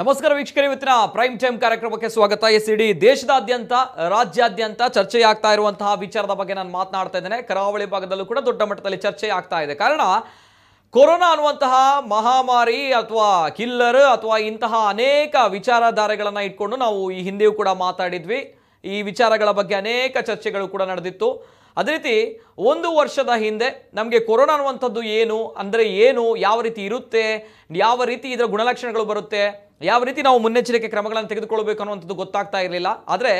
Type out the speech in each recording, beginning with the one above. ನಮಸ್ಕಾರ ವೀಕ್ಷಕರೇ, ಇವತ್ತಿನ ಪ್ರೈಮ್ ಟೈಮ್ ಕಾರ್ಯಕ್ರಮಕ್ಕೆ ಸ್ವಾಗತ. ಎಸ್ಇಡಿ ದೇಶದಾದ್ಯಂತ ರಾಜ್ಯಾದ್ಯಂತ ಚರ್ಚೆಯಾಗ್ತಾ ಇರುವಂತ ವಿಚಾರದ ಬಗ್ಗೆ ನಾನು ಮಾತನಾಡ್ತಾ ಇದ್ದೇನೆ. ಕರಾವಳಿ ಭಾಗದಲ್ಲೂ ಕೂಡ ದೊಡ್ಡ ಮಟ್ಟದಲ್ಲಿ ಚರ್ಚೆ ಆಗ್ತಾ ಇದೆ. ಕಾರಣ ಕೊರೋನಾ ಅನ್ನುವಂತಹ ಮಹಾಮಾರಿ ಅಥವಾ ಕಿಲ್ಲರ್ ಅಥವಾ ಇಂತಹ ಅನೇಕ ವಿಚಾರಧಾರೆಗಳನ್ನು ಇಟ್ಕೊಂಡು ನಾವು ಈ ಹಿಂದೆಯೂ ಕೂಡ ಮಾತಾಡಿದ್ವಿ. ಈ ವಿಚಾರಗಳ ಬಗ್ಗೆ ಅನೇಕ ಚರ್ಚೆಗಳು ಕೂಡ ನಡೆದಿತ್ತು. ಅದೇ ರೀತಿ ಒಂದು ವರ್ಷದ ಹಿಂದೆ ನಮಗೆ ಕೊರೋನಾ ಅನ್ನುವಂಥದ್ದು ಏನು ಅಂದರೆ ಏನು, ಯಾವ ರೀತಿ ಇರುತ್ತೆ, ಯಾವ ರೀತಿ ಇದರ ಗುಣಲಕ್ಷಣಗಳು ಬರುತ್ತೆ, ಯಾವ ರೀತಿ ನಾವು ಮುನ್ನೆಚ್ಚರಿಕೆ ಕ್ರಮಗಳನ್ನು ತೆಗೆದುಕೊಳ್ಳಬೇಕು ಅನ್ನುವಂಥದ್ದು ಗೊತ್ತಾಗ್ತಾ ಇರಲಿಲ್ಲ. ಆದರೆ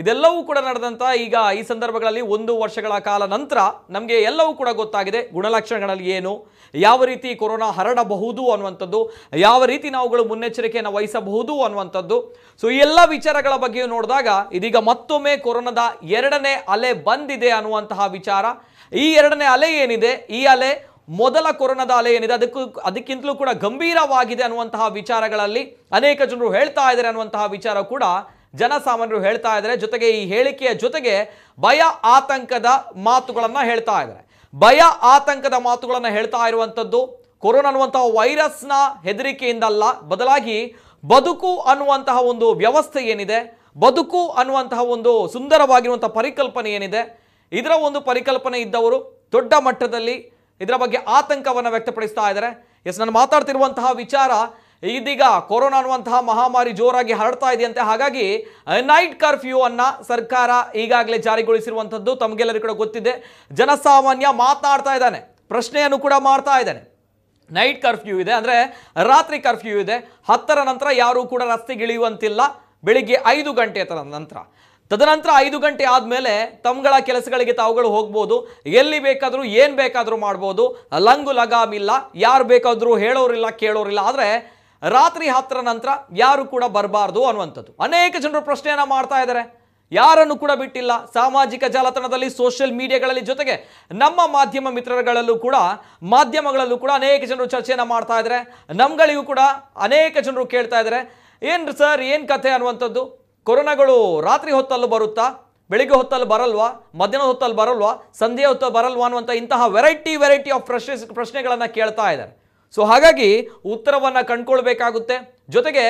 ಇದೆಲ್ಲವೂ ಕೂಡ ನಡೆದಂಥ ಈಗ ಈ ಸಂದರ್ಭಗಳಲ್ಲಿ ಒಂದು ವರ್ಷಗಳ ಕಾಲ ನಂತರ ನಮಗೆ ಎಲ್ಲವೂ ಕೂಡ ಗೊತ್ತಾಗಿದೆ. ಗುಣಲಕ್ಷಣಗಳಲ್ಲಿ ಏನು, ಯಾವ ರೀತಿ ಕೊರೋನಾ ಹರಡಬಹುದು ಅನ್ನುವಂಥದ್ದು, ಯಾವ ರೀತಿ ನಾವುಗಳು ಮುನ್ನೆಚ್ಚರಿಕೆಯನ್ನು ವಹಿಸಬಹುದು ಅನ್ನುವಂಥದ್ದು, ಸೊ ಈ ಎಲ್ಲ ವಿಚಾರಗಳ ಬಗ್ಗೆಯೂ ನೋಡಿದಾಗ ಇದೀಗ ಮತ್ತೊಮ್ಮೆ ಕೊರೋನಾದ ಎರಡನೇ ಅಲೆ ಬಂದಿದೆ ಅನ್ನುವಂತಹ ವಿಚಾರ. ಈ ಎರಡನೇ ಅಲೆ ಏನಿದೆ, ಈ ಅಲೆ ಮೊದಲ ಕೊರೋನಾದ ಅಲೆ ಏನಿದೆ ಅದಕ್ಕಿಂತಲೂ ಕೂಡ ಗಂಭೀರವಾಗಿದೆ ಅನ್ನುವಂತಹ ವಿಚಾರಗಳಲ್ಲಿ ಅನೇಕ ಜನರು ಹೇಳ್ತಾ ಇದ್ದಾರೆ ಅನ್ನುವಂತಹ ವಿಚಾರ ಕೂಡ ಜನಸಾಮಾನ್ಯರು ಹೇಳ್ತಾ ಇದ್ದಾರೆ. ಜೊತೆಗೆ ಈ ಹೇಳಿಕೆಯ ಜೊತೆಗೆ ಭಯ ಆತಂಕದ ಮಾತುಗಳನ್ನು ಹೇಳ್ತಾ ಇದ್ದಾರೆ. ಭಯ ಆತಂಕದ ಮಾತುಗಳನ್ನು ಹೇಳ್ತಾ ಇರುವಂಥದ್ದು ಕೊರೋನಾ ಅನ್ನುವಂತಹ ವೈರಸ್ನ ಹೆದರಿಕೆಯಿಂದಲ್ಲ, ಬದಲಾಗಿ ಬದುಕು ಅನ್ನುವಂತಹ ಒಂದು ವ್ಯವಸ್ಥೆ ಏನಿದೆ, ಬದುಕು ಅನ್ನುವಂತಹ ಒಂದು ಸುಂದರವಾಗಿರುವಂಥ ಪರಿಕಲ್ಪನೆ ಏನಿದೆ, ಇದರ ಒಂದು ಪರಿಕಲ್ಪನೆ ಇದ್ದವರು ದೊಡ್ಡ ಮಟ್ಟದಲ್ಲಿ ಇದರ ಬಗ್ಗೆ ಆತಂಕವನ್ನು ವ್ಯಕ್ತಪಡಿಸ್ತಾ ಇದ್ದಾರೆ. ಎಸ್, ನಾನು ಮಾತಾಡ್ತಿರುವಂತಹ ವಿಚಾರ ಇದೀಗ ಕೊರೋನಾ ಅನ್ನುವಂತಹ ಮಹಾಮಾರಿ ಜೋರಾಗಿ ಹರಡ್ತಾ ಇದೆಯಂತೆ. ಹಾಗಾಗಿ ನೈಟ್ ಕರ್ಫ್ಯೂ ಅನ್ನು ಸರ್ಕಾರ ಈಗಾಗಲೇ ಜಾರಿಗೊಳಿಸಿರುವಂಥದ್ದು ತಮಗೆಲ್ಲರಿಗೂ ಕೂಡ ಗೊತ್ತಿದೆ. ಜನಸಾಮಾನ್ಯ ಮಾತಾಡ್ತಾ ಇದ್ದಾನೆ, ಪ್ರಶ್ನೆಯನ್ನು ಕೂಡ ಮಾಡ್ತಾ ಇದ್ದಾನೆ. ನೈಟ್ ಕರ್ಫ್ಯೂ ಇದೆ ಅಂದರೆ ರಾತ್ರಿ ಕರ್ಫ್ಯೂ ಇದೆ. 10 ನಂತರ ಯಾರೂ ಕೂಡ ರಸ್ತೆಗಿಳಿಯುವಂತಿಲ್ಲ. ಬೆಳಿಗ್ಗೆ 5 ಗಂಟೆ ನಂತರ, ತದನಂತರ 5 ಗಂಟೆ ಆದಮೇಲೆ ತಮ್ಗಳ ಕೆಲಸಗಳಿಗೆ ತಾವುಗಳು ಹೋಗ್ಬೋದು. ಎಲ್ಲಿ ಬೇಕಾದರೂ ಏನು ಬೇಕಾದರೂ ಮಾಡ್ಬೋದು. ಲಂಗು ಲಗಾಮಿಲ್ಲ, ಯಾರು ಬೇಕಾದರೂ ಹೇಳೋರಿಲ್ಲ, ಕೇಳೋರಿಲ್ಲ. ಆದರೆ ರಾತ್ರಿ 10 ನಂತರ ಯಾರು ಕೂಡ ಬರಬಾರ್ದು ಅನ್ನುವಂಥದ್ದು ಅನೇಕ ಜನರು ಪ್ರಶ್ನೆಯನ್ನು ಮಾಡ್ತಾ ಇದ್ದಾರೆ. ಯಾರನ್ನು ಕೂಡ ಬಿಟ್ಟಿಲ್ಲ. ಸಾಮಾಜಿಕ ಜಾಲತಾಣದಲ್ಲಿ, ಸೋಷಿಯಲ್ ಮೀಡಿಯಾಗಳಲ್ಲಿ, ಜೊತೆಗೆ ನಮ್ಮ ಮಾಧ್ಯಮ ಮಿತ್ರಗಳಲ್ಲೂ ಕೂಡ ಅನೇಕ ಜನರು ಚರ್ಚೆಯನ್ನು ಮಾಡ್ತಾ ಇದ್ದಾರೆ. ನಮ್ಗಳಿಗೂ ಕೂಡ ಅನೇಕ ಜನರು ಕೇಳ್ತಾ ಇದ್ದಾರೆ, ಏನು ಸರ್ ಏನು ಕಥೆ ಅನ್ನುವಂಥದ್ದು, ಕೊರೋನಾಗಳು ರಾತ್ರಿ ಹೊತ್ತಲ್ಲೂ ಬರುತ್ತಾ, ಬೆಳಿಗ್ಗೆ ಹೊತ್ತಲ್ಲಿ ಬರಲ್ವಾ, ಮಧ್ಯಾಹ್ನ ಹೊತ್ತಲ್ಲಿ ಬರಲ್ವಾ, ಸಂಜೆ ಹೊತ್ತಲ್ಲಿ ಬರಲ್ವಾ ಅನ್ನುವಂಥ ಇಂತಹ ವೆರೈಟಿ ಆಫ್ ಪ್ರಶ್ನೆಗಳನ್ನು ಕೇಳ್ತಾ ಇದ್ದಾರೆ. ಸೊ ಹಾಗಾಗಿ ಉತ್ತರವನ್ನು ಕಂಡುಕೊಳ್ಬೇಕಾಗುತ್ತೆ. ಜೊತೆಗೆ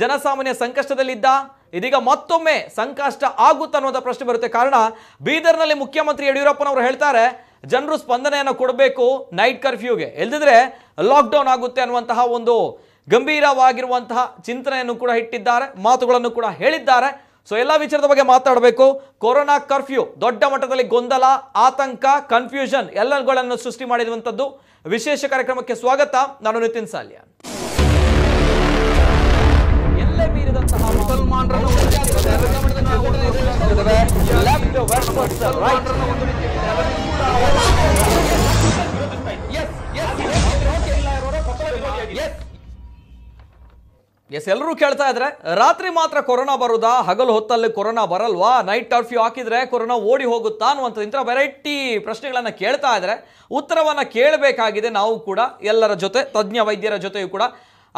ಜನಸಾಮಾನ್ಯ ಸಂಕಷ್ಟದಲ್ಲಿದ್ದ ಇದೀಗ ಮತ್ತೊಮ್ಮೆ ಸಂಕಷ್ಟ ಆಗುತ್ತೆ ಅನ್ನುವಂಥ ಪ್ರಶ್ನೆ ಬರುತ್ತೆ. ಕಾರಣ ಬೀದರ್ನಲ್ಲಿ ಮುಖ್ಯಮಂತ್ರಿ ಯಡಿಯೂರಪ್ಪನವರು ಹೇಳ್ತಾರೆ, ಜನರು ಸ್ಪಂದನೆಯನ್ನು ಕೊಡಬೇಕು ನೈಟ್ ಕರ್ಫ್ಯೂಗೆ, ಇಲ್ಲದಿದ್ರೆ ಲಾಕ್ಡೌನ್ ಆಗುತ್ತೆ ಅನ್ನುವಂತಹ ಒಂದು ಗಂಭೀರವಾಗಿರುವಂತಹ ಚಿಂತನೆಯನ್ನು ಕೂಡ ಇಟ್ಟಿದ್ದಾರೆ, ಮಾತುಗಳನ್ನು ಕೂಡ ಹೇಳಿದ್ದಾರೆ. ಸೊ ಎಲ್ಲ ವಿಚಾರದ ಬಗ್ಗೆ ಮಾತಾಡಬೇಕು. ಕೊರೋನಾ ಕರ್ಫ್ಯೂ ದೊಡ್ಡ ಮಟ್ಟದಲ್ಲಿ ಗೊಂದಲ, ಆತಂಕ, ಕನ್ಫ್ಯೂಷನ್ ಎಲ್ಲಗಳನ್ನು ಸೃಷ್ಟಿ ಮಾಡಿರುವಂಥದ್ದು. ವಿಶೇಷ ಕಾರ್ಯಕ್ರಮಕ್ಕೆ ಸ್ವಾಗತ. ನಾನು ನಿತಿನ್ ಸಾಲ್ಯ. ಎಲ್ಲೇ ಮೀರಿದಂತಹ ಎಸ್, ಎಲ್ಲರೂ ಕೇಳ್ತಾ ಇದ್ದಾರೆ, ರಾತ್ರಿ ಮಾತ್ರ ಕೊರೋನಾ ಬರುದಾ, ಹಗಲು ಹೊತ್ತಲ್ಲಿ ಕೊರೋನಾ ಬರಲ್ವಾ, ನೈಟ್ ಕರ್ಫ್ಯೂ ಹಾಕಿದರೆ ಕೊರೋನಾ ಓಡಿ ಹೋಗುತ್ತಾ ಅನ್ನುವಂಥದ್ದು ಇಂಥ ವೆರೈಟಿ ಪ್ರಶ್ನೆಗಳನ್ನು ಕೇಳ್ತಾ ಇದ್ದಾರೆ. ಉತ್ತರವನ್ನು ಕೇಳಬೇಕಾಗಿದೆ ನಾವು ಕೂಡ, ಎಲ್ಲರ ಜೊತೆ, ತಜ್ಞ ವೈದ್ಯರ ಜೊತೆಯೂ ಕೂಡ.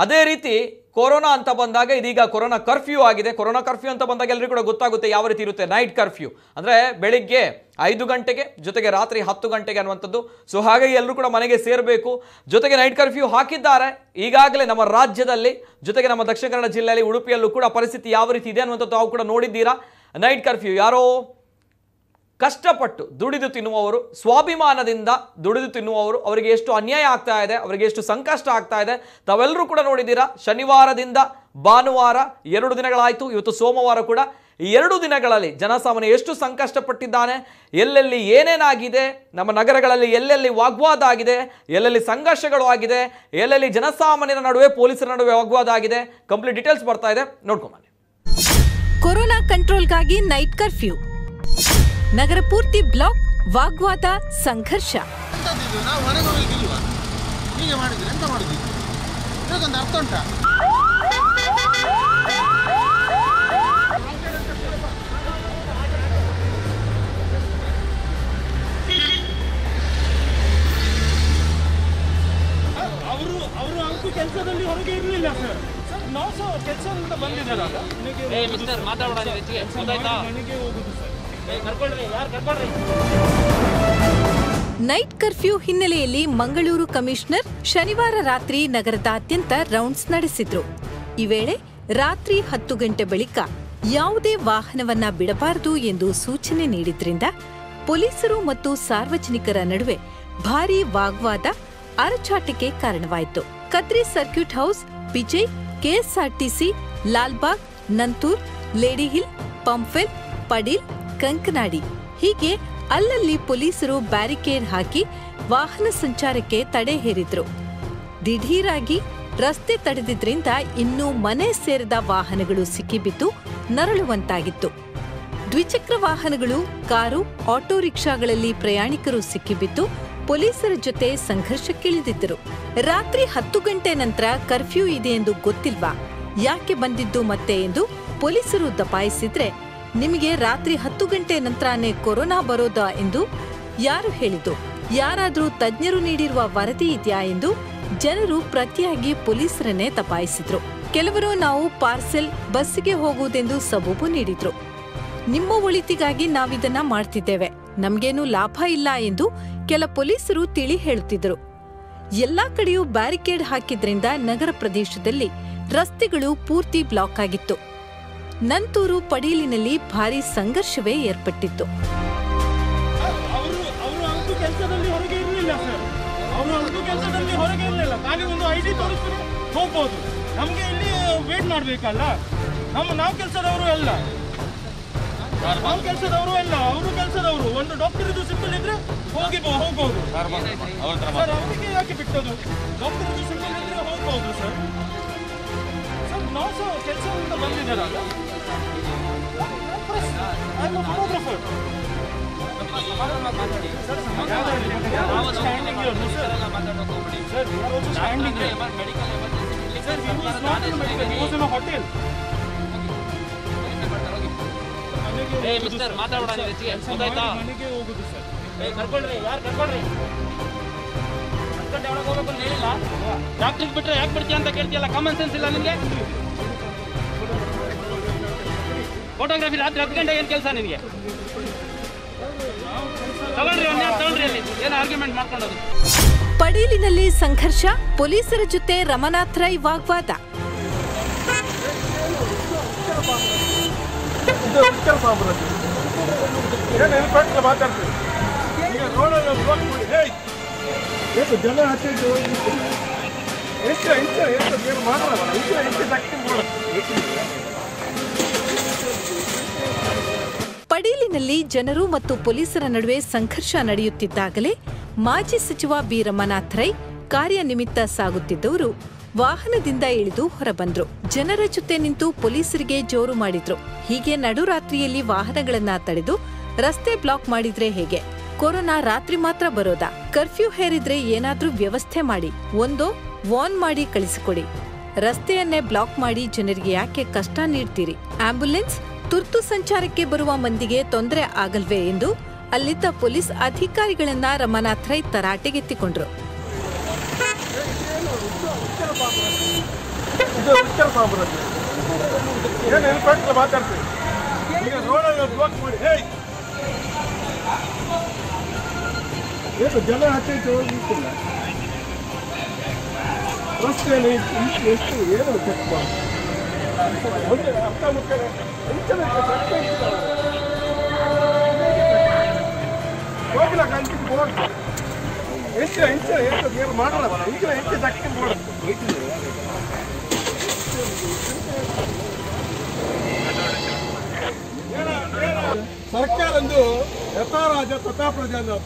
ಅದೇ ರೀತಿ ಕೊರೋನಾ ಅಂತ ಬಂದಾಗ ಇದೀಗ ಕೊರೋನಾ ಕರ್ಫ್ಯೂ ಆಗಿದೆ. ಕೊರೋನಾ ಕರ್ಫ್ಯೂ ಅಂತ ಬಂದಾಗ ಎಲ್ಲರಿಗೂ ಕೂಡ ಗೊತ್ತಾಗುತ್ತೆ ಯಾವ ರೀತಿ ಇರುತ್ತೆ. ನೈಟ್ ಕರ್ಫ್ಯೂ ಅಂದರೆ ಬೆಳಿಗ್ಗೆ 5 ಗಂಟೆಗೆ ಜೊತೆಗೆ ರಾತ್ರಿ 10 ಗಂಟೆಗೆ ಅನ್ನುವಂಥದ್ದು. ಸೊ ಹಾಗಾಗಿ ಎಲ್ಲರೂ ಕೂಡ ಮನೆಗೆ ಸೇರಬೇಕು. ಜೊತೆಗೆ ನೈಟ್ ಕರ್ಫ್ಯೂ ಹಾಕಿದ್ದಾರೆ ಈಗಾಗಲೇ ನಮ್ಮ ರಾಜ್ಯದಲ್ಲಿ, ಜೊತೆಗೆ ನಮ್ಮ ದಕ್ಷಿಣ ಕನ್ನಡ ಜಿಲ್ಲೆಯಲ್ಲಿ, ಉಡುಪಿಯಲ್ಲೂ ಕೂಡ ಪರಿಸ್ಥಿತಿ ಯಾವ ರೀತಿ ಇದೆ ಅನ್ನುವಂಥದ್ದು ತಾವು ಕೂಡ ನೋಡಿದ್ದೀರಾ. ನೈಟ್ ಕರ್ಫ್ಯೂ ಯಾರೋ ಕಷ್ಟಪಟ್ಟು ದುಡಿದು ತಿನ್ನುವವರು, ಸ್ವಾಭಿಮಾನದಿಂದ ದುಡಿದು ತಿನ್ನುವವರು, ಅವರಿಗೆ ಎಷ್ಟು ಅನ್ಯಾಯ ಆಗ್ತಾ ಇದೆ, ಅವರಿಗೆ ಎಷ್ಟು ಸಂಕಷ್ಟ ಆಗ್ತಾ ಇದೆ ತಾವೆಲ್ಲರೂ ಕೂಡ ನೋಡಿದ್ದೀರಾ. ಶನಿವಾರದಿಂದ ಭಾನುವಾರ 2 ದಿನಗಳಾಯಿತು, ಇವತ್ತು ಸೋಮವಾರ ಕೂಡ. ಈ 2 ದಿನಗಳಲ್ಲಿ ಜನಸಾಮಾನ್ಯ ಎಷ್ಟು ಸಂಕಷ್ಟಪಟ್ಟಿದ್ದಾನೆ, ಎಲ್ಲೆಲ್ಲಿ ಏನೇನಾಗಿದೆ, ನಮ್ಮ ನಗರಗಳಲ್ಲಿ ಎಲ್ಲೆಲ್ಲಿ ವಾಗ್ವಾದ ಆಗಿದೆ, ಎಲ್ಲೆಲ್ಲಿ ಸಂಘರ್ಷಗಳು ಆಗಿದೆ, ಎಲ್ಲೆಲ್ಲಿ ಜನಸಾಮಾನ್ಯರ ನಡುವೆ ಪೊಲೀಸರ ನಡುವೆ ವಾಗ್ವಾದ ಆಗಿದೆ, ಕಂಪ್ಲೀಟ್ ಡೀಟೇಲ್ಸ್ ಬರ್ತಾ ಇದೆ, ನೋಡ್ಕೊಂಬನ್ನಿ. ಕೊರೋನಾ ಕಂಟ್ರೋಲ್ಗಾಗಿ ನೈಟ್ ಕರ್ಫ್ಯೂ, ನಗರ ಪೂರ್ತಿ ಬ್ಲಾಕ್, ವಾಗ್ವಾದ, ಸಂಘರ್ಷ. ಅವರು ಕೆಲಸದಲ್ಲಿ ಹೊರಗೆ ಇರಲಿಲ್ಲ ಸರ್, ನಾವು ಸಹ ಕೆಲಸದಿಂದ ಬಂದಿದ್ದಾರೆ. ಮಾತಾಡೋಣ ಹೋಗುದು ಸರ್. ಕರ್ಕೊಂಡ್ರಿ, ಯಾರು ಕರ್ಕೊಂಡ್ರಿ? ನೈಟ್ ಕರ್ಫ್ಯೂ ಹಿನ್ನೆಲೆಯಲ್ಲಿ ಮಂಗಳೂರು ಕಮಿಷನರ್ ಶನಿವಾರ ರಾತ್ರಿ ನಗರದಾದ್ಯಂತ ರೌಂಡ್ಸ್ ನಡೆಸಿದ್ರು. ಈ ವೇಳೆ ರಾತ್ರಿ 10 ಗಂಟೆ ಬಳಿಕ ಯಾವುದೇ ವಾಹನವನ್ನ ಬಿಡಬಾರದು ಎಂದು ಸೂಚನೆ ನೀಡಿದ್ರಿಂದ ಪೊಲೀಸರು ಮತ್ತು ಸಾರ್ವಜನಿಕರ ನಡುವೆ ಭಾರೀ ವಾಗ್ವಾದ ಅರಚಾಟಕ್ಕೆ ಕಾರಣವಾಯಿತು. Kadri circuit house, Bijay, KSRTC, Lalbagh, Nanthur, lady Hill, Pumpwell, Padil, Kankanady ಹೀಗೆ ಅಲ್ಲಲ್ಲಿ ಪೊಲೀಸರು ಬ್ಯಾರಿಕೇಡ್ ಹಾಕಿ ವಾಹನ ಸಂಚಾರಕ್ಕೆ ತಡೆ ಹೇರಿದ್ರು. ದಿಢೀರಾಗಿ ರಸ್ತೆ ತಡೆದಿದ್ರಿಂದ ಇನ್ನೂ ಮನೆ ಸೇರಿದ ವಾಹನಗಳು ಸಿಕ್ಕಿಬಿದ್ದು ನರಳುವಂತಾಗಿತ್ತು. ದ್ವಿಚಕ್ರ ವಾಹನಗಳು, ಕಾರು, ಆಟೋ ರಿಕ್ಷಾಗಳಲ್ಲಿ ಪ್ರಯಾಣಿಕರು ಸಿಕ್ಕಿಬಿದ್ದು ಪೊಲೀಸರ ಜೊತೆ ಸಂಘರ್ಷಕ್ಕಿಳಿದಿದ್ದರು. ರಾತ್ರಿ 10 ಗಂಟೆ ನಂತರ ಕರ್ಫ್ಯೂ ಇದೆ ಎಂದು ಗೊತ್ತಿಲ್ವಾ, ಯಾಕೆ ಬಂದಿದ್ದು ಮತ್ತೆ ಎಂದು ಪೊಲೀಸರು ದಬಾಯಿಸಿದ್ರೆ, ನಿಮಗೆ ರಾತ್ರಿ 10 ಗಂಟೆ ನಂತರನೇ ಕೊರೋನಾ ಬರೋದಾ ಎಂದು ಯಾರು ಹೇಳಿದ್ದು, ಯಾರಾದರೂ ತಜ್ಞರು ನೀಡಿರುವ ವರದಿ ಇದೆಯಾ ಎಂದು ಜನರು ಪ್ರತಿಯಾಗಿ ಪೊಲೀಸರನ್ನೇ ದಬಾಯಿಸಿದ್ರು. ಕೆಲವರು ನಾವು ಪಾರ್ಸೆಲ್, ಬಸ್ಸಿಗೆ ಹೋಗುವುದೆಂದು ಸಬೂಬು ನೀಡಿದ್ರು. ನಿಮ್ಮ ಒಳಿತಿಗಾಗಿ ನಾವಿದನ್ನ ಮಾಡ್ತಿದ್ದೇವೆ, ನಮ್ಗೇನು ಲಾಭ ಇಲ್ಲ ಎಂದು ಕೆಲ ಪೊಲೀಸರು ತಿಳಿ ಹೇಳುತ್ತಿದ್ದರು. ಎಲ್ಲಾ ಕಡೆಯೂ ಬ್ಯಾರಿಕೇಡ್ ಹಾಕಿದ್ರಿಂದ ನಗರ ಪ್ರದೇಶದಲ್ಲಿ ರಸ್ತೆಗಳು ಪೂರ್ತಿ ಬ್ಲಾಕ್ ಆಗಿತ್ತು. ನಂತೂರು, ಪಡೀಲಿನಲ್ಲಿ ಭಾರೀ ಸಂಘರ್ಷವೇ ಏರ್ಪಟ್ಟಿತ್ತು. ಡಾಕ್ಟ್ರಿಗೆ ಬಿಟ್ರೆ ಯಾಕೆ ಬಿಡ್ತೀಯ ಅಂತ ಕೇಳ್ತೀಯಲ್ಲ, ಕಾಮನ್ ಸೆನ್ಸ್ ಇಲ್ಲ ನಿಮಗೆ? ಫೋಟೋಗ್ರಫಿ ರಾತ್ರಿ 10 ಗಂಟೆಗೆ ಏನು ಕೆಲಸ ನಿಮಗೆ? ಪಡೀಲಿನಲ್ಲಿ ಸಂಘರ್ಷ, ಪೊಲೀಸರ ಜೊತೆ ರಮನಾಥ್ ರೈ ವಾಗ್ವಾದ. ಪಡೀಲಿನಲ್ಲಿ ಜನರು ಮತ್ತು ಪೊಲೀಸರ ನಡುವೆ ಸಂಘರ್ಷ ನಡೆಯುತ್ತಿದ್ದಾಗಲೇ ಮಾಜಿ ಸಚಿವ ಬಿ ರಮನಾಥ್ ರೈ ಕಾರ್ಯನಿಮಿತ್ತ ಸಾಗುತ್ತಿದ್ದವರು ವಾಹನದಿಂದ ಇಳಿದು ಹೊರಬಂದ್ರು. ಜನರ ಜೊತೆ ನಿಂತು ಪೊಲೀಸರಿಗೆ ಜೋರು ಮಾಡಿದ್ರು. ಹೀಗೆ ನಡುರಾತ್ರಿಯಲ್ಲಿ ವಾಹನಗಳನ್ನ ತಡೆದು ರಸ್ತೆ ಬ್ಲಾಕ್ ಮಾಡಿದ್ರೆ ಹೇಗೆ? ಕೊರೋನಾ ರಾತ್ರಿ ಮಾತ್ರ ಬರೋದಾ? ಕರ್ಫ್ಯೂ ಹೇರಿದ್ರೆ ಏನಾದ್ರೂ ವ್ಯವಸ್ಥೆ ಮಾಡಿ, ಒಂದೋ ವಾರ್ನ್ ಮಾಡಿ ಕಳಿಸಿಕೊಡಿ. ರಸ್ತೆಯನ್ನೇ ಬ್ಲಾಕ್ ಮಾಡಿ ಜನರಿಗೆ ಯಾಕೆ ಕಷ್ಟ ನೀಡ್ತೀರಿ? ಆಂಬ್ಯುಲೆನ್ಸ್, ತುರ್ತು ಸಂಚಾರಕ್ಕೆ ಬರುವ ಮಂದಿಗೆ ತೊಂದರೆ ಆಗಲ್ವೇ ಎಂದು ಅಲ್ಲಿದ್ದ ಪೊಲೀಸ್ ಅಧಿಕಾರಿಗಳನ್ನ ರಮನಾಥ್ ರೈ ತರಾಟೆಗೆತ್ತಿಕೊಂಡ್ರು. ಸರ್ಕಾರ ಒಂದು ಯಥಾ ರಾಜ ತಥಾ ಪ್ರಜಾ ಅನ್ನೋದು.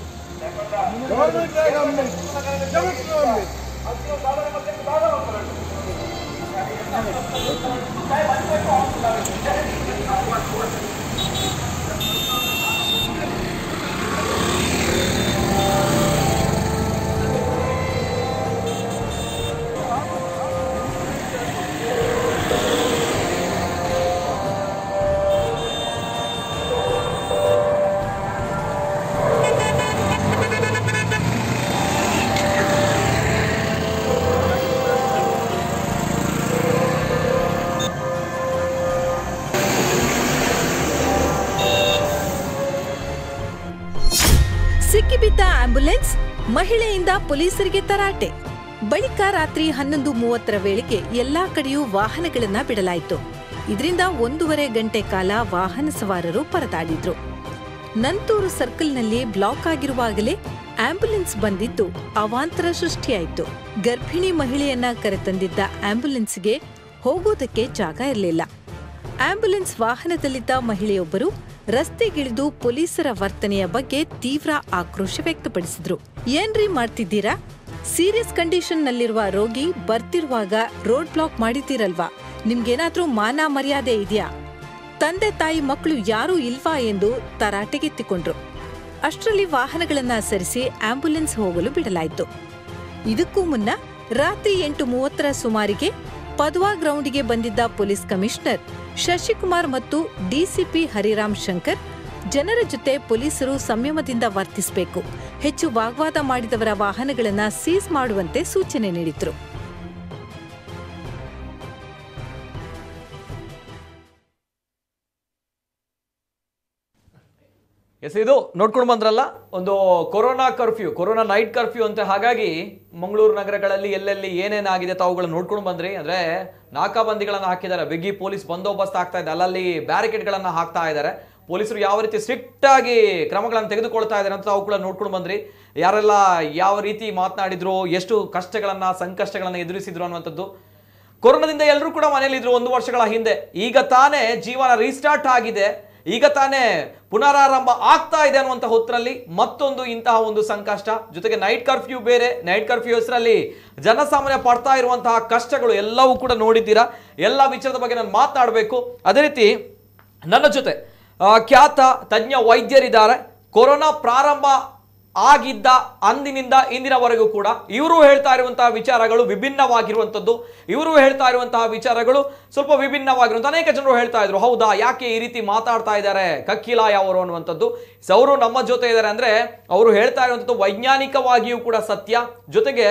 ಆಂಬ್ಯುಲೆನ್ಸ್ ಮಹಿಳೆಯಿಂದ ಪೊಲೀಸರಿಗೆ ತರಾಟೆ ಬಳಿಕ ರಾತ್ರಿ 11:30ರ ವೇಳೆಗೆ ಎಲ್ಲಾ ಕಡೆಯೂ ವಾಹನಗಳನ್ನು ಬಿಡಲಾಯಿತು. ಇದರಿಂದ 1.5 ಗಂಟೆ ಕಾಲ ವಾಹನ ಸವಾರರು ಪರದಾಡಿದರು. ನಂತೂರು ಸರ್ಕಲ್ನಲ್ಲಿ ಬ್ಲಾಕ್ ಆಗಿರುವಾಗಲೇ ಆಂಬ್ಯುಲೆನ್ಸ್ ಬಂದಿದ್ದು ಅವಾಂತರ ಸೃಷ್ಟಿಯಾಯಿತು. ಗರ್ಭಿಣಿ ಮಹಿಳೆಯನ್ನ ಕರೆತಂದಿದ್ದ ಆಂಬ್ಯುಲೆನ್ಸ್ಗೆ ಹೋಗೋದಕ್ಕೆ ಜಾಗ ಇರಲಿಲ್ಲ. ಆಂಬ್ಯುಲೆನ್ಸ್ ವಾಹನದಲ್ಲಿದ್ದ ಮಹಿಳೆಯೊಬ್ಬರು ರಸ್ತೆಗಿಳಿದು ಪೊಲೀಸರ ವರ್ತನೆಯ ಬಗ್ಗೆ ತೀವ್ರ ಆಕ್ರೋಶ ವ್ಯಕ್ತಪಡಿಸಿದರು. ಏನ್ರಿ ಮಾಡ್ತಿದ್ದೀರಾ, ಸೀರಿಯಸ್ ಕಂಡೀಷನ್ನಲ್ಲಿರುವ ರೋಗಿ ಬರ್ತಿರುವಾಗ ರೋಡ್ ಬ್ಲಾಕ್ ಮಾಡಿದ್ದೀರಲ್ವಾ, ನಿಮ್ಗೇನಾದ್ರೂ ಮಾನ ಮರ್ಯಾದೆ ಇದೆಯಾ, ತಂದೆ ತಾಯಿ ಮಕ್ಕಳು ಯಾರೂ ಇಲ್ವಾ ಎಂದು ತರಾಟೆಗೆತ್ತಿಕೊಂಡ್ರು. ಅಷ್ಟರಲ್ಲಿ ವಾಹನಗಳನ್ನು ಸರಿಸಿ ಆಂಬ್ಯುಲೆನ್ಸ್ ಹೋಗಲು ಬಿಡಲಾಯಿತು. ಇದಕ್ಕೂ ಮುನ್ನ ರಾತ್ರಿ 8:30ರ ಸುಮಾರಿಗೆ ಪದವಾ ಗ್ರೌಂಡ್ಗೆ ಬಂದಿದ್ದ ಪೊಲೀಸ್ ಕಮಿಷನರ್ ಶಶಿಕುಮಾರ್ ಮತ್ತು ಡಿಸಿಪಿ ಹರಿರಾಮ್ ಶಂಕರ್ ಜನರ ಜೊತೆ ಪೊಲೀಸರು ಸಂಯಮದಿಂದ ವರ್ತಿಸಬೇಕು, ಹೆಚ್ಚು ವಾಗ್ವಾದ ಮಾಡಿದವರ ವಾಹನಗಳನ್ನು ಸೀಸ್ ಮಾಡುವಂತೆ ಸೂಚನೆ ನೀಡಿದರು. ಎಸ್, ಇದು ನೋಡ್ಕೊಂಡು ಬಂದ್ರಲ್ಲ ಒಂದು corona curfew, corona night curfew ಅಂತ. ಹಾಗಾಗಿ ಮಂಗಳೂರು ನಗರಗಳಲ್ಲಿ ಎಲ್ಲೆಲ್ಲಿ ಏನೇನಾಗಿದೆ ತಾವುಗಳನ್ನು ನೋಡ್ಕೊಂಡು ಬಂದ್ರಿ. ಅಂದರೆ ನಾಕಾಬಂದಿಗಳನ್ನು ಹಾಕಿದ್ದಾರೆ, ಬಿಗಿ ಪೊಲೀಸ್ ಬಂದೋಬಸ್ತ್ ಆಗ್ತಾ ಇದೆ, ಅಲ್ಲಲ್ಲಿ ಬ್ಯಾರಿಕೇಡ್ಗಳನ್ನು ಹಾಕ್ತಾ ಇದ್ದಾರೆ. ಪೊಲೀಸರು ಯಾವ ರೀತಿ ಸ್ಟ್ರಿಕ್ಟಾಗಿ ಕ್ರಮಗಳನ್ನು ತೆಗೆದುಕೊಳ್ತಾ ಇದ್ದಾರೆ ಅಂತ ತಾವು ಕೂಡ ನೋಡ್ಕೊಂಡು ಬಂದ್ರಿ. ಯಾರೆಲ್ಲ ಯಾವ ರೀತಿ ಮಾತನಾಡಿದ್ರು, ಎಷ್ಟು ಕಷ್ಟಗಳನ್ನು ಸಂಕಷ್ಟಗಳನ್ನು ಎದುರಿಸಿದ್ರು ಅನ್ನುವಂಥದ್ದು. ಕೊರೋನಾದಿಂದ ಎಲ್ಲರೂ ಕೂಡ ಮನೆಯಲ್ಲಿದ್ದರು 1 ವರ್ಷಗಳ ಹಿಂದೆ. ಈಗ ತಾನೇ ಜೀವನ ರೀಸ್ಟಾರ್ಟ್ ಆಗಿದೆ, ಈಗ ತಾನೇ ಪುನರಾರಂಭ ಆಗ್ತಾ ಇದೆ ಅನ್ನುವಂಥ ಹೊತ್ತರಲ್ಲಿ ಮತ್ತೊಂದು ಇಂತಹ ಒಂದು ಸಂಕಷ್ಟ, ಜೊತೆಗೆ ನೈಟ್ ಕರ್ಫ್ಯೂ ಬೇರೆ. ನೈಟ್ ಕರ್ಫ್ಯೂ ಹೆಸರಲ್ಲಿ ಜನಸಾಮಾನ್ಯ ಪಡ್ತಾ ಇರುವಂತಹ ಕಷ್ಟಗಳು ಎಲ್ಲವೂ ಕೂಡ ನೋಡಿದ್ದೀರಾ. ಎಲ್ಲ ವಿಚಾರದ ಬಗ್ಗೆ ನಾನು ಮಾತನಾಡಬೇಕು. ಅದೇ ರೀತಿ ನನ್ನ ಜೊತೆ ಖ್ಯಾತ ತಜ್ಞ ವೈದ್ಯರಿದ್ದಾರೆ. ಕೊರೋನಾ ಪ್ರಾರಂಭ ಆಗಿದ್ದ ಅಂದಿನಿಂದ ಇಂದಿನವರೆಗೂ ಕೂಡ ಇವರು ಹೇಳ್ತಾ ಇರುವಂತಹ ವಿಚಾರಗಳು ವಿಭಿನ್ನವಾಗಿರುವಂಥದ್ದು, ಇವರು ಹೇಳ್ತಾ ಇರುವಂತಹ ವಿಚಾರಗಳು ಸ್ವಲ್ಪ ವಿಭಿನ್ನವಾಗಿರುವಂಥ ಅನೇಕ ಜನರು ಹೇಳ್ತಾ ಇದ್ರು. ಹೌದಾ, ಯಾಕೆ ಈ ರೀತಿ ಮಾತಾಡ್ತಾ ಇದ್ದಾರೆ ಕಕ್ಕಿಲಾಯ ಅವರು ಅನ್ನುವಂಥದ್ದು. ಅವರು ನಮ್ಮ ಜೊತೆ ಇದ್ದಾರೆ ಅಂದರೆ ಅವರು ಹೇಳ್ತಾ ಇರುವಂಥದ್ದು ವೈಜ್ಞಾನಿಕವಾಗಿಯೂ ಕೂಡ ಸತ್ಯ. ಜೊತೆಗೆ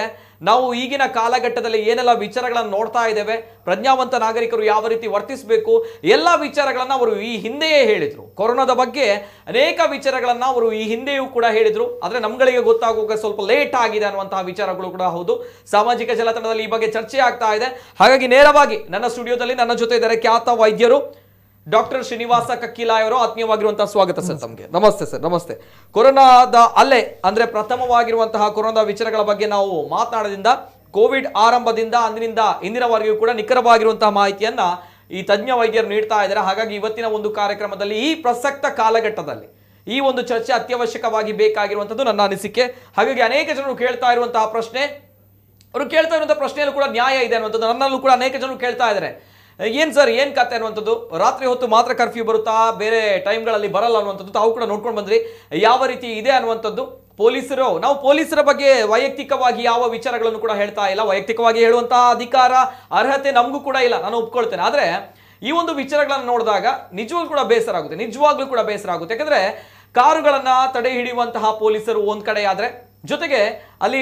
ನಾವು ಈಗಿನ ಕಾಲಘಟ್ಟದಲ್ಲಿ ಏನೆಲ್ಲ ವಿಚಾರಗಳನ್ನು ನೋಡ್ತಾ ಇದ್ದೇವೆ, ಪ್ರಜ್ಞಾವಂತ ನಾಗರಿಕರು ಯಾವ ರೀತಿ ವರ್ತಿಸಬೇಕು, ಎಲ್ಲ ವಿಚಾರಗಳನ್ನು ಅವರು ಈ ಹಿಂದೆಯೇ ಹೇಳಿದರು. ಕೊರೋನಾದ ಬಗ್ಗೆ ಅನೇಕ ವಿಚಾರಗಳನ್ನು ಅವರು ಈ ಹಿಂದೆಯೂ ಕೂಡ ಹೇಳಿದರು. ಆದರೆ ನಮ್ಗಳಿಗೆ ಗೊತ್ತಾಗುವಾಗ ಸ್ವಲ್ಪ ಲೇಟ್ ಆಗಿದೆ ಅನ್ನುವಂತಹ ವಿಚಾರಗಳು ಕೂಡ ಹೌದು. ಸಾಮಾಜಿಕ ಜಾಲತಾಣದಲ್ಲಿ ಈ ಬಗ್ಗೆ ಚರ್ಚೆ ಆಗ್ತಾ ಇದೆ. ಹಾಗಾಗಿ ನೇರವಾಗಿ ನನ್ನ ಸ್ಟುಡಿಯೋದಲ್ಲಿ ನನ್ನ ಜೊತೆ ಇದ್ದಾರೆ ಖ್ಯಾತ ವೈದ್ಯರು ಡಾಕ್ಟರ್ ಶ್ರೀನಿವಾಸ ಕಕ್ಕಿಲಾಯ ಅವರು. ಆತ್ಮೀಯವಾಗಿರುವಂತಹ ಸ್ವಾಗತ ಸರ್ ತಮಗೆ. ನಮಸ್ತೆ ಸರ್, ನಮಸ್ತೆ. ಕೊರೋನಾದ ಅಲೆ ಅಂದರೆ ಪ್ರಥಮವಾಗಿರುವಂತಹ ಕೊರೋನಾದ ವಿಚಾರಗಳ ಬಗ್ಗೆ ನಾವು ಮಾತನಾಡೋದ್ರಿಂದ, ಕೋವಿಡ್ ಆರಂಭದಿಂದ ಅಂದಿನಿಂದ ಇಂದಿನವರೆಗೂ ಕೂಡ ನಿಖರವಾಗಿರುವಂತಹ ಮಾಹಿತಿಯನ್ನ ಈ ತಜ್ಞ ವೈದ್ಯರು ನೀಡ್ತಾ ಇದ್ದಾರೆ. ಹಾಗಾಗಿ ಇವತ್ತಿನ ಒಂದು ಕಾರ್ಯಕ್ರಮದಲ್ಲಿ ಈ ಪ್ರಸಕ್ತ ಕಾಲಘಟ್ಟದಲ್ಲಿ ಈ ಒಂದು ಚರ್ಚೆ ಅತ್ಯವಶ್ಯಕವಾಗಿ ಬೇಕಾಗಿರುವಂಥದ್ದು ನನ್ನ ಅನಿಸಿಕೆ. ಹಾಗಾಗಿ ಅನೇಕ ಜನರು ಕೇಳ್ತಾ ಇರುವಂತಹ ಪ್ರಶ್ನೆ, ಅವರು ಕೇಳ್ತಾ ಇರುವಂತಹ ಪ್ರಶ್ನೆಯಲ್ಲೂ ಕೂಡ ನ್ಯಾಯ ಇದೆ ಅನ್ನುವಂಥದ್ದು. ನನ್ನಲ್ಲೂ ಕೂಡ ಅನೇಕ ಜನರು ಕೇಳ್ತಾ ಇದ್ದಾರೆ, ಏನು ಸರ್ ಏನು ಕತೆ ಅನ್ನುವಂಥದ್ದು, ರಾತ್ರಿ ಹೊತ್ತು ಮಾತ್ರ ಕರ್ಫ್ಯೂ ಬರುತ್ತಾ, ಬೇರೆ ಟೈಮ್ಗಳಲ್ಲಿ ಬರಲ್ಲ ಅನ್ನುವಂಥದ್ದು. ತಾವು ಕೂಡ ನೋಡ್ಕೊಂಡು ಬಂದ್ರಿ ಯಾವ ರೀತಿ ಇದೆ ಅನ್ನುವಂಥದ್ದು. ಪೊಲೀಸರು, ನಾವು ಪೊಲೀಸರ ಬಗ್ಗೆ ವೈಯಕ್ತಿಕವಾಗಿ ಯಾವ ವಿಚಾರಗಳನ್ನು ಕೂಡ ಹೇಳ್ತಾ ಇಲ್ಲ, ವೈಯಕ್ತಿಕವಾಗಿ ಹೇಳುವಂತಹ ಅಧಿಕಾರ ಅರ್ಹತೆ ನಮಗೂ ಕೂಡ ಇಲ್ಲ, ನಾನು ಒಪ್ಕೊಳ್ತೇನೆ. ಆದರೆ ಈ ಒಂದು ವಿಚಾರಗಳನ್ನು ನೋಡಿದಾಗ ನಿಜವಾಗ್ಲೂ ಕೂಡ ಬೇಸರ ಆಗುತ್ತೆ, ನಿಜವಾಗ್ಲೂ ಕೂಡ ಬೇಸರ ಆಗುತ್ತೆ. ಯಾಕಂದರೆ ಕಾರುಗಳನ್ನು ತಡೆ ಹಿಡಿಯುವಂತಹ ಪೊಲೀಸರು ಒಂದು ಕಡೆ, ಆದರೆ ಜೊತೆಗೆ ಅಲ್ಲಿ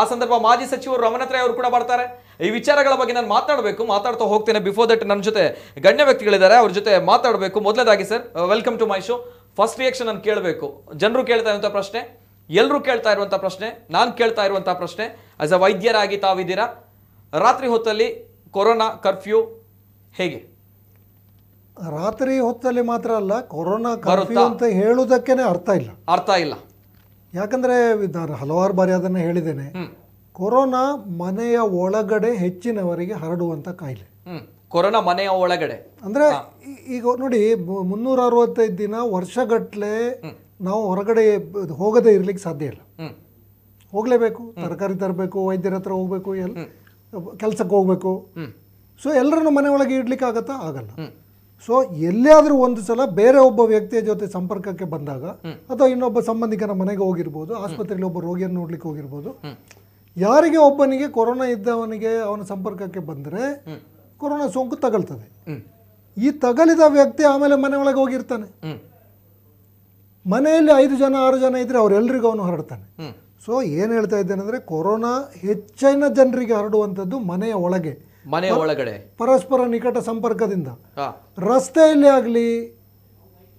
ಆ ಸಂದರ್ಭ ಮಾಜಿ ಸಚಿವರು ರಮಣತ್ರಯ ಅವರು ಕೂಡ ಬರ್ತಾರೆ. ಈ ವಿಚಾರಗಳ ಬಗ್ಗೆ ನಾನು ಮಾತಾಡಬೇಕು, ಮಾತಾಡ್ತಾ ಹೋಗ್ತೇನೆ. ಬಿಫೋರ್ ದಟ್ ನನ್ನ ಜೊತೆ ಗಣ್ಯ ವ್ಯಕ್ತಿಗಳಿದ್ದಾರೆ, ಅವ್ರ ಜೊತೆ ಮಾತಾಡಬೇಕು. ಮೊದಲನೇದಾಗಿ sir, welcome to my show. First reaction ನಾನು ಕೇಳಬೇಕು. ಜನರು ಕೇಳ್ತಾ ಇರುವಂಥ ಪ್ರಶ್ನೆ, ಎಲ್ಲರೂ ಕೇಳ್ತಾ ಇರುವಂಥ ಪ್ರಶ್ನೆ, ನಾನು ಕೇಳ್ತಾ ಇರುವಂಥ ಪ್ರಶ್ನೆ, ಆಸ್ ಅ ವೈದ್ಯರಾಗಿ ತಾವಿದ್ದೀರಾ, ರಾತ್ರಿ ಹೊತ್ತಲ್ಲಿ ಕೊರೋನಾ ಕರ್ಫ್ಯೂ ಹೇಗೆ? ರಾತ್ರಿ ಹೊತ್ತಲ್ಲಿ ಮಾತ್ರ ಅಲ್ಲ, ಕೊರೋನಾ ಕರ್ಫ್ಯೂ ಅಂತ ಹೇಳುವುದಕ್ಕೆ ಅರ್ಥ ಇಲ್ಲ, ಅರ್ಥ ಇಲ್ಲ. ಯಾಕಂದರೆ ನಾನು ಹಲವಾರು ಬಾರಿ ಅದನ್ನು ಹೇಳಿದ್ದೇನೆ, ಕೊರೋನಾ ಮನೆಯ ಒಳಗಡೆ ಹೆಚ್ಚಿನವರಿಗೆ ಹರಡುವಂಥ ಕಾಯಿಲೆ. ಕೊರೋನಾ ಮನೆಯ ಒಳಗಡೆ ಅಂದರೆ ಈಗ ನೋಡಿ, 365 ದಿನ ವರ್ಷಗಟ್ಟಲೆ ನಾವು ಹೊರಗಡೆ ಹೋಗದೆ ಇರಲಿಕ್ಕೆ ಸಾಧ್ಯ ಇಲ್ಲ. ಹೋಗಲೇಬೇಕು, ತರಕಾರಿ ತರಬೇಕು, ವೈದ್ಯರ ಹತ್ರ ಹೋಗಬೇಕು, ಕೆಲಸಕ್ಕೆ ಹೋಗಬೇಕು. ಸೊ ಎಲ್ಲರನ್ನು ಮನೆ ಒಳಗೆ ಇಡ್ಲಿಕ್ಕೆ ಆಗತ್ತಾ? ಆಗಲ್ಲ. ಸೊ ಎಲ್ಲಿಯಾದರೂ ಒಂದು ಸಲ ಬೇರೆ ಒಬ್ಬ ವ್ಯಕ್ತಿಯ ಜೊತೆ ಸಂಪರ್ಕಕ್ಕೆ ಬಂದಾಗ, ಅಥವಾ ಇನ್ನೊಬ್ಬ ಸಂಬಂಧಿಕನ ಮನೆಗೆ ಹೋಗಿರ್ಬೋದು, ಆಸ್ಪತ್ರೆಯಲ್ಲಿ ಒಬ್ಬ ರೋಗಿಯನ್ನು ನೋಡ್ಲಿಕ್ಕೆ ಹೋಗಿರ್ಬೋದು, ಯಾರಿಗೆ ಒಬ್ಬನಿಗೆ ಕೊರೋನಾ ಇದ್ದವನಿಗೆ ಅವನ ಸಂಪರ್ಕಕ್ಕೆ ಬಂದರೆ ಕೊರೋನಾ ಸೋಂಕು ತಗಲ್ತದೆ. ಈ ತಗಲಿದ ವ್ಯಕ್ತಿ ಆಮೇಲೆ ಮನೆ ಒಳಗೆ ಹೋಗಿರ್ತಾನೆ, ಮನೆಯಲ್ಲಿ 5 ಜನ 6 ಜನ ಇದ್ದರೆ ಅವರೆಲ್ಲರಿಗೂ ಅವನು ಹರಡ್ತಾನೆ. ಸೊ ಏನು ಹೇಳ್ತಾ ಇದ್ದೇನೆ ಅಂದರೆ, ಕೊರೋನಾ ಹೆಚ್ಚಿನ ಜನರಿಗೆ ಹರಡುವಂಥದ್ದು ಮನೆಯ ಒಳಗೆ, ಮನೆಯ ಒಳಗಡೆ ಪರಸ್ಪರ ನಿಕಟ ಸಂಪರ್ಕದಿಂದ. ರಸ್ತೆಯಲ್ಲಿ ಆಗಲಿ,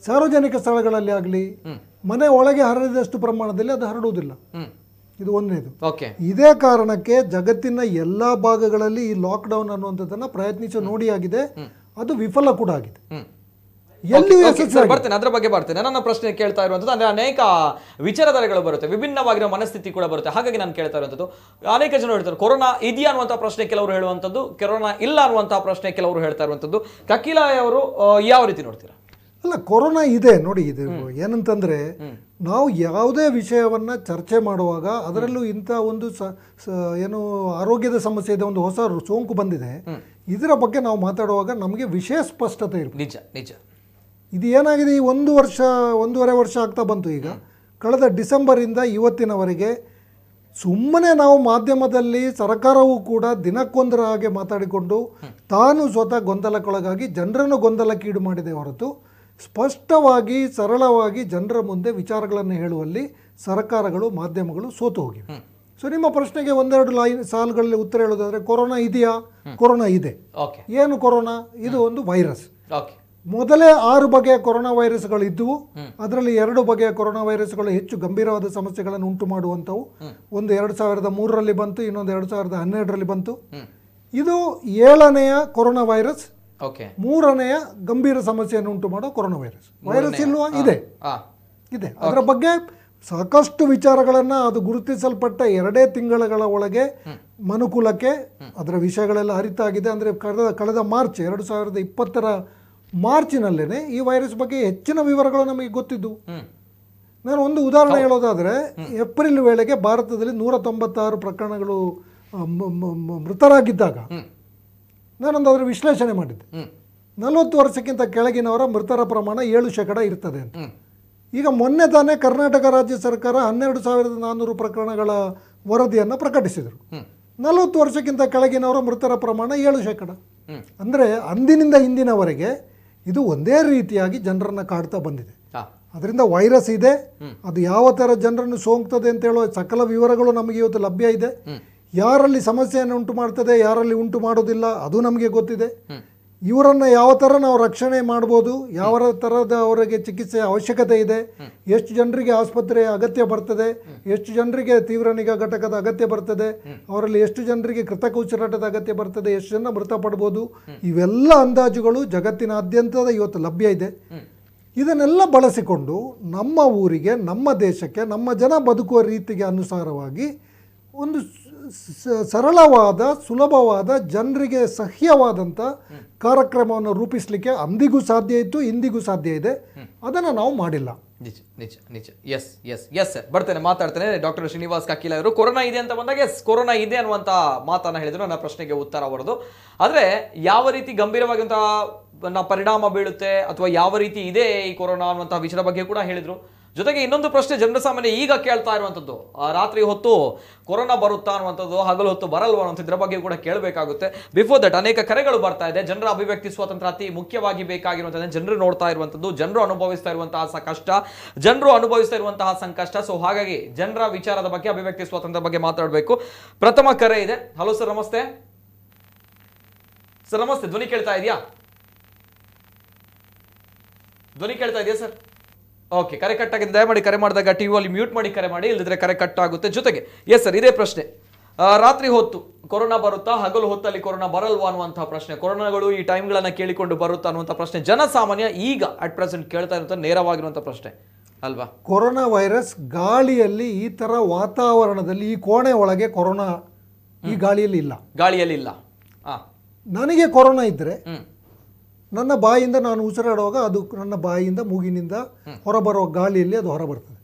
ಸಾರ್ವಜನಿಕ ಸ್ಥಳಗಳಲ್ಲಿ ಆಗಲಿ, ಮನೆ ಒಳಗೆ ಹರಡಿದಷ್ಟು ಪ್ರಮಾಣದಲ್ಲಿ ಅದು ಹರಡುವುದಿಲ್ಲ. ಇದು ಒಂದನೇದು. ಇದೇ ಕಾರಣಕ್ಕೆ ಜಗತ್ತಿನ ಎಲ್ಲಾ ಭಾಗಗಳಲ್ಲಿ ಈ ಲಾಕ್ ಡೌನ್ ಅನ್ನುವಂತದನ್ನ ಪ್ರಯತ್ನಿಸಿ ನೋಡಿ ಆಗಿದೆ, ಅದು ವಿಫಲ ಕೂಡ ಆಗಿದೆ. बर्तने अदर बग्गे बर्तने नन्न प्रश्ने केळ्ता इरुवंतद्दु अंद्रे अनेक विचारधारेगळु बरुत्ते विभिन्नवागिरो मनस्थिति कूड बरुत्ते हागागि नानु केळ्ता इरुवंतद्दु अनेक जनरु हेळ्तारे कोरोना इदिया ಅನ್ನುವಂತ ಪ್ರಶ್ನೆ ಕೆಲವರು ಹೇಳುವಂತದ್ದು, कोरोना ಇಲ್ಲ ಅನ್ನುವಂತ ಪ್ರಶ್ನೆ ಕೆಲವರು ಹೇಳ್ತಾ ಇರುವಂತದ್ದು. ಕಕ್ಕಿಲಾಯವರು ಯಾವ ರೀತಿ ನೋಡ್ತೀರಾ? ಅಲ್ಲ, कोरोना ಇದೆ ನೋಡಿ. ಇದೆ ಏನಂತಂದ್ರೆ ನಾವು ಯಾವುದೇ ವಿಷಯವನ್ನ ಚರ್ಚೆ ಮಾಡುವಾಗ ಅದರಲ್ಲೂ ಇಂತ ಒಂದು ಏನು ಆರೋಗ್ಯದ ಸಮಸ್ಯೆ ಇದೆ, ಒಂದು ಹೊಸ ಸೋಂಕು ಬಂದಿದೆ, ಇದರ ಬಗ್ಗೆ ನಾವು ಮಾತಾಡುವಾಗ ನಮಗೆ ವಿಶೇಷ ಸ್ಪಷ್ಟತೆ ಇರಬೇಕು. ನಿಜ ನಿಜ इदेनागिदे ई 1 वर्ष 1.5 वर्ष आगता बंतु. ಈಗ ಕಳೆದ ಡಿಸೆಂಬರ್ ಇಂದ ಇವತ್ತಿನವರೆಗೆ ಸುಮ್ಮನೆ ನಾವು ಮಾಧ್ಯಮದಲ್ಲಿ ಸರ್ಕಾರವೂ ಕೂಡ ದಿನಕ್ಕೊಂದರ ಹಾಗೆ ಮಾತಾಡಿಕೊಂಡು ತಾನು ಸ್ವತಃ ಗೊಂದಲಕ್ಕೊಳಗಾಗಿ ಜನರನ್ನು ಗೊಂದಲಕ್ಕೀಡು ಮಾಡಿದೆ ಹೊರತು ಸ್ಪಷ್ಟವಾಗಿ ಸರಳವಾಗಿ ಜನರ ಮುಂದೆ ವಿಚಾರಗಳನ್ನು ಹೇಳುವಲ್ಲಿ ಸರ್ಕಾರಗಳು ಮಾಧ್ಯಮಗಳು ಸೋತು ಹೋಗಿವೆ. ಸೊ ನಿಮ್ಮ ಪ್ರಶ್ನೆಗೆ ಒಂದೆರಡು ಲೈನ್ ಸಾಲುಗಳಲ್ಲಿ ಉತ್ತರ ಹೇಳೋದಾದ್ರೆ ಕೊರೋನಾ ಇದೆಯಾ? ಕೊರೋನಾ ಇದೆ. ಏನು ಕೊರೋನಾ? ಇದು ಒಂದು ವೈರಸ್. ಮೊದಲೇ 6 ಬಗೆಯ ಕೊರೋನಾ ವೈರಸ್ಗಳು ಇದ್ದವು. ಅದರಲ್ಲಿ 2 ಬಗೆಯ ಕೊರೋನಾ ವೈರಸ್ಗಳು ಹೆಚ್ಚು ಗಂಭೀರವಾದ ಸಮಸ್ಯೆಗಳನ್ನು ಉಂಟು ಮಾಡುವಂತವು. ಒಂದು 2003 ರಲ್ಲಿ ಬಂತು, ಇನ್ನೊಂದು 2012 ರಲ್ಲಿ ಬಂತು. ಇದು 7ನೇಯ ಕೊರೋನಾ ವೈರಸ್. 3ನೇಯ ಗಂಭೀರ ಸಮಸ್ಯೆಯನ್ನು ಉಂಟು ಮಾಡೋ ಕೊರೋನಾ ವೈರಸ್ ಇಲ್ಲವಾ? ಇದೆ ಇದೆ. ಅದರ ಬಗ್ಗೆ ಸಾಕಷ್ಟು ವಿಚಾರಗಳನ್ನು ಅದು ಗುರುತಿಸಲ್ಪಟ್ಟ 2 ತಿಂಗಳುಗಳ ಒಳಗೆ ಮನುಕುಲಕ್ಕೆ ಅದರ ವಿಷಯಗಳೆಲ್ಲ ಹರಿತಾಗಿದೆ. ಅಂದ್ರೆ ಕಳೆದ ಮಾರ್ಚ್ 2020 ರ ಮಾರ್ಚಿನಲ್ಲೇನೆ ಈ ವೈರಸ್ ಬಗ್ಗೆ ಹೆಚ್ಚಿನ ವಿವರಗಳು ನಮಗೆ ಗೊತ್ತಿದ್ದು. ನಾನು ಒಂದು ಉದಾಹರಣೆ ಹೇಳೋದಾದ್ರೆ ಏಪ್ರಿಲ್ ವೇಳೆಗೆ ಭಾರತದಲ್ಲಿ 196 ಪ್ರಕರಣಗಳು ಮೃತರಾಗಿದ್ದಾಗ ನಾನೊಂದು ಅದರ ವಿಶ್ಲೇಷಣೆ ಮಾಡಿದ್ದೆ. 40 ವರ್ಷಕ್ಕಿಂತ ಕೆಳಗಿನವರ ಮೃತರ ಪ್ರಮಾಣ 7% ಇರ್ತದೆ ಅಂತ. ಈಗ ಮೊನ್ನೆ ತಾನೇ ಕರ್ನಾಟಕ ರಾಜ್ಯ ಸರ್ಕಾರ 12400 ಪ್ರಕರಣಗಳ ವರದಿಯನ್ನು ಪ್ರಕಟಿಸಿದರು. 40 ವರ್ಷಕ್ಕಿಂತ ಕೆಳಗಿನವರ ಮೃತರ ಪ್ರಮಾಣ 7%. ಅಂದರೆ ಅಂದಿನಿಂದ ಹಿಂದಿನವರೆಗೆ ಇದು ಒಂದೇ ರೀತಿಯಾಗಿ ಜನರನ್ನ ಕಾಡ್ತಾ ಬಂದಿದೆ. ಅದರಿಂದ ವೈರಸ್ ಇದೆ. ಅದು ಯಾವ ತರ ಜನರನ್ನು ಸೋಂಕ್ತದೆ ಅಂತ ಹೇಳೋ ಸಕಲ ವಿವರಗಳು ನಮಗೆ ಇವತ್ತು ಲಭ್ಯ ಇದೆ. ಯಾರಲ್ಲಿ ಸಮಸ್ಯೆಯನ್ನು ಉಂಟು ಮಾಡ್ತದೆ, ಯಾರಲ್ಲಿ ಉಂಟು ಮಾಡೋದಿಲ್ಲ, ಅದು ನಮಗೆ ಗೊತ್ತಿದೆ. ಇವರನ್ನ ಯಾವ ತರ ನಾವು ರಕ್ಷಣೆ ಮಾಡಬಹುದು, ಯಾವ ತರದ ಅವರಿಗೆ ಚಿಕಿತ್ಸೆ ಅವಶ್ಯಕತೆ ಇದೆ, ಎಷ್ಟು ಜನರಿಗೆ ಆಸ್ಪತ್ರೆ ಅಗತ್ಯ ಬರ್ತದೆ, ಎಷ್ಟು ಜನರಿಗೆ ತೀವ್ರ ನಿಗಾ ಘಟಕದ ಅಗತ್ಯ ಬರ್ತದೆ, ಅವರಲ್ಲಿ ಎಷ್ಟು ಜನರಿಗೆ ಕೃತಕ ಉಸಿರಾಟದ ಅಗತ್ಯ ಬರ್ತದೆ, ಎಷ್ಟು ಜನ ಮೃತಪಡಬಹುದು, ಇವೆಲ್ಲ ಅಂದಾಜುಗಳು ಜಗತ್ತಿನಾದ್ಯಂತದ ಇವತ್ತು ಲಭ್ಯ ಇದೆ. ಇದನ್ನೆಲ್ಲ ಬಳಸಿಕೊಂಡು ನಮ್ಮ ಊರಿಗೆ, ನಮ್ಮ ದೇಶಕ್ಕೆ, ನಮ್ಮ ಜನ ಬದುಕುವ ರೀತಿಗೆ ಅನುಸಾರವಾಗಿ ಒಂದು ಸರಳವಾದ ಸುಲಭವಾದ ಜನರಿಗೆ ಸಹ್ಯವಾದಂತ ಕಾರ್ಯಕ್ರಮವನ್ನು ರೂಪಿಸಲಿಕ್ಕೆ ಅಂದಿಗೂ ಸಾಧ್ಯ ಇತ್ತು, ಇಂದಿಗೂ ಸಾಧ್ಯ ಇದೆ. ಅದನ್ನ ನಾವು ಮಾಡಿಲ್ಲ. ನಿಜ ನಿಜ ನಿಜ. ಎಸ್ ಎಸ್ ಎಸ್ ಸರ್, ಬರ್ತೇನೆ ಮಾತಾಡ್ತೇನೆ. ಡಾಕ್ಟರ್ ಶ್ರೀನಿವಾಸ್ ಕಕ್ಕಿಲ ಅವರು ಕೊರೋನಾ ಇದೆ ಅಂತ ಬಂದಾಗ ಎಸ್ ಕೊರೋನಾ ಇದೆ ಅನ್ನುವಂಥ ಮಾತನ್ನು ಹೇಳಿದ್ರು. ನನ್ನ ಪ್ರಶ್ನೆಗೆ ಉತ್ತರ ಬರೋದು ಆದರೆ ಯಾವ ರೀತಿ ಗಂಭೀರವಾಗಿಂತಹ ಪರಿಣಾಮ ಬೀಳುತ್ತೆ ಅಥವಾ ಯಾವ ರೀತಿ ಇದೆ ಈ ಕೊರೋನಾ ಅನ್ನುವಂಥ ವಿಷಯದ ಬಗ್ಗೆ ಕೂಡ ಹೇಳಿದ್ರು. ಜೊತೆಗೆ ಇನ್ನೊಂದು ಪ್ರಶ್ನೆ ಜನಸಾಮಾನ್ಯ ಈಗ ಕೇಳ್ತಾ ಇರುವಂಥದ್ದು, ರಾತ್ರಿ ಹೊತ್ತು ಕೊರೋನಾ ಬರುತ್ತಾ ಅನ್ನುವಂಥದ್ದು, ಹಗಲು ಹೊತ್ತು ಬರಲ್ವ ಅನ್ನೋದ್ರ ಬಗ್ಗೆ ಕೂಡ ಕೇಳಬೇಕಾಗುತ್ತೆ. ಬಿಫೋರ್ ದಟ್ ಅನೇಕ ಕರೆಗಳು ಬರ್ತಾ ಇದೆ. ಜನರ ಅಭಿವ್ಯಕ್ತಿ ಸ್ವಾತಂತ್ರ್ಯ ಅತಿ ಮುಖ್ಯವಾಗಿ ಬೇಕಾಗಿರುವಂಥದ್ದು. ಜನರು ನೋಡ್ತಾ ಇರುವಂಥದ್ದು, ಜನರು ಅನುಭವಿಸ್ತಾ ಇರುವಂತಹ ಕಷ್ಟ, ಜನರು ಅನುಭವಿಸ್ತಾ ಇರುವಂತಹ ಸಂಕಷ್ಟ. ಸೊ ಹಾಗಾಗಿ ಜನರ ವಿಚಾರದ ಬಗ್ಗೆ, ಅಭಿವ್ಯಕ್ತಿ ಸ್ವಾತಂತ್ರ್ಯ ಬಗ್ಗೆ ಮಾತಾಡಬೇಕು. ಪ್ರಥಮ ಕರೆ ಇದೆ. ಹಲೋ ಸರ್, ನಮಸ್ತೆ. ಸರ್ ನಮಸ್ತೆ, ಧ್ವನಿ ಕೇಳ್ತಾ ಇದೆಯಾ? ಧ್ವನಿ ಕೇಳ್ತಾ ಇದೆಯಾ ಸರ್? ಓಕೆ, ಕರೆ ಕಟ್ ಆಗಿದೆ. ದಯಮಾಡಿ ಕರೆ ಮಾಡಿದಾಗ ಟಿವಿಯಲ್ಲಿ ಮ್ಯೂಟ್ ಮಾಡಿ ಕರೆ ಮಾಡಿ, ಇಲ್ಲದ್ರೆ ಕರೆ ಕಟ್ ಆಗುತ್ತೆ. ಜೊತೆಗೆ ಎಸ್ ಸರ್, ಇದೇ ಪ್ರಶ್ನೆ, ರಾತ್ರಿ ಹೊತ್ತು ಕೊರೋನಾ ಬರುತ್ತಾ, ಹಗಲು ಹೊತ್ತಲ್ಲಿ ಕೊರೋನಾ ಬರಲ್ವಾ ಅನ್ನುವಂಥ ಪ್ರಶ್ನೆ, ಕೊರೋನಾಗಳು ಈ ಟೈಮ್ಗಳನ್ನು ಕೇಳಿಕೊಂಡು ಬರುತ್ತಾ ಅನ್ನುವಂಥ ಪ್ರಶ್ನೆ ಜನಸಾಮಾನ್ಯ ಈಗ ಅಟ್ ಪ್ರೆಸೆಂಟ್ ಕೇಳ್ತಾ ಇರುವಂಥ ನೇರವಾಗಿರುವಂಥ ಪ್ರಶ್ನೆ ಅಲ್ವಾ? ಕೊರೋನಾ ವೈರಸ್ ಗಾಳಿಯಲ್ಲಿ ಈ ಥರ ವಾತಾವರಣದಲ್ಲಿ ಈ ಕೋಣೆ ಒಳಗೆ ಕೊರೋನಾ ಈ ಗಾಳಿಯಲ್ಲಿ ಇಲ್ಲ, ಗಾಳಿಯಲ್ಲಿ ಇಲ್ಲ. ನನಗೆ ಕೊರೋನಾ ಇದ್ದರೆ ನನ್ನ ಬಾಯಿಯಿಂದ ನಾನು ಉಸಿರಾಡುವಾಗ ಅದು ನನ್ನ ಬಾಯಿಯಿಂದ ಮೂಗಿನಿಂದ ಹೊರಬರುವ ಗಾಳಿಯಲ್ಲಿ ಅದು ಹೊರಬರ್ತದೆ.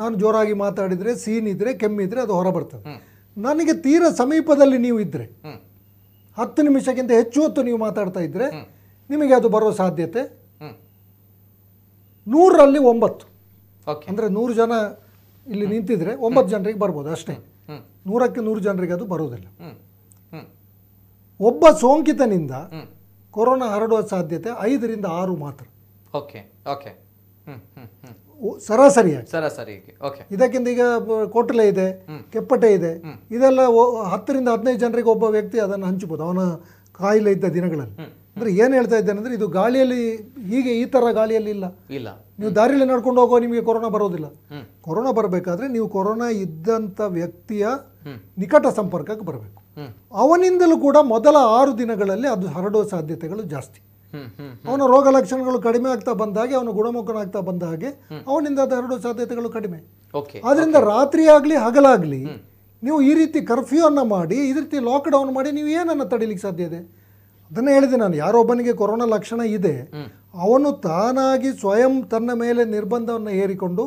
ನಾನು ಜೋರಾಗಿ ಮಾತಾಡಿದರೆ, ಸೀನಿದ್ರೆ, ಕೆಮ್ಮಿದ್ರೆ ಅದು ಹೊರಬರ್ತದೆ. ನನಗೆ ತೀರ ಸಮೀಪದಲ್ಲಿ ನೀವು ಇದ್ದರೆ, 10 ನಿಮಿಷಕ್ಕಿಂತ ಹೆಚ್ಚು ಹೊತ್ತು ನೀವು ಮಾತಾಡ್ತಾ ಇದ್ದರೆ ನಿಮಗೆ ಅದು ಬರೋ ಸಾಧ್ಯತೆ 100ರಲ್ಲಿ 9. ಅಂದರೆ 100 ಜನ ಇಲ್ಲಿ ನಿಂತಿದ್ರೆ 9 ಜನರಿಗೆ ಬರ್ಬೋದು ಅಷ್ಟೇ. 100ಕ್ಕೆ 100 ಜನರಿಗೆ ಅದು ಬರೋದಿಲ್ಲ. ಒಬ್ಬ ಸೋಂಕಿತನಿಂದ ಕೊರೋನಾ ಹರಡುವ ಸಾಧ್ಯತೆ 5ರಿಂದ 6 ಮಾತ್ರ. ಓಕೆ ಓಕೆ, ಸರಾಸರಿಯಾಗಿ ಸರಾಸರಿಯಾಗಿ. ಓಕೆ, ಇದಕ್ಕಿಂತ ಈಗ ಕೋಟಲೆ ಇದೆ, ಕೆಪ್ಪಟೆ ಇದೆ, ಇದೆಲ್ಲ 10ರಿಂದ 15 ಜನರಿಗೆ ಒಬ್ಬ ವ್ಯಕ್ತಿ ಅದನ್ನು ಹಂಚಬಹುದು ಅವನ ಕಾಯಿಲೆ ಇದ್ದ ದಿನಗಳಲ್ಲಿ. ಅಂದ್ರೆ ಏನು ಹೇಳ್ತಾ ಇದ್ದಾನೆ ಅಂದ್ರೆ ಇದು ಗಾಳಿಯಲ್ಲಿ ಹೀಗೆ ಈ ತರ ಗಾಳಿಯಲ್ಲಿ ಇಲ್ಲ ಇಲ್ಲ ನೀವು ದಾರಿಯಲ್ಲಿ ನಡೆಕೊಂಡು ಹೋಗೋ ನಿಮಗೆ ಕೊರೋನಾ ಬರೋದಿಲ್ಲ ಕೊರೋನಾ ಬರಬೇಕಾದ್ರೆ ನೀವು ಕೊರೋನಾ ಇದ್ದಂತ ವ್ಯಕ್ತಿಯ ನಿಕಟ ಸಂಪರ್ಕಕ್ಕೆ ಬರಬೇಕು ಅವನಿಂದಲೂ ಕೂಡ ಮೊದಲ 6 ದಿನಗಳಲ್ಲಿ ಅದು ಹರಡೋ ಸಾಧ್ಯತೆಗಳು ಜಾಸ್ತಿ ಅವನ ರೋಗ ಲಕ್ಷಣಗಳು ಕಡಿಮೆ ಆಗ್ತಾ ಬಂದಾಗೆ ಅವನು ಗುಣಮುಖನಾಗ್ತಾ ಬಂದಾಗೆ ಅವನಿಂದ ಹರಡೋ ಸಾಧ್ಯತೆಗಳು ಕಡಿಮೆ ಓಕೆ ಅದರಿಂದ ರಾತ್ರಿ ಆಗಲಿ ಹಗಲಾಗಲಿ ನೀವು ಈ ರೀತಿ ಕರ್ಫ್ಯೂ ಅನ್ನು ಮಾಡಿ ಈ ರೀತಿ ಲಾಕ್ ಡೌನ್ ಮಾಡಿ ನೀವು ಏನನ್ನ ತಡಿಲಿಕ್ಕೆ ಸಾಧ್ಯ ಇದೆ ಅದನ್ನ ಹೇಳಿದೆ ನಾನು ಯಾರೊಬ್ಬನಿಗೆ ಕೊರೋನಾ ಲಕ್ಷಣ ಇದೆ ಅವನು ತಾನಾಗಿ ಸ್ವಯಂ ತನ್ನ ಮೇಲೆ ನಿರ್ಬಂಧವನ್ನು ಹೇರಿಕೊಂಡು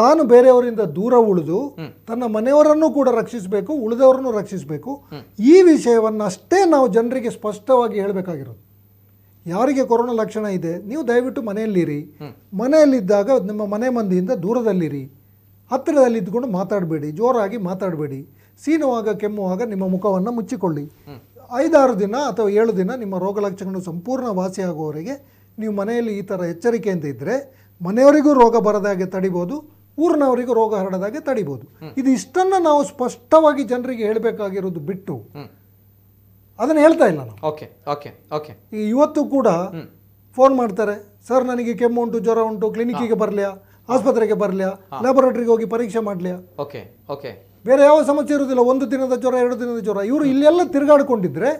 ತಾನು ಬೇರೆಯವರಿಂದ ದೂರ ಉಳಿದು ತನ್ನ ಮನೆಯವರನ್ನು ಕೂಡ ರಕ್ಷಿಸಬೇಕು ಉಳಿದವರನ್ನು ರಕ್ಷಿಸಬೇಕು ಈ ವಿಷಯವನ್ನ ಅಷ್ಟೇ ನಾವು ಜನರಿಗೆ ಸ್ಪಷ್ಟವಾಗಿ ಹೇಳಬೇಕಾಗಿರೋದು ಯಾರಿಗೆ ಕೊರೋನಾ ಲಕ್ಷಣ ಇದೆ ನೀವು ದಯವಿಟ್ಟು ಮನೆಯಲ್ಲಿರಿ ಮನೆಯಲ್ಲಿ ಇದ್ದಾಗ ನಿಮ್ಮ ಮನೆ ಮಂದಿಯಿಂದ ದೂರದಲ್ಲಿರಿ ಹತ್ತಿರದಲ್ಲಿ ಇದ್ದುಕೊಂಡು ಮಾತಾಡಬೇಡಿ ಜೋರಾಗಿ ಮಾತಾಡಬೇಡಿ ಸೀನುವಾಗ ಕೆಮ್ಮುವಾಗ ನಿಮ್ಮ ಮುಖವನ್ನು ಮುಚ್ಚಿಕೊಳ್ಳಿ 5-6 ದಿನ ಅಥವಾ 7 ದಿನ ನಿಮ್ಮ ರೋಗ ಲಕ್ಷಣಗಳು ಸಂಪೂರ್ಣ ವಾಸಿಯಾಗುವವರೆಗೆ ನೀವು ಮನೆಯಲ್ಲಿ ಈ ತರ ಎಚ್ಚರಿಕೆಯಿಂದ ಇದ್ದರೆ ಮನೆಯವರಿಗೂ ರೋಗ ಬರದಾಗೆ ತಡಿಬಹುದು ಊರಿನವರಿಗೂ ರೋಗ ಹರಡದಾಗೆ ತಡಿಬಹುದು ಇದು ಇಷ್ಟನ್ನ ನಾವು ಸ್ಪಷ್ಟವಾಗಿ ಜನರಿಗೆ ಹೇಳಬೇಕಾಗಿರೋದು ಬಿಟ್ಟು ಅದನ್ನ ಹೇಳ್ತಾ ಇಲ್ಲ ನಾನು ಓಕೆ ಓಕೆ ಓಕೆ ಇವತ್ತು ಕೂಡ ಫೋನ್ ಮಾಡ್ತಾರೆ ಸರ್ ನನಗೆ ಕೆಮ್ಮು ಉಂಟು ಜ್ವರ ಉಂಟು ಕ್ಲಿನಿಕ್ಗೆ ಬರಲಿಯಾ ಆಸ್ಪತ್ರೆಗೆ ಬರಲಿಯಾ ಲ್ಯಾಬೊರೇಟರಿಗೆ ಹೋಗಿ ಪರೀಕ್ಷೆ ಮಾಡಲಿಯಾ ಓಕೆ ಓಕೆ ಬೇರೆ ಯಾವ ಸಮಸ್ಯೆ ಇರೋದಿಲ್ಲ ಒಂದು ದಿನದ ಜ್ವರ 2 ದಿನದ ಜ್ವರ ಇವರು ಇಲ್ಲೆಲ್ಲ ತಿರುಗಾಡಿಕೊಂಡಿದ್ರೆ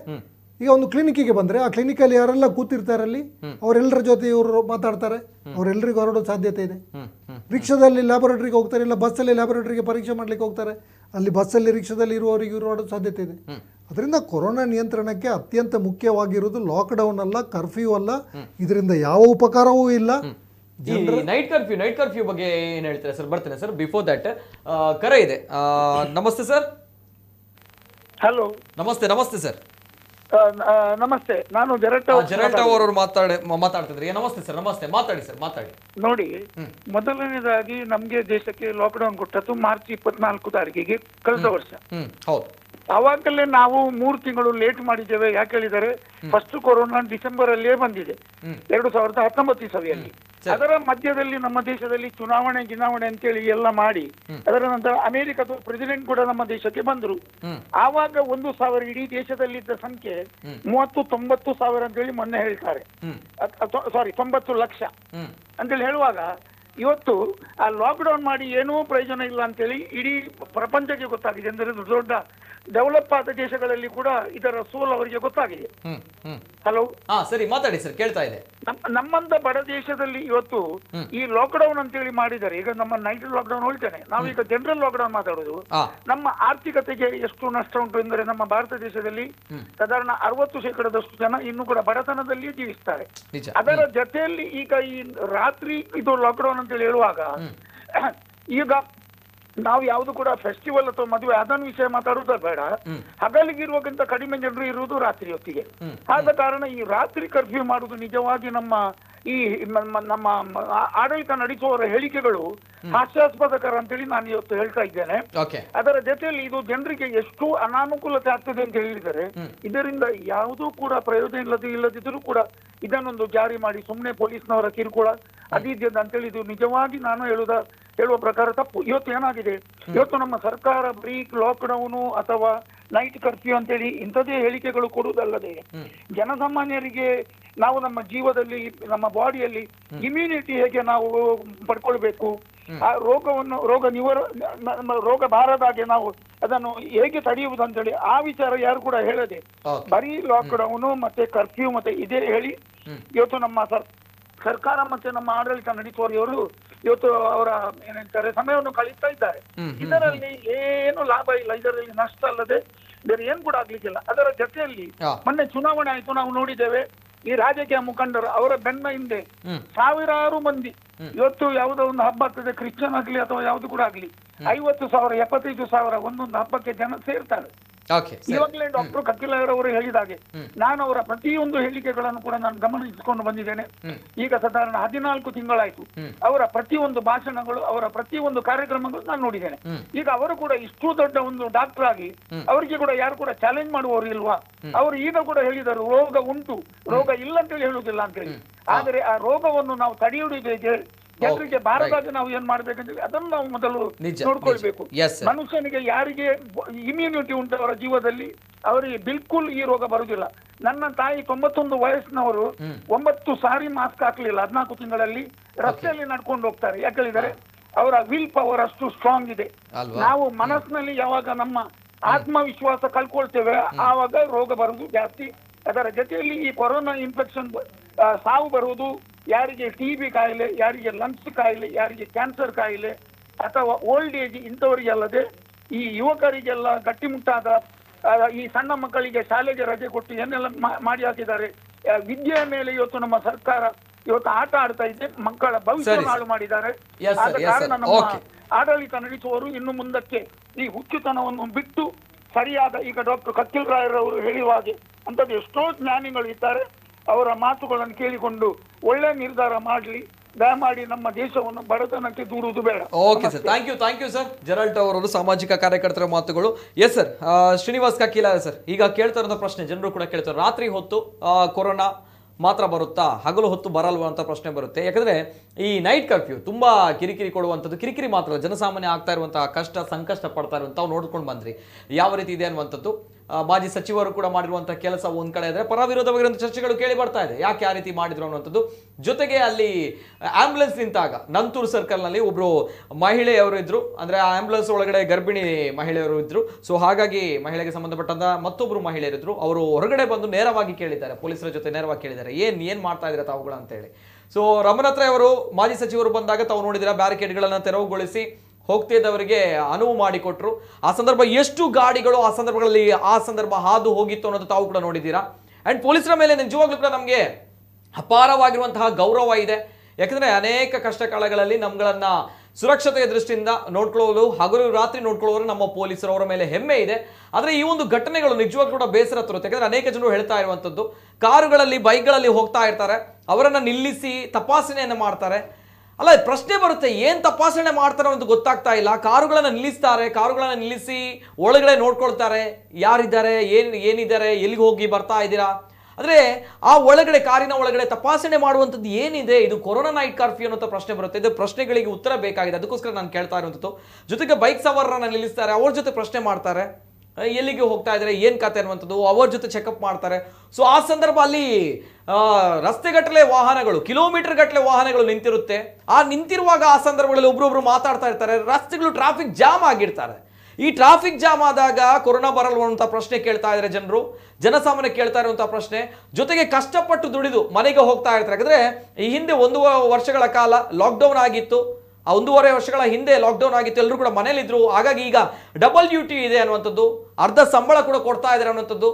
ಈಗ ಒಂದು ಕ್ಲಿನಿಕ್ಗೆ ಬಂದ್ರೆ ಆ ಕ್ಲಿನಿಕ್ ಅಲ್ಲಿ ಯಾರೆಲ್ಲ ಕೂತಿರ್ತಾರೆ ಅಲ್ಲಿ ಅವರೆಲ್ಲರ ಜೊತೆ ಇವರು ಮಾತಾಡ್ತಾರೆ ಅವರೆಲ್ಲರಿಗೂ ಹೊರಡೋ ಸಾಧ್ಯತೆ ಇದೆ ರಿಕ್ಷಾದಲ್ಲಿ ಲ್ಯಾಬೊರೇಟರಿಗೆ ಹೋಗ್ತಾರೆ ಇಲ್ಲ ಬಸ್ ಅಲ್ಲಿ ಲ್ಯಾಬೊರೇಟರಿಗೆ ಪರೀಕ್ಷೆ ಮಾಡಲಿಕ್ಕೆ ಹೋಗ್ತಾರೆ ಅಲ್ಲಿ ಬಸ್ ಅಲ್ಲಿ ರಿಕ್ಷಾದಲ್ಲಿ ಇರುವವರಿಗೆ ಹೊರಡೋ ಸಾಧ್ಯತೆ ಇದೆ ಅದರಿಂದ ಕೊರೋನಾ ನಿಯಂತ್ರಣಕ್ಕೆ ಅತ್ಯಂತ ಮುಖ್ಯವಾಗಿರೋದು ಲಾಕ್ ಡೌನ್ ಅಲ್ಲ ಕರ್ಫ್ಯೂ ಅಲ್ಲ ಇದರಿಂದ ಯಾವ ಉಪಕಾರವೂ ಇಲ್ಲ ನೈಟ್ ಕರ್ಫ್ಯೂ ಬಗ್ಗೆ ಏನು ಹೇಳ್ತಾರೆ ಸರ್ ಬರ್ತೀನಿ ಸರ್ ಬಿಫೋರ್ ದಟ್ ಕರೆ ಇದೆ ನಮಸ್ತೆ ಸರ್ ಹಲೋ ನಮಸ್ತೆ ನಮಸ್ತೆ ಸರ್ ನಮಸ್ತೆ ನಾನು ಜೆರಟ್ ಅವರು ಮಾತಾಡ್ತಿದ್ರಿ ನಮಸ್ತೆ ಸರ್ ನಮಸ್ತೆ ಮಾತಾಡಿ ಸರ್ ಮಾತಾಡಿ ನೋಡಿ ಮೊದಲನೇದಾಗಿ ನಮ್ಗೆ ದೇಶಕ್ಕೆ ಲಾಕ್ಡೌನ್ ಕೊಟ್ಟದ್ದು ಮಾರ್ಚ್ 24 ತಾರೀಕಿಗೆ ಕಳೆದ ವರ್ಷ ಹೌದು ಅವಾಗಲೇ ನಾವು 3 ತಿಂಗಳು ಲೇಟ್ ಮಾಡಿದ್ದೇವೆ ಯಾಕೆ ಹೇಳಿದರೆ ಫಸ್ಟ್ ಕೊರೋನಾ ಡಿಸೆಂಬರ್ ಅಲ್ಲೇ ಬಂದಿದೆ 2019 ಸಭೆಯಲ್ಲಿ ಅದರ ಮಧ್ಯದಲ್ಲಿ ನಮ್ಮ ದೇಶದಲ್ಲಿ ಚುನಾವಣೆ ಅಂತೇಳಿ ಎಲ್ಲ ಮಾಡಿ ಅದರ ನಂತರ ಅಮೆರಿಕದ ಪ್ರೆಸಿಡೆಂಟ್ ಕೂಡ ನಮ್ಮ ದೇಶಕ್ಕೆ ಬಂದ್ರು ಆವಾಗ 1,000 ಇಡೀ ದೇಶದಲ್ಲಿ ಇದ್ದ ಸಂಖ್ಯೆ 90-90,000 ಅಂತೇಳಿ ಮೊನ್ನೆ ಹೇಳ್ತಾರೆ ಸಾರಿ 90 ಲಕ್ಷ ಅಂತೇಳಿ ಹೇಳುವಾಗ ಇವತ್ತು ಆ ಲಾಕ್ಡೌನ್ ಮಾಡಿ ಏನೂ ಪ್ರಯೋಜನ ಇಲ್ಲ ಅಂತೇಳಿ ಇಡೀ ಪ್ರಪಂಚಕ್ಕೆ ಗೊತ್ತಾಗಿದೆ ಅಂದರೆ ದೊಡ್ಡ ಡೆವಲಪ್ ಆದ ದೇಶಗಳಲ್ಲಿ ಕೂಡ ಇದರ ಸೋಲು ಅವರಿಗೆ ಗೊತ್ತಾಗಿದೆ ಹಲೋ ಸರಿ ಮಾತಾಡಿ ಸರ್ ಕೇಳ್ತಾ ಇದೆ ನಮ್ಮಂತ ಬಡ ದೇಶದಲ್ಲಿ ಇವತ್ತು ಈ ಲಾಕ್ಡೌನ್ ಅಂತೇಳಿ ಮಾಡಿದರೆ ಈಗ ನಮ್ಮ ನೈಟ್ ಲಾಕ್ಡೌನ್ ಹೇಳ್ತೇನೆ ನಾವೀಗ ಜನರಲ್ ಲಾಕ್ಡೌನ್ ಮಾತಾಡೋದು ನಮ್ಮ ಆರ್ಥಿಕತೆಗೆ ಎಷ್ಟು ನಷ್ಟ ಉಂಟು ಎಂದರೆ ನಮ್ಮ ಭಾರತ ದೇಶದಲ್ಲಿ ಸಾಧಾರಣ 60% ಜನ ಇನ್ನೂ ಕೂಡ ಬಡತನದಲ್ಲಿಯೇ ಜೀವಿಸ್ತಾರೆ ಅದರ ಜೊತೆಯಲ್ಲಿ ಈಗ ಈ ರಾತ್ರಿ ಇದು ಲಾಕ್ಡೌನ್ ಅಂತೇಳಿ ಹೇಳುವಾಗ ಈಗ ನಾವು ಯಾವುದು ಕೂಡ ಫೆಸ್ಟಿವಲ್ ಅಥವಾ ಮದುವೆ ಅದನ್ನು ವಿಷಯ ಮಾತಾಡುವುದ ಬೇಡ ಹಗಲಿಗಿರುವಕ್ಕಿಂತ ಕಡಿಮೆ ಜನರು ಇರುವುದು ರಾತ್ರಿ ಹೊತ್ತಿಗೆ ಆದ ಕಾರಣ ಈ ರಾತ್ರಿ ಕರ್ಫ್ಯೂ ಮಾಡುವುದು ನಿಜವಾಗಿ ನಮ್ಮ ಆಡಳಿತ ನಡೆಸುವವರ ಹೇಳಿಕೆಗಳು ಹಾಸ್ಯಾಸ್ಪದಕರ ಅಂತೇಳಿ ನಾನು ಇವತ್ತು ಹೇಳ್ತಾ ಇದ್ದೇನೆ ಅದರ ಜೊತೆಯಲ್ಲಿ ಇದು ಜನರಿಗೆ ಎಷ್ಟು ಅನಾನುಕೂಲತೆ ಆಗ್ತದೆ ಅಂತ ಹೇಳಿದರೆ ಇದರಿಂದ ಯಾವುದೂ ಕೂಡ ಪ್ರಯೋಜನ ಇಲ್ಲದಿದ್ರೂ ಕೂಡ ಇದನ್ನೊಂದು ಜಾರಿ ಮಾಡಿ ಸುಮ್ಮನೆ ಪೊಲೀಸ್ನವರ ಕಿರುಕುಳ ಅದಿದ್ಯದ ಅಂತೇಳಿ ಇದು ನಿಜವಾಗಿ ನಾನು ಹೇಳುವ ಪ್ರಕಾರ ತಪ್ಪು ಇವತ್ತು ಏನಾಗಿದೆ ಇವತ್ತು ನಮ್ಮ ಸರ್ಕಾರ ಬರೀ ಲಾಕ್ಡೌನು ಅಥವಾ ನೈಟ್ ಕರ್ಫ್ಯೂ ಅಂತೇಳಿ ಇಂಥದೇ ಹೇಳಿಕೆಗಳು ಕೊಡುವುದಲ್ಲದೆ ಜನಸಾಮಾನ್ಯರಿಗೆ ನಾವು ನಮ್ಮ ಜೀವದಲ್ಲಿ ನಮ್ಮ ಬಾಡಿಯಲ್ಲಿ ಇಮ್ಯುನಿಟಿ ಹೇಗೆ ನಾವು ಪಡ್ಕೊಳ್ಬೇಕು ಆ ರೋಗ ಬಾರದಾಗೆ ನಾವು ಅದನ್ನು ಹೇಗೆ ತಡೆಯುವುದು ಅಂತೇಳಿ ಆ ವಿಚಾರ ಯಾರು ಕೂಡ ಹೇಳದೆ ಬರೀ ಲಾಕ್ಡೌನು ಮತ್ತೆ ಕರ್ಫ್ಯೂ ಮತ್ತೆ ಇದೇ ಹೇಳಿ ಇವತ್ತು ನಮ್ಮ ಸರ್ಕಾರ ಮತ್ತೆ ನಮ್ಮ ಆಡಳಿತ ನಡೆಸುವವರು ಇವತ್ತು ಅವರ ಏನಂತಾರೆ ಸಮಯವನ್ನು ಕಳೀತಾ ಇದ್ದಾರೆ ಇದರಲ್ಲಿ ಏನು ಲಾಭ ಇಲ್ಲ ಇದರಲ್ಲಿ ನಷ್ಟ ಅಲ್ಲದೆ ಬೇರೆ ಏನ್ ಕೂಡ ಆಗ್ಲಿಕ್ಕಿಲ್ಲ ಅದರ ಜೊತೆಯಲ್ಲಿ ಮೊನ್ನೆ ಚುನಾವಣೆ ಆಯ್ತು ನಾವು ನೋಡಿದ್ದೇವೆ ಈ ರಾಜಕೀಯ ಮುಖಂಡರು ಅವರ ಬೆನ್ನ ಹಿಂದೆ ಸಾವಿರಾರು ಮಂದಿ ಇವತ್ತು ಯಾವುದೋ ಒಂದು ಹಬ್ಬ ಆಗ್ತದೆ ಕ್ರಿಶ್ಚಿಯನ್ ಆಗ್ಲಿ ಅಥವಾ ಯಾವ್ದು ಕೂಡ ಆಗ್ಲಿ 50,000-75,000 ಒಂದೊಂದು ಹಬ್ಬಕ್ಕೆ ಜನ ಸೇರ್ತಾರೆ ಇವಾಗಲೇ ಡಾಕ್ಟರ್ ಕಕ್ಕಿಲಯರವರು ಹೇಳಿದಾಗೆ ನಾನು ಅವರ ಪ್ರತಿಯೊಂದು ಹೇಳಿಕೆಗಳನ್ನು ಕೂಡ ನಾನು ಗಮನಿಸಿಕೊಂಡು ಬಂದಿದ್ದೇನೆ ಈಗ ಸಾಧಾರಣ 14 ತಿಂಗಳಾಯ್ತು ಅವರ ಪ್ರತಿಯೊಂದು ಭಾಷಣಗಳು ಅವರ ಪ್ರತಿಯೊಂದು ಕಾರ್ಯಕ್ರಮಗಳು ನಾನು ನೋಡಿದ್ದೇನೆ ಈಗ ಅವರು ಕೂಡ ಇಷ್ಟು ದೊಡ್ಡ ಒಂದು ಡಾಕ್ಟರ್ ಆಗಿ ಅವರಿಗೆ ಕೂಡ ಯಾರು ಕೂಡ ಚಾಲೆಂಜ್ ಮಾಡುವವರು ಇಲ್ವಾ ಅವರು ಈಗ ಕೂಡ ಹೇಳಿದರು ರೋಗ ಉಂಟು ರೋಗ ಇಲ್ಲ ಅಂತೇಳಿ ಹೇಳುವುದಿಲ್ಲ ಅಂತೇಳಿ ಆದರೆ ಆ ರೋಗವನ್ನು ನಾವು ತಡೆಯುವುದು ಹೇಗೆ ಜನರಿಗೆ ಬಾರದಾಗ ನಾವು ಏನು ಮಾಡಬೇಕಂದ್ರೆ ಅದನ್ನ ನಾವು ಮೊದಲು ನೋಡಿಕೊಳ್ಳಬೇಕು. ಮನುಷ್ಯನಿಗೆ ಯಾರಿಗೆ ಇಮ್ಯುನಿಟಿ ಉಂಟು ಅವರ ಜೀವದಲ್ಲಿ ಅವರಿಗೆ ಬಿಲ್ಕುಲ್ ಈ ರೋಗ ಬರುವುದಿಲ್ಲ. ನನ್ನ ತಾಯಿ 91 ವಯಸ್ಸಿನವರು 9 ಸಾರಿ ಮಾಸ್ಕ್ ಹಾಕಲಿಲ್ಲ 14 ತಿಂಗಳಲ್ಲಿ ರಸ್ತೆಯಲ್ಲಿ ನಡ್ಕೊಂಡು ಹೋಗ್ತಾರೆ. ಯಾಕಂದ್ರೆ ಅವರ ವಿಲ್ ಪವರ್ ಅಷ್ಟು ಸ್ಟ್ರಾಂಗ್ ಇದೆ. ನಾವು ಮನಸ್ಸಿನಲ್ಲಿ ಯಾವಾಗ ನಮ್ಮ ಆತ್ಮವಿಶ್ವಾಸ ಕಳ್ಕೊಳ್ತೇವೆ ಆವಾಗ ರೋಗ ಬರುವುದು ಜಾಸ್ತಿ. ಅದರ ಜೊತೆಯಲ್ಲಿ ಈ ಕೊರೋನಾ ಇನ್ಫೆಕ್ಷನ್ ಸಾವು ಬರುವುದು ಯಾರಿಗೆ ಟಿಬಿ ಕಾಯಿಲೆ, ಯಾರಿಗೆ ಲಂಗ್ಸ್ ಕಾಯಿಲೆ, ಯಾರಿಗೆ ಕ್ಯಾನ್ಸರ್ ಕಾಯಿಲೆ ಅಥವಾ ಓಲ್ಡ್ ಏಜ್ ಇಂಥವರಿಗೆಲ್ಲದೆ ಈ ಯುವಕರಿಗೆಲ್ಲ ಗಟ್ಟಿಮುಟ್ಟಾದ ಈ ಸಣ್ಣ ಮಕ್ಕಳಿಗೆ ಶಾಲೆಗೆ ರಜೆ ಕೊಟ್ಟು ಏನೆಲ್ಲ ಮಾಡಿ ಹಾಕಿದ್ದಾರೆ. ವಿದ್ಯೆಯ ಮೇಲೆ ಇವತ್ತು ನಮ್ಮ ಸರ್ಕಾರ ಇವತ್ತು ಆಟ ಆಡ್ತಾ ಇದೆ, ಮಕ್ಕಳ ಭವಿಷ್ಯವನ್ನು ಹಾಳು ಮಾಡಿದ್ದಾರೆ. ಆದ ಕಾರಣ ನಮ್ಮ ಆಡಳಿತ ನಡೆಸುವವರು ಇನ್ನು ಮುಂದಕ್ಕೆ ಈ ಹುಚ್ಚುತನವನ್ನು ಬಿಟ್ಟು ಸರಿಯಾದ, ಈಗ ಡಾಕ್ಟರ್ ಕಕ್ಕಿಲರಾಯರವರು ಹೇಳುವ ಹಾಗೆ ಅಂಥದ್ದು ಎಷ್ಟೋ ಜ್ಞಾನಿಗಳು ಇದ್ದಾರೆ, ಅವರ ಮಾತುಗಳನ್ನು ಕೇಳಿಕೊಂಡು ಒಳ್ಳೆ ನಿರ್ಧಾರ ಮಾಡಲಿ. ದಯಮಾಡಿ ನಮ್ಮ ದೇಶವನ್ನು ಬಡತನಕ್ಕೆ ದೂರುವುದು ಬೇಡ. Okay sir, thank you. Thank you sir Gerald ಅವರು, ಸಾಮಾಜಿಕ ಕಾರ್ಯಕರ್ತರ ಮಾತುಗಳು. Yes sir, Srinivas Kakkilaya sir, ಈಗ ಕೇಳ್ತಾ ಇರೋದ ಪ್ರಶ್ನೆ ಜನರು ಕೂಡ ಕೇಳ್ತಾರೆ, ರಾತ್ರಿ ಹೊತ್ತು ಕೊರೋನಾ ಮಾತ್ರ ಬರುತ್ತಾ, ಹಗಲು ಹೊತ್ತು ಬರಲ್ವ ಅಂತ ಪ್ರಶ್ನೆ ಬರುತ್ತೆ. ಯಾಕಂದರೆ ಈ ನೈಟ್ ಕರ್ಫ್ಯೂ ತುಂಬ ಕಿರಿಕಿರಿ ಕೊಡುವಂಥದ್ದು, ಕಿರಿಕಿರಿ ಮಾತ್ರ ಜನಸಾಮಾನ್ಯ ಆಗ್ತಾ ಇರುವಂಥ ಕಷ್ಟ ಸಂಕಷ್ಟ ಪಡ್ತಾ ಇರುವಂಥವು ನೋಡ್ಕೊಂಡು ಬಂದ್ರಿ ಯಾವ ರೀತಿ ಇದೆ ಅನ್ನುವಂಥದ್ದು. ಮಾಜಿ ಸಚಿವರು ಕೂಡ ಮಾಡಿರುವಂಥ ಕೆಲಸ ಒಂದು ಕಡೆ ಇದ್ದರೆ ಪರ ವಿರೋಧ ಬಗೆಗಿರುವಂಥ ಚರ್ಚೆಗಳು ಕೇಳಿ ಬರ್ತಾ ಇದೆ, ಯಾಕೆ ಆ ರೀತಿ ಮಾಡಿದ್ರು ಅನ್ನುವಂಥದ್ದು. ಜೊತೆಗೆ ಅಲ್ಲಿ ಆಂಬ್ಯುಲೆನ್ಸ್ ನಿಂತಾಗ ನಂತೂರು ಸರ್ಕಲ್ನಲ್ಲಿ ಒಬ್ಬರು ಮಹಿಳೆಯವರು ಇದ್ದರು, ಅಂದರೆ ಆ ಆಂಬ್ಯುಲೆನ್ಸ್ ಒಳಗಡೆ ಗರ್ಭಿಣಿ ಮಹಿಳೆಯವರು ಇದ್ದರು. ಸೊ ಹಾಗಾಗಿ ಮಹಿಳೆಗೆ ಸಂಬಂಧಪಟ್ಟಂಥ ಮತ್ತೊಬ್ಬರು ಮಹಿಳೆಯರಿದ್ದರು, ಅವರು ಹೊರಗಡೆ ಬಂದು ನೇರವಾಗಿ ಕೇಳಿದ್ದಾರೆ, ಪೊಲೀಸರ ಜೊತೆ ನೇರವಾಗಿ ಕೇಳಿದ್ದಾರೆ, ಏನು ಮಾಡ್ತಾ ಇದ್ದೀರಾ ತಾವುಗಳು ಅಂತೇಳಿ. ಸೊ ರಮಣಾತ್ರೆ ಅವರು ಮಾಜಿ ಸಚಿವರು ಬಂದಾಗ ತಾವು ನೋಡಿದಿರಾ, ಬ್ಯಾರಿಕೇಡ್ಗಳನ್ನು ತೆರವುಗೊಳಿಸಿ ಹೋಗ್ತಿದ್ದವರಿಗೆ ಅನುವು ಮಾಡಿಕೊಟ್ರು. ಆ ಸಂದರ್ಭ ಎಷ್ಟು ಗಾಡಿಗಳು ಆ ಸಂದರ್ಭಗಳಲ್ಲಿ ಆ ಸಂದರ್ಭ ಹಾದು ಹೋಗಿತ್ತು ಅನ್ನೋದು ತಾವು ಕೂಡ ನೋಡಿದ್ದೀರಾ. ಆ್ಯಂಡ್ ಪೊಲೀಸರ ಮೇಲೆ ನಿಜವಾಗ್ಲೂ ಕೂಡ ನಮಗೆ ಅಪಾರವಾಗಿರುವಂತಹ ಗೌರವ ಇದೆ. ಯಾಕಂದರೆ ಅನೇಕ ಕಷ್ಟ ಕಾಲಗಳಲ್ಲಿ ನಮ್ಗಳನ್ನು ಸುರಕ್ಷತೆಯ ದೃಷ್ಟಿಯಿಂದ ನೋಡ್ಕೊಳ್ಳೋದು, ಹಗಲು ರಾತ್ರಿ ನೋಡ್ಕೊಳ್ಳೋರು ನಮ್ಮ ಪೊಲೀಸರು, ಅವರ ಮೇಲೆ ಹೆಮ್ಮೆ ಇದೆ. ಆದರೆ ಈ ಒಂದು ಘಟನೆಗಳು ನಿಜವಾಗ್ಲೂ ಕೂಡ ಬೇಸರ ತರುತ್ತೆ. ಯಾಕಂದರೆ ಅನೇಕ ಜನರು ಹೇಳ್ತಾ ಇರುವಂಥದ್ದು, ಕಾರುಗಳಲ್ಲಿ ಬೈಕ್ಗಳಲ್ಲಿ ಹೋಗ್ತಾ ಇರ್ತಾರೆ, ಅವರನ್ನು ನಿಲ್ಲಿಸಿ ತಪಾಸಣೆಯನ್ನು ಮಾಡ್ತಾರೆ. ಅಲ್ಲ, ಪ್ರಶ್ನೆ ಬರುತ್ತೆ, ಏನು ತಪಾಸಣೆ ಮಾಡ್ತಾರೋ ಅಂತ ಗೊತ್ತಾಗ್ತಾ ಇಲ್ಲ. ಕಾರುಗಳನ್ನು ನಿಲ್ಲಿಸ್ತಾರೆ, ಕಾರುಗಳನ್ನು ನಿಲ್ಲಿಸಿ ಒಳಗಡೆ ನೋಡ್ಕೊಳ್ತಾರೆ, ಯಾರಿದ್ದಾರೆ, ಏನಿದ್ದಾರೆ, ಎಲ್ಲಿಗೆ ಹೋಗಿ ಬರ್ತಾ ಇದ್ದೀರಾ. ಅಂದರೆ ಆ ಒಳಗಡೆ ಕಾರಿನ ಒಳಗಡೆ ತಪಾಸಣೆ ಮಾಡುವಂಥದ್ದು ಏನಿದೆ, ಇದು ಕೊರೋನಾ ನೈಟ್ ಕರ್ಫ್ಯೂ ಅನ್ನೋ ಪ್ರಶ್ನೆ ಬರುತ್ತೆ. ಇದು ಪ್ರಶ್ನೆಗಳಿಗೆ ಉತ್ತರ ಬೇಕಾಗಿದೆ, ಅದಕ್ಕೋಸ್ಕರ ನಾನು ಕೇಳ್ತಾ ಇರುವಂಥದ್ದು. ಜೊತೆಗೆ ಬೈಕ್ ಸವಾರರನ್ನು ನಿಲ್ಲಿಸ್ತಾರೆ, ಅವ್ರ ಜೊತೆ ಪ್ರಶ್ನೆ ಮಾಡ್ತಾರೆ, ಎಲ್ಲಿಗೆ ಹೋಗ್ತಾ ಇದ್ದಾರೆ, ಏನು ಕತೆ ಅನ್ನುವಂಥದ್ದು, ಅವ್ರ ಜೊತೆ ಚೆಕಪ್ ಮಾಡ್ತಾರೆ. ಸೊ ಆ ಸಂದರ್ಭ ಅಲ್ಲಿ ರಸ್ತೆಗಟ್ಟಲೆ ವಾಹನಗಳು, ಕಿಲೋಮೀಟರ್ ಗಟ್ಟಲೆ ವಾಹನಗಳು ನಿಂತಿರುತ್ತೆ. ಆ ನಿಂತಿರುವಾಗ ಆ ಸಂದರ್ಭಗಳಲ್ಲಿ ಒಬ್ರೊಬ್ರು ಮಾತಾಡ್ತಾ ಇರ್ತಾರೆ, ರಸ್ತೆಗಳು ಟ್ರಾಫಿಕ್ ಜಾಮ್ ಆಗಿರ್ತಾರೆ. ಈ ಟ್ರಾಫಿಕ್ ಜಾಮ್ ಆದಾಗ ಕೊರೋನಾ ಬರಲ್ವಂಥ ಪ್ರಶ್ನೆ ಕೇಳ್ತಾ ಇದ್ದಾರೆ ಜನರು, ಜನಸಾಮಾನ್ಯ ಕೇಳ್ತಾ ಇರುವಂಥ ಪ್ರಶ್ನೆ. ಜೊತೆಗೆ ಕಷ್ಟಪಟ್ಟು ದುಡಿದು ಮನೆಗೆ ಹೋಗ್ತಾ ಇರ್ತಾರೆ. ಯಾಕಂದರೆ ಈ ಹಿಂದೆ 1 ವರ್ಷಗಳ ಕಾಲ ಲಾಕ್ಡೌನ್ ಆಗಿತ್ತು, ಆ 1.5 ವರ್ಷಗಳ ಹಿಂದೆ ಲಾಕ್ಡೌನ್ ಆಗಿತ್ತು, ಎಲ್ಲರೂ ಕೂಡ ಮನೇಲಿದ್ದರು. ಹಾಗಾಗಿ ಈಗ ಡಬಲ್ ಡ್ಯೂಟಿ ಇದೆ ಅನ್ನುವಂಥದ್ದು, ಅರ್ಧ ಸಂಬಳ ಕೂಡ ಕೊಡ್ತಾ ಇದ್ದಾರೆ ಅನ್ನುವಂಥದ್ದು.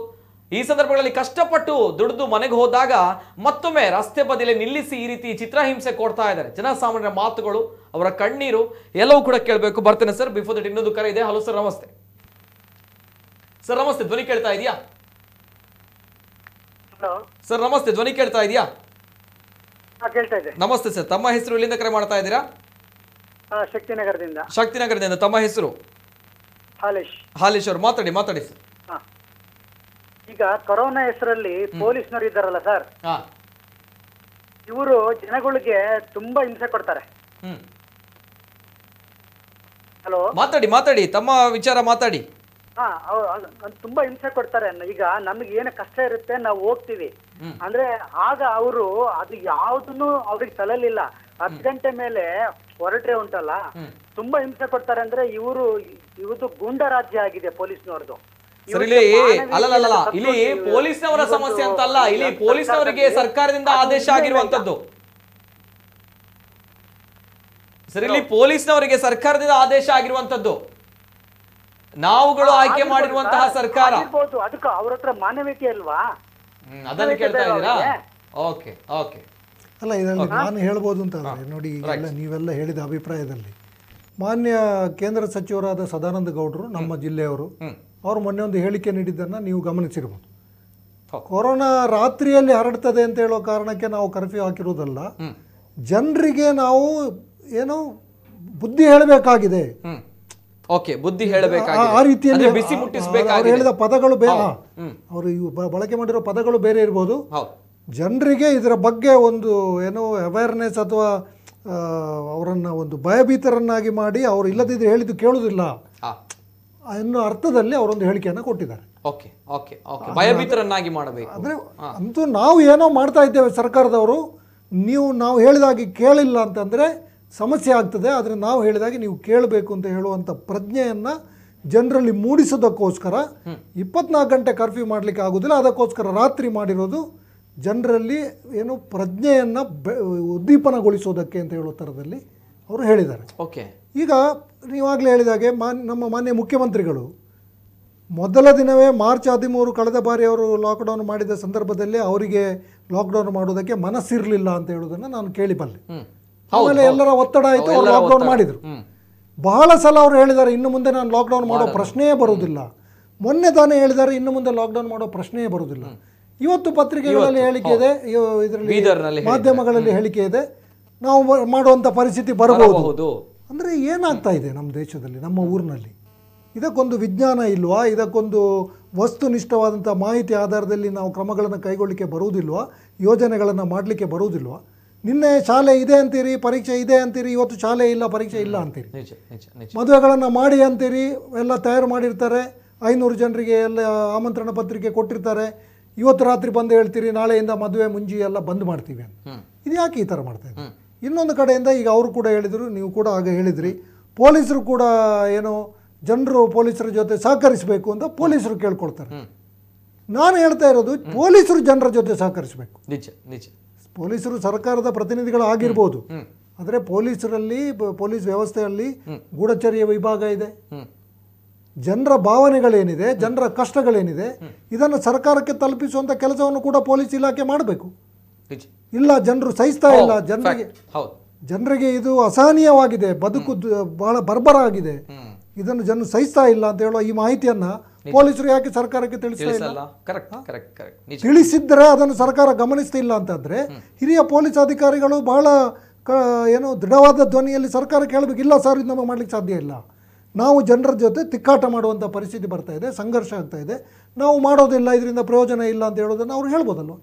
ಈ ಸಂದರ್ಭಗಳಲ್ಲಿ ಕಷ್ಟಪಟ್ಟು ದುಡಿದು ಮನೆಗೆ ಹೋದಾಗ ಮತ್ತೊಮ್ಮೆ ರಸ್ತೆ ಬದಿಯಲ್ಲಿ ನಿಲ್ಲಿಸಿ ಈ ರೀತಿ ಚಿತ್ರಹಿಂಸೆ ಕೊಡ್ತಾ ಇದ್ದಾರೆ. ಜನಸಾಮಾನ್ಯರ ಮಾತುಗಳು, ಅವರ ಕಣ್ಣೀರು ಎಲ್ಲವೂ ಕೂಡ ಕೇಳಬೇಕು. ಬರ್ತೇನೆ ಸರ್, ಬಿಫೋರ್ ದಟ್ ಇನ್ನೊಂದು ಕರೆ ಇದೆ. ಹಲೋ ಸರ್, ನಮಸ್ತೆ ಸರ್. ನಮಸ್ತೆ, ಧ್ವನಿ ಕೇಳ್ತಾ ಇದೆಯಾ ಸರ್? ನಮಸ್ತೆ, ಧ್ವನಿ ಕೇಳ್ತಾ ಇದೆಯಾ? ನಮಸ್ತೆ ಸರ್, ತಮ್ಮ ಹೆಸರು, ಎಲ್ಲಿಂದ ಕರೆ ಮಾಡ್ತಾ ಇದ್ದೀರಾ? ಶಕ್ತಿನಗರದಿಂದ. ಶಕ್ತಿನಗರದಿಂದ. ತಮ್ಮ ಹೆಸರು? ಹಾಲೇಶ್. ಹಾಲೇಶ್ ಅವರು ಮಾತಾಡಿ, ಮಾತಾಡಿ ಸರ್. ಈಗ ಕೊರೋನಾ ಹೆಸರಲ್ಲಿ ಪೊಲೀಸ್ನವರು ಇದ್ದಾರಲ್ಲ ಸರ್, ಇವರು ಜನಗಳಿಗೆ ತುಂಬಾ ಹಿಂಸೆ ಕೊಡ್ತಾರೆ. ಹಲೋ, ಮಾತಾಡಿ ಮಾತಾಡಿ, ತಮ್ಮ ವಿಚಾರ ಮಾತಾಡಿ. ತುಂಬಾ ಹಿಂಸೆ ಕೊಡ್ತಾರೆ. ಈಗ ನಮ್ಗೆ ಏನು ಕಷ್ಟ ಇರುತ್ತೆ ನಾವು ಹೋಗ್ತೀವಿ ಅಂದ್ರೆ, ಆಗ ಅವರು ಅದು ಯಾವ್ದನ್ನು ಅವ್ರಿಗೆ ತಲೆಲಿಲ್ಲ. 10 ಗಂಟೆ ಮೇಲೆ ಹೊರಟ್ರೆ ಉಂಟಲ್ಲ, ತುಂಬಾ ಹಿಂಸೆ ಕೊಡ್ತಾರೆ. ಅಂದ್ರೆ ಇವ್ರದ್ದು ಗೂಂಡಾ ರಾಜ್ಯ ಆಗಿದೆ ಪೊಲೀಸ್ನವ್ರದ್ದು. ಅಲ್ಲ, ಇಲ್ಲಿ ಪೊಲೀಸ್ನವರ ಸಮಸ್ಯೆ ಅಂತ ಅಲ್ಲ, ಇಲ್ಲಿ ಪೊಲೀಸ್ನವರಿಗೆ ಸರ್ಕಾರದಿಂದ ಆದೇಶ ಆಗಿರುವಂತದ್ದು. ಸರಿ, ಇಲ್ಲಿ ಪೊಲೀಸ್ನವರಿಗೆ ಸರ್ಕಾರದಿಂದ ಆದೇಶ ಆಗಿರುವಂತದ್ದು, ನಾವುಗಳು ಆಯ್ಕೆ ಮಾಡಿರುವಂತಹ ಸರ್ಕಾರ. ಅದಕ್ಕೆ ಅವ್ರ ಹತ್ರ ಮಾನವೀಯತೆ ಅಲ್ವಾ, ಅದನ್ನ ಕೇಳ್ತಾ ಇದ್ದೀರಾ? Okay okay. ಅಲ್ಲ, ಇದರಲ್ಲಿ ನಾನು ಹೇಳ್ಬೋದು ಅಂತ ಅಂದರೆ ನೋಡಿ, ಈಗೆಲ್ಲ ನೀವೆಲ್ಲ ಹೇಳಿದ ಅಭಿಪ್ರಾಯದಲ್ಲಿ ಮಾನ್ಯ ಕೇಂದ್ರ ಸಚಿವರಾದ ಸದಾನಂದ ಗೌಡರು, ನಮ್ಮ ಜಿಲ್ಲೆಯವರು, ಅವರು ಮೊನ್ನೆ ಒಂದು ಹೇಳಿಕೆ ನೀಡಿದ್ದನ್ನು ನೀವು ಗಮನಿಸಿರ್ಬೋದು. ಕೊರೋನಾ ರಾತ್ರಿಯಲ್ಲಿ ಹರಡ್ತದೆ ಅಂತ ಹೇಳೋ ಕಾರಣಕ್ಕೆ ನಾವು ಕರ್ಫ್ಯೂ ಹಾಕಿರೋದಲ್ಲ, ಜನರಿಗೆ ನಾವು ಏನೋ ಬುದ್ಧಿ ಹೇಳಬೇಕಾಗಿದೆ. ಓಕೆ, ಬುದ್ಧಿ ಹೇಳಬೇಕಾಗಿದೆ. ಆ ರೀತಿಯಲ್ಲಿ ಬಿಸಿ ಮುಟ್ಟಿಸಬೇಕಾಗಿದೆ. ಅವರು ಹೇಳಿದ ಪದಗಳು ಬೇರೆ, ಅವರು ಬಳಕೆ ಮಾಡಿರೋ ಪದಗಳು ಬೇರೆ ಇರ್ಬೋದು. ಜನರಿಗೆ ಇದರ ಬಗ್ಗೆ ಒಂದು ಏನೋ ಅವೇರ್ನೆಸ್ ಅಥವಾ ಒಂದು ಭಯಭೀತರನ್ನಾಗಿ ಮಾಡಿ ಅವರು ಇಲ್ಲದಿದ್ರೆ ಹೇಳಿದ್ದು ಕೇಳೋದಿಲ್ಲ ಅನ್ನೋ ಅರ್ಥದಲ್ಲಿ ಅವರು ಒಂದು ಹೇಳಿಕೆಯನ್ನು ಕೊಟ್ಟಿದ್ದಾರೆ. ಓಕೆ ಓಕೆ ಓಕೆ ಭಯಭೀತರನ್ನಾಗಿ ಮಾಡಬೇಕು ಅಂದ್ರೆ ಅಂತೂ ನಾವು ಏನೋ ಮಾಡ್ತಾ ಇದ್ದೇವೆ ಸರ್ಕಾರದವರು, ನೀವು ನಾವು ಹೇಳಿದಾಗೆ ಕೇಳಿಲ್ಲ ಅಂತಂದ್ರೆ ಸಮಸ್ಯೆ ಆಗ್ತದೆ, ಆದರೆ ನಾವು ಹೇಳಿದಾಗೆ ನೀವು ಕೇಳಬೇಕು ಅಂತ ಹೇಳುವಂತ ಪ್ರಜ್ಞೆಯನ್ನು ಜನರಲ್ಲಿ ಮೂಡಿಸೋದಕ್ಕೋಸ್ಕರ 24 ಗಂಟೆ ಕರ್ಫ್ಯೂ ಮಾಡಲಿಕ್ಕೆ ಆಗೋದಿಲ್ಲ, ಅದಕ್ಕೋಸ್ಕರ ರಾತ್ರಿ ಮಾಡಿರೋದು ಜನರಲ್ಲಿ ಏನು ಪ್ರಜ್ಞೆಯನ್ನು ಉದ್ದೀಪನಗೊಳಿಸೋದಕ್ಕೆ ಅಂತ ಹೇಳೋ ಥರದಲ್ಲಿ ಅವರು ಹೇಳಿದ್ದಾರೆ. ಓಕೆ, ಈಗ ನೀವಾಗಲೇ ಹೇಳಿದಾಗೆ ನಮ್ಮ ಮಾನ್ಯ ಮುಖ್ಯಮಂತ್ರಿಗಳು ಮೊದಲ ದಿನವೇ ಮಾರ್ಚ್ 13 ಕಳೆದ ಬಾರಿ ಅವರು ಲಾಕ್ಡೌನ್ ಮಾಡಿದ ಸಂದರ್ಭದಲ್ಲಿ ಅವರಿಗೆ ಲಾಕ್ಡೌನ್ ಮಾಡೋದಕ್ಕೆ ಮನಸ್ಸಿರಲಿಲ್ಲ ಅಂತ ಹೇಳೋದನ್ನು ನಾನು ಕೇಳಿಬಲ್ಲೆ. ಆಮೇಲೆ ಎಲ್ಲರ ಒತ್ತಡ ಆಯಿತು, ಅವರು ಲಾಕ್ಡೌನ್ ಮಾಡಿದರು. ಬಹಳ ಸಲ ಅವರು ಹೇಳಿದ್ದಾರೆ ಇನ್ನು ಮುಂದೆ ನಾನು ಲಾಕ್ಡೌನ್ ಮಾಡೋ ಪ್ರಶ್ನೆಯೇ ಬರುವುದಿಲ್ಲ, ಮೊನ್ನೆ ತಾನೇ ಹೇಳಿದ್ದಾರೆ ಇನ್ನು ಮುಂದೆ ಲಾಕ್ಡೌನ್ ಮಾಡೋ ಪ್ರಶ್ನೆಯೇ ಬರುವುದಿಲ್ಲ. ಇವತ್ತು ಪತ್ರಿಕೆಗಳಲ್ಲಿ ಹೇಳಿಕೆ ಇದೆ, ಇದರಲ್ಲಿ ಮಾಧ್ಯಮಗಳಲ್ಲಿ ಹೇಳಿಕೆ ಇದೆ, ನಾವು ಮಾಡುವಂಥ ಪರಿಸ್ಥಿತಿ ಬರಬಹುದು. ಅಂದರೆ ಏನಾಗ್ತಾ ಇದೆ ನಮ್ಮ ದೇಶದಲ್ಲಿ, ನಮ್ಮ ಊರಿನಲ್ಲಿ? ಇದಕ್ಕೊಂದು ವಿಜ್ಞಾನ ಇಲ್ವಾ? ಇದಕ್ಕೊಂದು ವಸ್ತುನಿಷ್ಠವಾದಂಥ ಮಾಹಿತಿ ಆಧಾರದಲ್ಲಿ ನಾವು ಕ್ರಮಗಳನ್ನು ಕೈಗೊಳ್ಳಲಿಕ್ಕೆ ಬರುವುದಿಲ್ವಾ? ಯೋಜನೆಗಳನ್ನು ಮಾಡಲಿಕ್ಕೆ ಬರುವುದಿಲ್ವಾ? ನಿನ್ನೆ ಶಾಲೆ ಇದೆ ಅಂತೀರಿ, ಪರೀಕ್ಷೆ ಇದೆ ಅಂತೀರಿ, ಇವತ್ತು ಶಾಲೆ ಇಲ್ಲ ಪರೀಕ್ಷೆ ಇಲ್ಲ ಅಂತೀರಿ. ಮದುವೆಗಳನ್ನು ಮಾಡಿ ಅಂತೀರಿ, ಎಲ್ಲ ತಯಾರು ಮಾಡಿರ್ತಾರೆ, 500 ಜನರಿಗೆ ಎಲ್ಲ ಆಮಂತ್ರಣ ಪತ್ರಿಕೆ ಕೊಟ್ಟಿರ್ತಾರೆ, ಇವತ್ತು ರಾತ್ರಿ ಬಂದು ಹೇಳ್ತೀರಿ ನಾಳೆಯಿಂದ ಮದುವೆ ಮುಂಜಿ ಎಲ್ಲ ಬಂದ್ ಮಾಡ್ತೀವಿ ಅಂತ. ಇದು ಯಾಕೆ ಈ ಥರ ಮಾಡ್ತಾ ಇದ್ದಾರೆ? ಇನ್ನೊಂದು ಕಡೆಯಿಂದ ಈಗ ಅವರು ಕೂಡ ಹೇಳಿದರು, ನೀವು ಕೂಡ ಆಗ ಹೇಳಿದ್ರಿ, ಪೊಲೀಸರು ಕೂಡ ಏನೋ ಜನರು ಪೊಲೀಸರ ಜೊತೆ ಸಹಕರಿಸಬೇಕು ಅಂತ ಪೊಲೀಸರು ಕೇಳ್ಕೊಳ್ತಾರೆ. ನಾನು ಹೇಳ್ತಾ ಇರೋದು ಪೊಲೀಸರು ಜನರ ಜೊತೆ ಸಹಕರಿಸಬೇಕು. ನಿಜ ನಿಜ, ಪೊಲೀಸರು ಸರ್ಕಾರದ ಪ್ರತಿನಿಧಿಗಳಾಗಿರ್ಬೋದು, ಆದರೆ ಪೊಲೀಸರಲ್ಲಿ ಪೊಲೀಸ್ ವ್ಯವಸ್ಥೆಯಲ್ಲಿ ಗೂಢಚರ್ಯ ವಿಭಾಗ ಇದೆ, ಜನರ ಭಾವನೆಗಳೇನಿದೆ, ಜನರ ಕಷ್ಟಗಳೇನಿದೆ, ಇದನ್ನು ಸರ್ಕಾರಕ್ಕೆ ತಲುಪಿಸುವಂಥ ಕೆಲಸವನ್ನು ಕೂಡ ಪೊಲೀಸ್ ಇಲಾಖೆ ಮಾಡಬೇಕು. ಇಲ್ಲ, ಜನರು ಸಹಿಸ್ತಾ ಇಲ್ಲ, ಜನರಿಗೆ ಇದು ಅಸಹನೀಯವಾಗಿದೆ, ಬದುಕು ಬಹಳ ಬರ್ಬರ ಆಗಿದೆ, ಇದನ್ನು ಜನರು ಸಹಿಸ್ತಾ ಇಲ್ಲ ಅಂತ ಹೇಳುವ ಈ ಮಾಹಿತಿಯನ್ನು ಪೊಲೀಸರು ಯಾಕೆ ಸರ್ಕಾರಕ್ಕೆ ತಿಳಿಸಲಿಲ್ಲ? ತಿಳಿಸಿದ್ರೆ ಅದನ್ನು ಸರ್ಕಾರ ಗಮನಿಸ್ತಿಲ್ಲ ಅಂತಂದ್ರೆ ಹಿರಿಯ ಪೊಲೀಸ್ ಅಧಿಕಾರಿಗಳು ಬಹಳ ಏನು ದೃಢವಾದ ಧ್ವನಿಯಲ್ಲಿ ಸರ್ಕಾರಕ್ಕೆ ಹೇಳಬೇಕು, ಇಲ್ಲ ಸರ್ ಇದು ನಮಗೆ ಮಾಡ್ಲಿಕ್ಕೆ ಸಾಧ್ಯ ಇಲ್ಲ, ನಾವು ಜನರ ಜೊತೆ ತಿಕ್ಕಾಟ ಮಾಡುವಂಥ ಪರಿಸ್ಥಿತಿ ಬರ್ತಾ ಇದೆ, ಸಂಘರ್ಷ ಆಗ್ತಾ ಇದೆ, ನಾವು ಮಾಡೋದಿಲ್ಲ, ಇದರಿಂದ ಪ್ರಯೋಜನ ಇಲ್ಲ ಅಂತ ಹೇಳೋದನ್ನು ಅವ್ರು ಹೇಳ್ಬೋದಲ್ವ?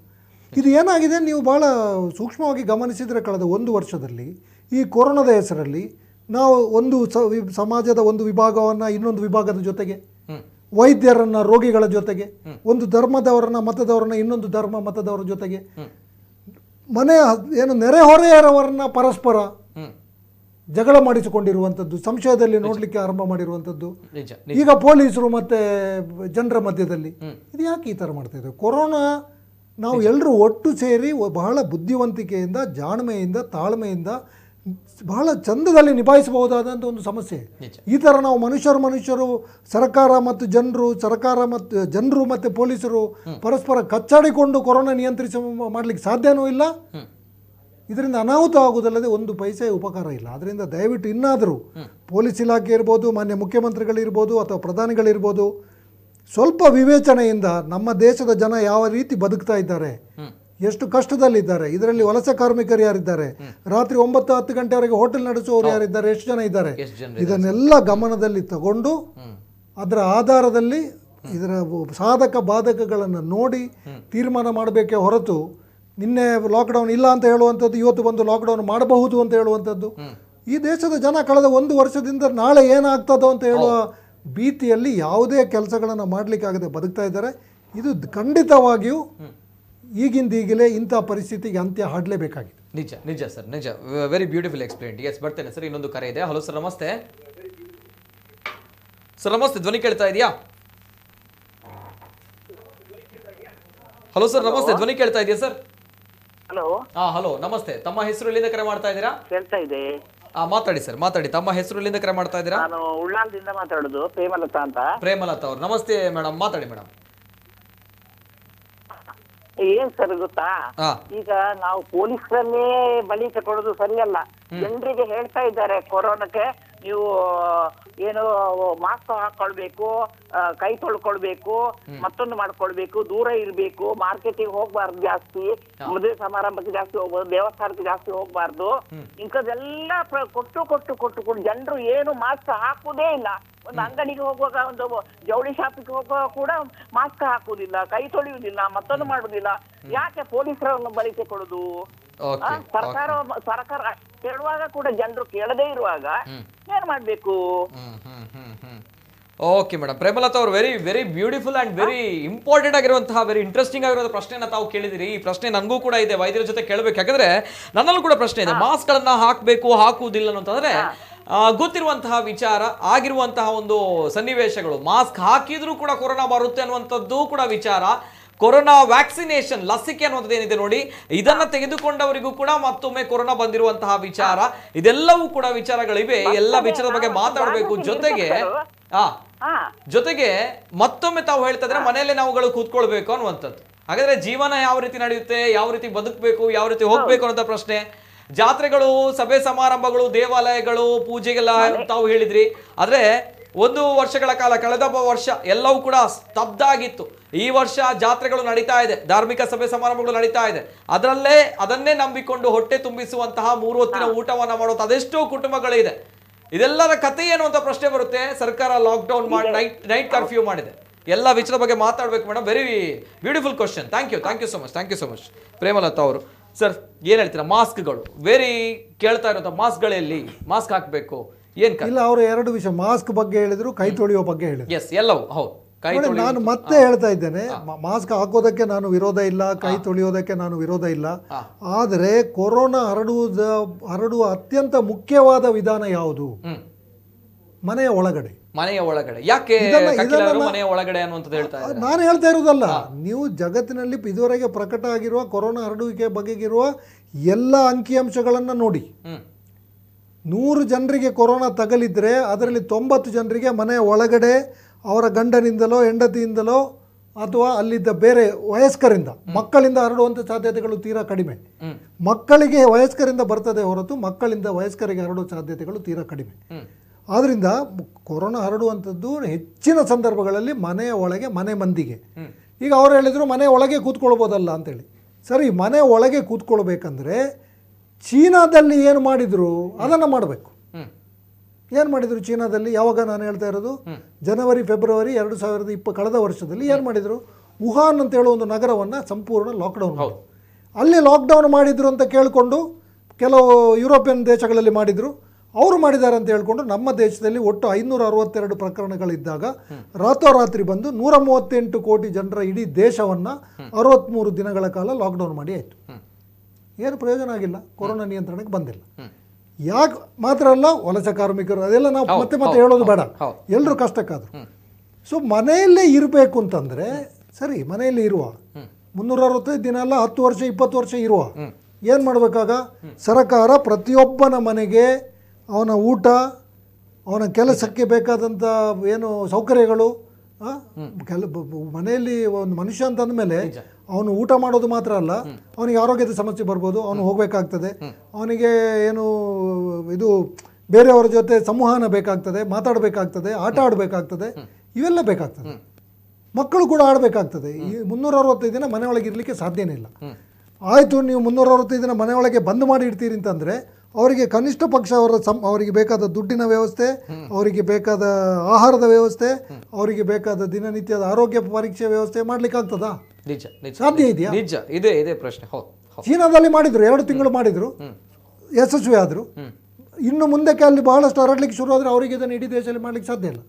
ಇದು ಏನಾಗಿದೆ ನೀವು ಭಾಳ ಸೂಕ್ಷ್ಮವಾಗಿ ಗಮನಿಸಿದರೆ ಕಳೆದ 1 ವರ್ಷದಲ್ಲಿ ಈ ಕೊರೋನಾದ ಹೆಸರಲ್ಲಿ ನಾವು ಒಂದು ಸಮಾಜದ ಒಂದು ವಿಭಾಗವನ್ನು ಇನ್ನೊಂದು ವಿಭಾಗದ ಜೊತೆಗೆ, ವೈದ್ಯರನ್ನು ರೋಗಿಗಳ ಜೊತೆಗೆ, ಒಂದು ಧರ್ಮದವರನ್ನ ಮತದವರನ್ನ ಇನ್ನೊಂದು ಧರ್ಮ ಮತದವರ ಜೊತೆಗೆ, ಏನು ನೆರೆಹೊರೆಯವರನ್ನ ಪರಸ್ಪರ ಜಗಳ ಮಾಡಿಸಿಕೊಂಡಿರುವಂಥದ್ದು, ಸಂಶಯದಲ್ಲಿ ನೋಡಲಿಕ್ಕೆ ಆರಂಭ ಮಾಡಿರುವಂಥದ್ದು, ಈಗ ಪೊಲೀಸರು ಮತ್ತು ಜನರ ಮಧ್ಯದಲ್ಲಿ ಇದು ಯಾಕೆ ಈ ಥರ ಮಾಡ್ತಾ ಇದ್ದಾರೆ? ಕೊರೋನಾ ನಾವು ಎಲ್ಲರೂ ಒಟ್ಟು ಸೇರಿ ಬಹಳ ಬುದ್ಧಿವಂತಿಕೆಯಿಂದ, ಜಾಣ್ಮೆಯಿಂದ, ತಾಳ್ಮೆಯಿಂದ ಬಹಳ ಚಂದದಲ್ಲಿ ನಿಭಾಯಿಸಬಹುದಾದಂಥ ಒಂದು ಸಮಸ್ಯೆ. ಈ ಥರ ನಾವು ಮನುಷ್ಯರು ಸರ್ಕಾರ ಮತ್ತು ಜನರು, ಮತ್ತು ಪೊಲೀಸರು ಪರಸ್ಪರ ಕಚ್ಚಾಡಿಕೊಂಡು ಕೊರೋನಾ ನಿಯಂತ್ರಿಸ ಮಾಡಲಿಕ್ಕೆ ಸಾಧ್ಯನೂ ಇಲ್ಲ, ಇದರಿಂದ ಅನಾಹುತ ಆಗುವುದಲ್ಲದೆ ಒಂದು ಪೈಸೆ ಉಪಕಾರ ಇಲ್ಲ. ಅದರಿಂದ ದಯವಿಟ್ಟು ಇನ್ನಾದರೂ ಪೊಲೀಸ್ ಇಲಾಖೆ ಇರ್ಬೋದು, ಮಾನ್ಯ ಮುಖ್ಯಮಂತ್ರಿಗಳಿರ್ಬೋದು ಅಥವಾ ಪ್ರಧಾನಿಗಳಿರ್ಬೋದು, ಸ್ವಲ್ಪ ವಿವೇಚನೆಯಿಂದ ನಮ್ಮ ದೇಶದ ಜನ ಯಾವ ರೀತಿ ಬದುಕ್ತಾ ಇದ್ದಾರೆ, ಎಷ್ಟು ಕಷ್ಟದಲ್ಲಿದ್ದಾರೆ, ಇದರಲ್ಲಿ ವಲಸೆ ಕಾರ್ಮಿಕರು ಯಾರಿದ್ದಾರೆ, ರಾತ್ರಿ 9-10 ಗಂಟೆವರೆಗೆ ಹೋಟೆಲ್ ನಡೆಸುವವರು ಯಾರಿದ್ದಾರೆ, ಎಷ್ಟು ಜನ ಇದ್ದಾರೆ, ಇದನ್ನೆಲ್ಲ ಗಮನದಲ್ಲಿ ತಗೊಂಡು ಅದರ ಆಧಾರದಲ್ಲಿ ಇದರ ಸಾಧಕ ಬಾಧಕಗಳನ್ನು ನೋಡಿ ತೀರ್ಮಾನ ಮಾಡಬೇಕೇ ಹೊರತು ನಿನ್ನೆ ಲಾಕ್ಡೌನ್ ಇಲ್ಲ ಅಂತ ಹೇಳುವಂಥದ್ದು, ಇವತ್ತು ಬಂದು ಲಾಕ್ಡೌನ್ ಮಾಡಬಹುದು ಅಂತ ಹೇಳುವಂಥದ್ದು, ಈ ದೇಶದ ಜನ ಕಳೆದ 1 ವರ್ಷದಿಂದ ನಾಳೆ ಏನಾಗ್ತದೋ ಅಂತ ಹೇಳುವ ಭೀತಿಯಲ್ಲಿ ಯಾವುದೇ ಕೆಲಸಗಳನ್ನು ಮಾಡಲಿಕ್ಕಾಗದೆ ಬದುಕ್ತಾ ಇದ್ದಾರೆ. ಇದು ಖಂಡಿತವಾಗಿಯೂ ಈಗಿಂದೀಗಲೇ ಇಂಥ ಪರಿಸ್ಥಿತಿಗೆ ಅಂತ್ಯ ಹಾಡಲೇಬೇಕಾಗಿದೆ. ನಿಜ ನಿಜ ಸರ್, ನಿಜ. Very beautiful explain. ಎಸ್, ಬರ್ತೇನೆ ಸರ್, ಇನ್ನೊಂದು ಕರೆ ಇದೆ. ಹಲೋ ಸರ್, ನಮಸ್ತೆ. ಸರ್ ನಮಸ್ತೆ, ಧ್ವನಿ ಕೇಳ್ತಾ ಇದೆಯಾ? ಹಲೋ ಸರ್ ನಮಸ್ತೆ, ಧ್ವನಿ ಕೇಳ್ತಾ ಇದೆಯಾ ಸರ್? ಹಲೋ, ಹಾ ಹಲೋ ನಮಸ್ತೆ. ತಮ್ಮ ಹೆಸರು, ಎಲ್ಲಿಂದ ಕರೆ ಮಾಡ್ತಾ ಇದ್ದೀರಾ? ಕೇಳ್ತಾ ಇದೆ. ಮಾತಾಡಿ ಸರ್, ಮಾತಾಡಿ. ತಮ್ಮ ಹೆಸರು, ಎಲ್ಲಿಂದ ಕರೆ ಮಾಡ್ತಾ ಇದ್ದೀರಾ? ನಾನು ಉಳ್ಳಾಲದಿಂದ ಮಾತಾಡೋದು, ಪ್ರೇಮಲತಾ ಅಂತ. ಪ್ರೇಮಲತಾ ಅವರು, ನಮಸ್ತೆ ಮೇಡಮ್, ಮಾತಾಡಿ ಮೇಡಮ್. ಏನ್ ಸರ್ ಗೊತ್ತಾ, ಈಗ ನಾವು ಪೊಲೀಸರನ್ನೇ ಬಲಿ ತಗೊಳ್ಳೋದು ಸರಿಯಲ್ಲ. ಜನರಿಗೆ ಹೇಳ್ತಾ ಇದ್ದಾರೆ ಕೊರೋನಾಕ್ಕೆ ನೀವು ಏನು ಮಾಸ್ಕ್ ಹಾಕೊಳ್ಬೇಕು, ಕೈ ತೊಳ್ಕೊಳ್ಬೇಕು, ಮತ್ತೊಂದು ಮಾಡ್ಕೊಳ್ಬೇಕು, ದೂರ ಇರ್ಬೇಕು, ಮಾರ್ಕೆಟಿಗೆ ಹೋಗ್ಬಾರ್ದು ಜಾಸ್ತಿ, ಮದುವೆ ಸಮಾರಂಭಕ್ಕೆ ಜಾಸ್ತಿ ಹೋಗ್ಬಾರ್ದು, ದೇವಸ್ಥಾನಕ್ಕೆ ಜಾಸ್ತಿ ಹೋಗ್ಬಾರ್ದು, ಇಂಥದ್ದೆಲ್ಲ ಕೊಟ್ಟು ಕೊಟ್ಟು ಕೊಟ್ಟು ಕೊಟ್ಟು ಜನರು ಏನು ಮಾಸ್ಕ್ ಹಾಕುವುದೇ ಇಲ್ಲ. ಒಂದು ಅಂಗಡಿಗೆ ಹೋಗುವಾಗ, ಒಂದು ಜವಳಿ ಶಾಪಿಗೆ ಹೋಗುವಾಗ ಕೂಡ ಮಾಸ್ಕ್ ಹಾಕುವುದಿಲ್ಲ, ಕೈ ತೊಳೆಯುವುದಿಲ್ಲ, ಮತ್ತೊಂದು ಮಾಡುವುದಿಲ್ಲ. ಯಾಕೆ ಪೊಲೀಸರನ್ನು ಬಲಿ ತಗೊಳ್ಳೋದು? ಸರ್ಕಾರ ಕೇಳುವಾಗ ಕೂಡ ಜನರು ಕೇಳದೇ ಇರುವಾಗ ಏನು ಮಾಡಬೇಕು? ಓಕೆ ಮೇಡಂ ಪ್ರೇಮಲತಾ ಅವರು very very beautiful and very important ಆಗಿರುವಂತಹ ವೆರಿ ಇಂಟ್ರೆಸ್ಟಿಂಗ್ ಆಗಿರುವಂತಹ ಪ್ರಶ್ನೆಯನ್ನು ತಾವು ಕೇಳಿದಿರಿ. ಈ ಪ್ರಶ್ನೆ ನನಗೂ ಕೂಡ ಇದೆ, ವೈದ್ಯರ ಜೊತೆ ಕೇಳಬೇಕು. ಯಾಕಂದ್ರೆ ನನ್ನಲ್ಲೂ ಕೂಡ ಪ್ರಶ್ನೆ ಇದೆ, ಮಾಸ್ಕ್ ಗಳನ್ನು ಹಾಕಬೇಕು ಹಾಕುವುದಿಲ್ಲ ಅಂತಂದ್ರೆ ಗೊತ್ತಿರುವಂತಹ ವಿಚಾರ, ಆಗಿರುವಂತಹ ಒಂದು ಸನ್ನಿವೇಶಗಳು, ಮಾಸ್ಕ್ ಹಾಕಿದ್ರೂ ಕೂಡ ಕೊರೋನಾ ಬರುತ್ತೆ ಅನ್ನುವಂಥದ್ದು ಕೂಡ ವಿಚಾರ, ಕೊರೋನಾ ವ್ಯಾಕ್ಸಿನೇಷನ್ ಲಸಿಕೆ ಅನ್ನೋದು ಏನಿದೆ ನೋಡಿ, ಇದನ್ನು ತೆಗೆದುಕೊಂಡವರಿಗೂ ಕೂಡ ಮತ್ತೊಮ್ಮೆ ಕೊರೋನಾ ಬಂದಿರುವಂತಹ ವಿಚಾರ, ಇದೆಲ್ಲವೂ ಕೂಡ ವಿಚಾರಗಳಿವೆ. ಎಲ್ಲ ವಿಚಾರದ ಬಗ್ಗೆ ಮಾತಾಡಬೇಕು. ಜೊತೆಗೆ ಮತ್ತೊಮ್ಮೆ ತಾವು ಹೇಳ್ತಾ ಇದ್ರೆ ಮನೆಯಲ್ಲೇ ನಾವುಗಳು ಕೂತ್ಕೊಳ್ಬೇಕು ಅನ್ನುವಂಥದ್ದು. ಹಾಗಾದ್ರೆ ಜೀವನ ಯಾವ ರೀತಿ ನಡೆಯುತ್ತೆ, ಯಾವ ರೀತಿ ಬದುಕಬೇಕು, ಯಾವ ರೀತಿ ಹೋಗ್ಬೇಕು ಅನ್ನೋಂಥ ಪ್ರಶ್ನೆ. ಜಾತ್ರೆಗಳು, ಸಭೆ ಸಮಾರಂಭಗಳು, ದೇವಾಲಯಗಳು, ಪೂಜೆಗೆಲ್ಲ ತಾವು ಹೇಳಿದ್ರಿ. ಆದ್ರೆ ಒಂದು ವರ್ಷಗಳ ಕಾಲ, ಕಳೆದ ವರ್ಷ ಎಲ್ಲವೂ ಕೂಡ ಸ್ತಬ್ಧ ಆಗಿತ್ತು. ಈ ವರ್ಷ ಜಾತ್ರೆಗಳು ನಡೀತಾ ಇದೆ, ಧಾರ್ಮಿಕ ಸಭೆ ಸಮಾರಂಭಗಳು ನಡೀತಾ ಇದೆ. ಅದನ್ನೇ ನಂಬಿಕೊಂಡು ಹೊಟ್ಟೆ ತುಂಬಿಸುವಂತಹ ಮೂರು ಹೊತ್ತಿನ ಊಟವನ್ನ ಮಾಡುವಂತ ಅದೆಷ್ಟೋ ಕುಟುಂಬಗಳಿದೆ. ಇದೆಲ್ಲರ ಕಥೆ ಏನು ಅಂತ ಪ್ರಶ್ನೆ ಬರುತ್ತೆ. ಸರ್ಕಾರ ಲಾಕ್ಡೌನ್ ಮಾಡಿ ನೈಟ್ ಕರ್ಫ್ಯೂ ಮಾಡಿದೆ. ಎಲ್ಲ ವಿಚಾರದ ಬಗ್ಗೆ ಮಾತಾಡಬೇಕು madam. Very beautiful question. Thank you so much, Premalatha ಅವರು. ಸರ್ ಏನು ಹೇಳ್ತೀರಾ? ಮಾಸ್ಕ್ಗಳು ವೆರಿ ಕೇಳ್ತಾ ಇರೋಂಥ, ಮಾಸ್ಕ್ಗಳಲ್ಲಿ ಮಾಸ್ಕ್ ಹಾಕಬೇಕು ಇಲ್ಲ? ಅವರು ಎರಡು ವಿಷಯ ಮಾಸ್ಕ್ ಬಗ್ಗೆ ಹೇಳಿದ್ರು, ಕೈ ತೊಳೆಯೋ ಬಗ್ಗೆ ಹೇಳಿದ್ರು. ನಾನು ಮತ್ತೆ ಹೇಳ್ತಾ ಇದ್ದೇನೆ, ಮಾಸ್ಕ್ ಹಾಕೋದಕ್ಕೆ ನಾನು ವಿರೋಧ ಇಲ್ಲ, ಕೈ ತೊಳೆಯೋದಕ್ಕೆ ನಾನು ವಿರೋಧ ಇಲ್ಲ. ಆದರೆ ಕೊರೋನಾ ಹರಡುವ ಅತ್ಯಂತ ಮುಖ್ಯವಾದ ವಿಧಾನ ಯಾವುದು? ಮನೆಯ ಒಳಗಡೆ. ಯಾಕೆ ನಾನು ಹೇಳ್ತಾ ಇರೋದಲ್ಲ, ನೀವು ಜಗತ್ತಿನಲ್ಲಿ ಇದುವರೆಗೆ ಪ್ರಕಟ ಆಗಿರುವ ಕೊರೋನಾ ಹರಡುವಿಕೆ ಬಗೆಗಿರುವ ಎಲ್ಲ ಅಂಕಿಅಂಶಗಳನ್ನ ನೋಡಿ. 100 ಜನರಿಗೆ ಕೊರೋನಾ ತಗಲಿದ್ರೆ ಅದರಲ್ಲಿ 90 ಜನರಿಗೆ ಮನೆಯ ಒಳಗಡೆ ಅವರ ಗಂಡನಿಂದಲೋ ಹೆಂಡತಿಯಿಂದಲೋ ಅಥವಾ ಅಲ್ಲಿದ್ದ ಬೇರೆ ವಯಸ್ಕರಿಂದ, ಮಕ್ಕಳಿಂದ ಹರಡುವಂಥ ಸಾಧ್ಯತೆಗಳು ತೀರಾ ಕಡಿಮೆ. ಮಕ್ಕಳಿಗೆ ವಯಸ್ಕರಿಂದ ಬರ್ತದೆ ಹೊರತು ಮಕ್ಕಳಿಂದ ವಯಸ್ಕರಿಗೆ ಹರಡುವ ಸಾಧ್ಯತೆಗಳು ತೀರಾ ಕಡಿಮೆ. ಆದ್ದರಿಂದ ಕೊರೋನಾ ಹರಡುವಂಥದ್ದು ಹೆಚ್ಚಿನ ಸಂದರ್ಭಗಳಲ್ಲಿ ಮನೆಯ ಒಳಗೆ, ಮನೆ ಮಂದಿಗೆ. ಈಗ ಅವರು ಹೇಳಿದರು ಮನೆ ಒಳಗೆ ಕೂತ್ಕೊಳ್ಬೋದಲ್ಲ ಅಂತೇಳಿ. ಸರಿ, ಮನೆ ಒಳಗೆ ಕೂತ್ಕೊಳ್ಬೇಕಂದ್ರೆ ಚೀನಾದಲ್ಲಿ ಏನು ಮಾಡಿದ್ರು ಅದನ್ನು ಮಾಡಬೇಕು. ಏನು ಮಾಡಿದರು ಚೀನಾದಲ್ಲಿ? ಯಾವಾಗ ನಾನು ಹೇಳ್ತಾ ಇರೋದು, ಜನವರಿ ಫೆಬ್ರವರಿ 2020 ಕಳೆದ ವರ್ಷದಲ್ಲಿ ಏನು ಮಾಡಿದರು? ವುಹಾನ್ ಅಂತ ಹೇಳೋ ಒಂದು ನಗರವನ್ನು ಸಂಪೂರ್ಣ ಲಾಕ್ಡೌನ್. ಅಲ್ಲಿ ಲಾಕ್ಡೌನ್ ಮಾಡಿದ್ರು ಅಂತ ಕೇಳಿಕೊಂಡು ಕೆಲವು ಯುರೋಪಿಯನ್ ದೇಶಗಳಲ್ಲಿ ಮಾಡಿದರು. ಅವರು ಮಾಡಿದ್ದಾರೆ ಅಂತ ಹೇಳ್ಕೊಂಡು ನಮ್ಮ ದೇಶದಲ್ಲಿ ಒಟ್ಟು 562 ಪ್ರಕರಣಗಳಿದ್ದಾಗ ರಾತ್ರೋರಾತ್ರಿ ಬಂದು 138 ಕೋಟಿ ಜನರ ಇಡೀ ದೇಶವನ್ನು 63 ದಿನಗಳ ಕಾಲ ಲಾಕ್ಡೌನ್ ಮಾಡಿ ಆಯಿತು. ಏನು ಪ್ರಯೋಜನ ಆಗಿಲ್ಲ, ಕೊರೋನಾ ನಿಯಂತ್ರಣಕ್ಕೆ ಬಂದಿಲ್ಲ. ಯಾಕೆ ಮಾತ್ರ ಅಲ್ಲ, ವಲಸೆ ಕಾರ್ಮಿಕರು ಅದೆಲ್ಲ ನಾವು ಮತ್ತೆ ಹೇಳೋದು ಬೇಡ, ಎಲ್ಲರೂ ಕಷ್ಟಕ್ಕಾದರು. ಸೊ ಮನೆಯಲ್ಲೇ ಇರಬೇಕು ಅಂತಂದರೆ ಸರಿ, ಮನೆಯಲ್ಲಿ ಇರುವ 365 ದಿನ ಅಲ್ಲ, 10 ವರ್ಷ 20 ವರ್ಷ ಇರುವ. ಏನು ಮಾಡಬೇಕಾಗ ಸರ್ಕಾರ ಪ್ರತಿಯೊಬ್ಬನ ಮನೆಗೆ ಅವನ ಊಟ, ಅವನ ಕೆಲಸಕ್ಕೆ ಬೇಕಾದಂಥ ಏನು ಸೌಕರ್ಯಗಳು, ಮನೆಯಲ್ಲಿ ಒಂದು ಮನುಷ್ಯ ಅಂತಂದ ಮೇಲೆ ಅವನು ಊಟ ಮಾಡೋದು ಮಾತ್ರ ಅಲ್ಲ, ಅವನಿಗೆ ಆರೋಗ್ಯದ ಸಮಸ್ಯೆ ಬರ್ಬೋದು, ಅವನು ಹೋಗಬೇಕಾಗ್ತದೆ, ಅವನಿಗೆ ಏನು ಇದು ಬೇರೆಯವ್ರ ಜೊತೆ ಸಂವಹನ ಬೇಕಾಗ್ತದೆ, ಮಾತಾಡಬೇಕಾಗ್ತದೆ, ಆಟ ಆಡಬೇಕಾಗ್ತದೆ, ಇವೆಲ್ಲ ಬೇಕಾಗ್ತದೆ, ಮಕ್ಕಳು ಕೂಡ ಆಡಬೇಕಾಗ್ತದೆ. ಈ 365 ದಿನ ಮನೆಯೊಳಗೆ ಇರಲಿಕ್ಕೆ ಸಾಧ್ಯನೇ ಇಲ್ಲ. ಆಯಿತು, ನೀವು 365 ದಿನ ಮನೆಯೊಳಗೆ ಬಂದ್ ಮಾಡಿ ಇಡ್ತೀರಿ ಅಂತಂದರೆ ಅವರಿಗೆ ಕನಿಷ್ಠ ಪಕ್ಷ ಅವರಿಗೆ ಬೇಕಾದ ದುಡ್ಡಿನ ವ್ಯವಸ್ಥೆ, ಅವರಿಗೆ ಬೇಕಾದ ಆಹಾರದ ವ್ಯವಸ್ಥೆ, ಅವರಿಗೆ ಬೇಕಾದ ದಿನನಿತ್ಯದ ಆರೋಗ್ಯ ಪರೀಕ್ಷೆ ವ್ಯವಸ್ಥೆ ಮಾಡ್ಲಿಕ್ಕೆ ಆಗ್ತದಾ? ಸಾಧ್ಯ ಇದೆಯಾ? ಚೀನಾದಲ್ಲಿ ಮಾಡಿದ್ರು, 2 ತಿಂಗಳು ಮಾಡಿದ್ರು, ಯಶಸ್ವಿ ಆದ್ರು. ಇನ್ನು ಮುಂದಕ್ಕೆ ಅಲ್ಲಿ ಬಹಳಷ್ಟು ಹರಡ್ಲಿಕ್ಕೆ ಶುರು ಆದ್ರೆ ಅವರಿಗೆ ಇದನ್ನು ಇಡೀ ದೇಶದಲ್ಲಿ ಮಾಡ್ಲಿಕ್ಕೆ ಸಾಧ್ಯ ಇಲ್ಲ.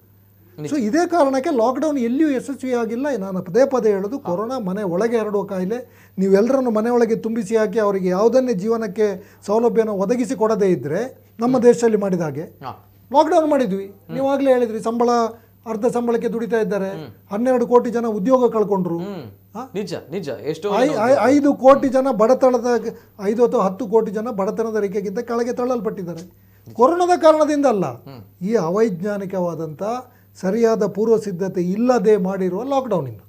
ಸೊ ಇದೇ ಕಾರಣಕ್ಕೆ ಲಾಕ್ಡೌನ್ ಎಲ್ಲಿಯೂ ಯಶಸ್ವಿಯಾಗಿಲ್ಲ. ನಾನು ಪದೇ ಹೇಳೋದು, ಕೊರೋನಾ ಮನೆ ಒಳಗೆ ಹರಡುವ ಕಾಯಿಲೆ. ನೀವೆಲ್ಲರನ್ನು ಮನೆಯೊಳಗೆ ತುಂಬಿಸಿ ಹಾಕಿ ಅವರಿಗೆ ಯಾವುದನ್ನೇ ಜೀವನಕ್ಕೆ ಸೌಲಭ್ಯನ ಒದಗಿಸಿ ಕೊಡದೇ ಇದ್ದರೆ, ನಮ್ಮ ದೇಶದಲ್ಲಿ ಮಾಡಿದ ಹಾಗೆ ಲಾಕ್ಡೌನ್ ಮಾಡಿದ್ವಿ. ನೀವು ಆಗಲೇ ಹೇಳಿದ್ರಿ, ಸಂಬಳ ಅರ್ಧ ಸಂಬಳಕ್ಕೆ ದುಡಿತಾ ಇದ್ದಾರೆ, 12 ಕೋಟಿ ಜನ ಉದ್ಯೋಗ ಕಳ್ಕೊಂಡ್ರು, 5 ಕೋಟಿ ಜನ ಬಡತನದ, 5 ಅಥವಾ 10 ಕೋಟಿ ಜನ ಬಡತನದ ರೇಖೆಗಿಂತ ಕೆಳಗೆ ತಳ್ಳಲ್ಪಟ್ಟಿದ್ದಾರೆ. ಕೊರೋನಾದ ಕಾರಣದಿಂದ ಅಲ್ಲ, ಈ ಅವೈಜ್ಞಾನಿಕವಾದಂಥ ಸರಿಯಾದ ಪೂರ್ವ ಸಿದ್ಧತೆ ಇಲ್ಲದೆ ಮಾಡಿರುವ ಲಾಕ್ಡೌನಿಂದ.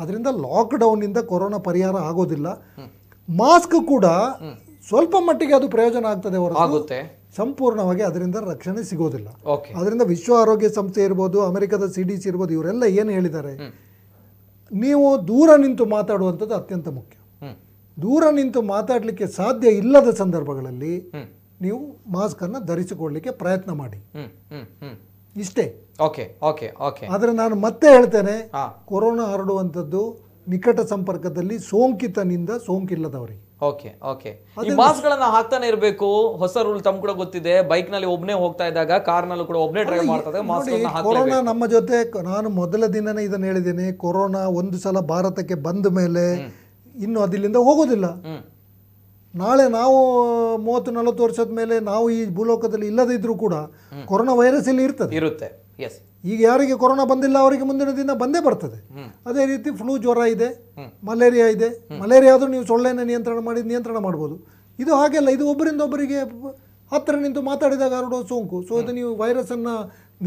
ಅದರಿಂದ ಲಾಕ್ಡೌನ್ನಿಂದ ಕೊರೋನಾ ಪರಿಹಾರ ಆಗೋದಿಲ್ಲ. ಮಾಸ್ಕ್ ಕೂಡ ಸ್ವಲ್ಪ ಮಟ್ಟಿಗೆ ಅದು ಪ್ರಯೋಜನ ಆಗ್ತದೆ ಹೊರತು ಸಂಪೂರ್ಣವಾಗಿ ಅದರಿಂದ ರಕ್ಷಣೆ ಸಿಗೋದಿಲ್ಲ. ಅದರಿಂದ ವಿಶ್ವ ಆರೋಗ್ಯ ಸಂಸ್ಥೆ ಇರ್ಬೋದು, ಅಮೆರಿಕದ CDC ಇರ್ಬೋದು, ಇವರೆಲ್ಲ ಏನು ಹೇಳಿದ್ದಾರೆ, ನೀವು ದೂರ ನಿಂತು ಮಾತಾಡುವಂಥದ್ದು ಅತ್ಯಂತ ಮುಖ್ಯ. ದೂರ ನಿಂತು ಮಾತಾಡಲಿಕ್ಕೆ ಸಾಧ್ಯ ಇಲ್ಲದ ಸಂದರ್ಭಗಳಲ್ಲಿ ನೀವು ಮಾಸ್ಕನ್ನು ಧರಿಸಿಕೊಳ್ಳಲಿಕ್ಕೆ ಪ್ರಯತ್ನ ಮಾಡಿ, ಇಷ್ಟೇ. ಆದರೆ ನಾನು ಮತ್ತೆ ಹೇಳ್ತೇನೆ, ಕೊರೋನಾ ಹರಡುವಂಥದ್ದು ನಿಕಟ ಸಂಪರ್ಕದಲ್ಲಿ ಸೋಂಕಿತನಿಂದ ಸೋಂಕಿಲ್ಲದವರಿಗೆ. ಓಕೆ ಓಕೆ ಈ ಮಾಸ್ಕ್ ಗಳನ್ನು ಹಾಕ್ತಾನೆ ಇರಬೇಕು ಹೊಸ ರೂಲ್ ತಮ್ಮ ಕೂಡ ಗೊತ್ತಿದೆ ಬೈಕ್ ನಲ್ಲಿ ಒಬ್ಬನೇ ಹೋಗ್ತಾ ಇದ್ದಾಗ ಕಾರ್ ನಲ್ಲಿ ಕೂಡ ಒಬ್ಬನೇ ಡ್ರೈವ್ ಮಾಡ್ತಾ ಇದ್ದಾಗ ಮಾಸ್ಕ್ ಅನ್ನು ಹಾಕಲೇಬೇಕು ಕೊರೋನಾ ನಮ್ಮ ಜೊತೆ ನಾನು ಮೊದಲ ದಿನನೇ ಇದನ್ನ ಹೇಳಿದೆನೆ ಕೊರೋನಾ ಒಂದು ಸಲ ಭಾರತಕ್ಕೆ ಬಂದ ಮೇಲೆ ಇನ್ನು ಅದಿಲ್ಲಿಂದ ಹೋಗೋದಿಲ್ಲ ನಾಳೆ ನಾವು 30 40 ವರ್ಷದ ಮೇಲೆ ನಾವು ಈ ಭೂಲೋಕದಲ್ಲಿ ಇಲ್ಲದಿದ್ದರೂ ಕೂಡ ಕೊರೋನಾ ವೈರಸ್ ಇಲ್ಲಿ ಇರುತ್ತೆ ಎಸ್ ಈಗ ಯಾರಿಗೆ ಕೊರೋನಾ ಬಂದಿಲ್ಲ ಅವರಿಗೆ ಮುಂದಿನ ದಿನ ಬಂದೇ ಬರ್ತದೆ ಅದೇ ರೀತಿ ಫ್ಲೂ ಜ್ವರ ಇದೆ ಮಲೇರಿಯಾ ಇದೆ ಮಲೇರಿಯಾದರೂ ನೀವು ಸೊಳ್ಳೆನ ನಿಯಂತ್ರಣ ಮಾಡಬಹುದು ಇದು ಹಾಗೆಲ್ಲ ಇದು ಒಬ್ಬರಿಂದ ಒಬ್ಬರಿಗೆ ಹತ್ರ ನಿಂತು ಮಾತಾಡಿದಾಗ ಹರಡೋ ಸೋಂಕು ಸೋ ಇದು ನೀವು ವೈರಸ್ ಅನ್ನು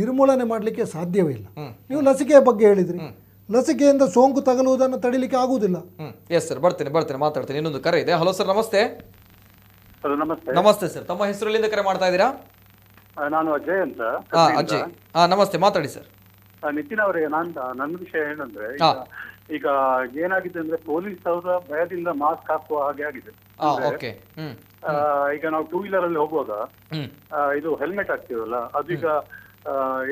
ನಿರ್ಮೂಲನೆ ಮಾಡಲಿಕ್ಕೆ ಸಾಧ್ಯವೇ ಇಲ್ಲ ನೀವು ಲಸಿಕೆಯ ಬಗ್ಗೆ ಹೇಳಿದ್ರಿ ಲಸಿಕೆಯಿಂದ ಸೋಂಕು ತಗಲುವುದನ್ನು ತಡೆಯಲಿಕ್ಕೆ ಆಗುವುದಿಲ್ಲ ಎಸ್ ಸರ್ ಬರ್ತೀನಿ ಮಾತಾಡ್ತೀನಿ ಇನ್ನೊಂದು ಕರೆ ಇದೆ ಹಲೋ ಸರ್ ನಮಸ್ತೆ ಸರ್ ನಮಸ್ತೆ ಸರ್ ತಮ್ಮ ಹೆಸರಿನಿಂದ ಕರೆ ಮಾಡ್ತಾ ಇದ್ದೀರಾ ನಾನು ಅಜಯ್ ಅಂತ ಅಜಯ್ ನಮಸ್ತೆ ಮಾತಾಡಿ ಸರ್ ನಿತಿನ್ ಅವರೇ ನನ್ನ ವಿಷಯ ಏನಂದ್ರೆ ಈಗ ಏನಾಗಿದೆ ಅಂದ್ರೆ ಪೊಲೀಸ್ ಅವರ ಭಯದಿಂದ ಮಾಸ್ಕ್ ಹಾಕುವ ಹಾಗೆ ಆಗಿದೆ ಈಗ ನಾವು ಟೂ ವೀಲರ್ ಅಲ್ಲಿ ಹೋಗುವಾಗ ಇದು ಹೆಲ್ಮೆಟ್ ಹಾಕ್ತೀವಲ್ಲ ಅದೀಗ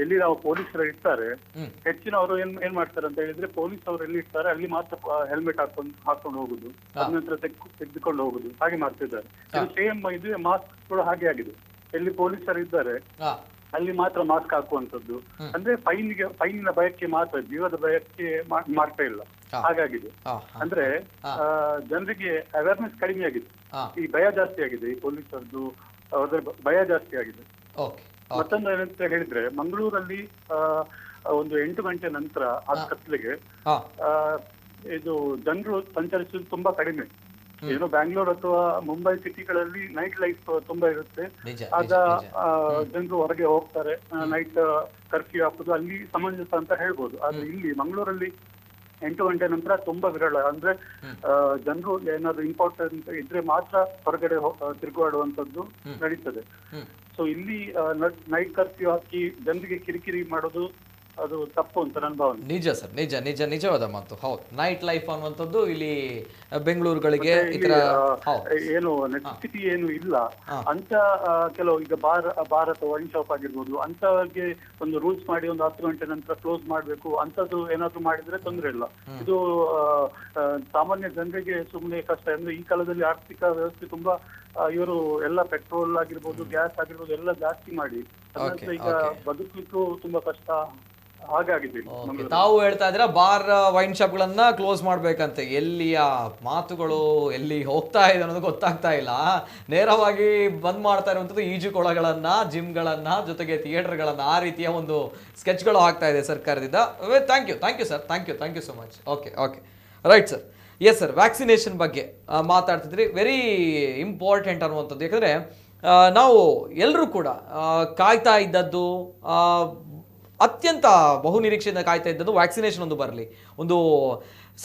ಎಲ್ಲಿ ನಾವು ಪೊಲೀಸರು ಇರ್ತಾರೆ ಹೆಚ್ಚಿನವರು ಏನ್ ಮಾಡ್ತಾರೆ ಅಂತ ಹೇಳಿದ್ರೆ ಪೊಲೀಸ್ ಅವರು ಎಲ್ಲಿ ಇರ್ತಾರೆ ಅಲ್ಲಿ ಮಾತ್ರ ಹೆಲ್ಮೆಟ್ ಹಾಕೊಂಡು ಹೋಗುದು ಅದನ್ನಂತರ ತೆಗೆದುಕೊಂಡು ಹೋಗುದು ಹಾಗೆ ಮಾಡ್ತಿದ್ದಾರೆ ಸೇಮ್ ಇದು ಮಾಸ್ಕ್ ಕೂಡ ಹಾಗೆ ಆಗಿದೆ ಎಲ್ಲಿ ಪೊಲೀಸರು ಇದ್ದಾರೆ ಅಲ್ಲಿ ಮಾತ್ರ ಮಾಸ್ಕ್ ಹಾಕುವಂತದ್ದು ಅಂದ್ರೆ ಫೈನಿನ ಭಯಕ್ಕೆ ಮಾತ್ರ ಜೀವದ ಭಯಕ್ಕೆ ಮಾಡ್ತಾ ಇಲ್ಲ ಹಾಗಾಗಿದೆ ಅಂದ್ರೆ ಜನರಿಗೆ ಅವೇರ್ನೆಸ್ ಕಡಿಮೆ ಆಗಿದೆ ಈ ಭಯ ಜಾಸ್ತಿ ಆಗಿದೆ ಈ ಪೊಲೀಸರದ್ದು ಅದರ ಭಯ ಜಾಸ್ತಿ ಆಗಿದೆ ಮತ್ತೊಂದು ಏನಂತ ಹೇಳಿದ್ರೆ ಮಂಗಳೂರಲ್ಲಿ ಒಂದು 8 ಗಂಟೆ ನಂತರ ಆ ಕತ್ಲೆಗೆ ಇದು ಜನರು ಸಂಚರಿಸುವುದು ತುಂಬಾ ಕಡಿಮೆ ಏನೋ ಬ್ಯಾಂಗ್ಳೂರ್ ಅಥವಾ ಮುಂಬೈ ಸಿಟಿಗಳಲ್ಲಿ ನೈಟ್ ಲೈಫ್ ತುಂಬಾ ಇರುತ್ತೆ ಆಗ ಜನರು ಹೊರಗೆ ಹೋಗ್ತಾರೆ ನೈಟ್ ಕರ್ಫ್ಯೂ ಹಾಕುದು ಅಲ್ಲಿ ಸಮಂಜಸ ಅಂತ ಹೇಳ್ಬೋದು ಆದ್ರೆ ಇಲ್ಲಿ ಮಂಗಳೂರಲ್ಲಿ 8 ಗಂಟೆ ನಂತರ ತುಂಬಾ ವಿರಳ ಅಂದ್ರೆ ಜನರು ಏನಾದ್ರು ಇಂಪಾರ್ಟೆಂಟ್ ಇದ್ರೆ ಮಾತ್ರ ಹೊರಗಡೆ ತಿರುಗಾಡುವಂತದ್ದು ನಡೀತದೆ ಸೊ ಇಲ್ಲಿ ನೈಟ್ ಕರ್ಫ್ಯೂ ಹಾಕಿ ಜನರಿಗೆ ಕಿರಿಕಿರಿ ಮಾಡೋದು ಅದು ತಪ್ಪು ಅಂತ ನನ್ನ ಭಾವನೆ ನಿಜ ಸರ್ ನಿಜವಾದ ಮಾತು ಹೌದು ನೈಟ್ ಲೈಫ್ ಅನ್ನುವಂಥದ್ದು ಇಲ್ಲಿ ಬೆಂಗಳೂರುಗಳಿಗೆ ಏನು ನೆಸೆಸಿಟಿ ಏನು ಇಲ್ಲ ಅಂತ ಕೆಲವು ಈಗ ಭಾರತ ವೈನ್ ಶಾಪ್ ಆಗಿರ್ಬೋದು ಅಂತವರಿಗೆ ಒಂದು ರೂಲ್ಸ್ ಮಾಡಿ ಒಂದು 10 ಗಂಟೆ ನಂತರ ಕ್ಲೋಸ್ ಮಾಡಬೇಕು ಅಂತದ್ದು ಏನಾದ್ರು ಮಾಡಿದ್ರೆ ತೊಂದರೆ ಇಲ್ಲ ಇದು ಸಾಮಾನ್ಯ ಜನರಿಗೆ ಸುಮ್ಮನೆ ಕಷ್ಟ ಅಂದ್ರೆ ಈ ಕಾಲದಲ್ಲಿ ಆರ್ಥಿಕ ವ್ಯವಸ್ಥೆ ತುಂಬಾ ಇವರು ಎಲ್ಲ ಪೆಟ್ರೋಲ್ ಆಗಿರ್ಬೋದು ಗ್ಯಾಸ್ ಆಗಿರ್ಬೋದು ಎಲ್ಲ ಜಾಸ್ತಿ ಮಾಡಿ ಈಗ ಬದುಕಲಿಕ್ಕೂ ತುಂಬಾ ಕಷ್ಟ ಹಾಗಾಗಿದೆ ತಾವು ಹೇಳ್ತಾ ಇದ್ರ ಬಾರ್ ವೈನ್ ಶಾಪ್ ಗಳನ್ನ ಕ್ಲೋಸ್ ಮಾಡ್ಬೇಕಂತೆ ಎಲ್ಲಿಯ ಮಾತುಗಳು ಎಲ್ಲಿ ಹೋಗ್ತಾ ಇದೆ ಅನ್ನೋದು ಗೊತ್ತಾಗ್ತಾ ಇಲ್ಲ ನೇರವಾಗಿ ಬಂದ್ ಮಾಡ್ತಾ ಇರುವಂತದ್ದು ಈಜುಕೊಳಗಳನ್ನ ಜಿಮ್ಗಳನ್ನ ಜೊತೆಗೆ ಥಿಯೇಟರ್ಗಳನ್ನ ಆ ರೀತಿಯ ಒಂದು ಸ್ಕೆಚ್ಗಳು ಆಗ್ತಾ ಇದೆ ಸರ್ಕಾರದಿಂದ thank you sir thank you so much okay right sir yes sir vaccination ಬಗ್ಗೆ ಮಾತಾಡ್ತಿದ್ರಿ ವೆರಿ ಇಂಪಾರ್ಟೆಂಟ್ ಅನ್ನುವಂಥದ್ದು ಯಾಕಂದರೆ ನಾವು ಎಲ್ಲರೂ ಕೂಡ ಕಾಯ್ತಾ ಇದ್ದದ್ದು ಅತ್ಯಂತ ಬಹು ನಿರೀಕ್ಷೆಯಿಂದ ಕಾಯ್ತಾ ಇದ್ದದ್ದು ವ್ಯಾಕ್ಸಿನೇಷನ್ ಒಂದು ಬರಲಿ ಒಂದು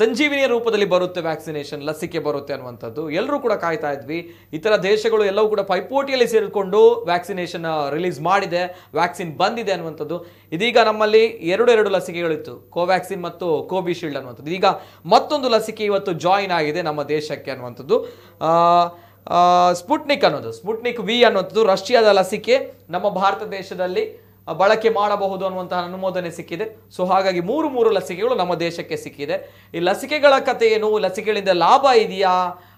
ಸಂಜೀವಿನಿಯ ರೂಪದಲ್ಲಿ ಬರುತ್ತೆ ವ್ಯಾಕ್ಸಿನೇಷನ್ ಲಸಿಕೆ ಬರುತ್ತೆ ಅನ್ನುವಂಥದ್ದು ಎಲ್ಲರೂ ಕೂಡ ಕಾಯ್ತಾ ಇದ್ವಿ ಇತರ ದೇಶಗಳು ಎಲ್ಲವೂ ಕೂಡ ಪೈಪೋಟಿಯಲ್ಲಿ ಸೇರಿಕೊಂಡು ವ್ಯಾಕ್ಸಿನೇಷನ್ ರಿಲೀಸ್ ಮಾಡಿದೆ ವ್ಯಾಕ್ಸಿನ್ ಬಂದಿದೆ ಅನ್ನುವಂಥದ್ದು ಇದೀಗ ನಮ್ಮಲ್ಲಿ ಎರಡು ಲಸಿಕೆಗಳಿತ್ತು ಕೋವ್ಯಾಕ್ಸಿನ್ ಮತ್ತು ಕೋವಿಶೀಲ್ಡ್ ಅನ್ನುವಂಥದ್ದು ಇದೀಗ ಮತ್ತೊಂದು ಲಸಿಕೆ ಇವತ್ತು ಜಾಯಿನ್ ಆಗಿದೆ ನಮ್ಮ ದೇಶಕ್ಕೆ ಅನ್ನುವಂಥದ್ದು ಸ್ಪುಟ್ನಿಕ್ ಅನ್ನೋದು ಸ್ಪುಟ್ನಿಕ್ ವಿ ಅನ್ನುವಂಥದ್ದು ರಷ್ಯಾದ ಲಸಿಕೆ ನಮ್ಮ ಭಾರತ ದೇಶದಲ್ಲಿ ಬಳಕೆ ಮಾಡಬಹುದು ಅನ್ನುವಂತಹ ಅನುಮೋದನೆ ಸಿಕ್ಕಿದೆ ಸೊ ಹಾಗಾಗಿ ಮೂರು ಲಸಿಕೆಗಳು ನಮ್ಮ ದೇಶಕ್ಕೆ ಸಿಕ್ಕಿದೆ ಈ ಲಸಿಕೆಗಳ ಕಥೆ ಏನು ಲಸಿಕೆಗಳಿಂದ ಲಾಭ ಇದೆಯಾ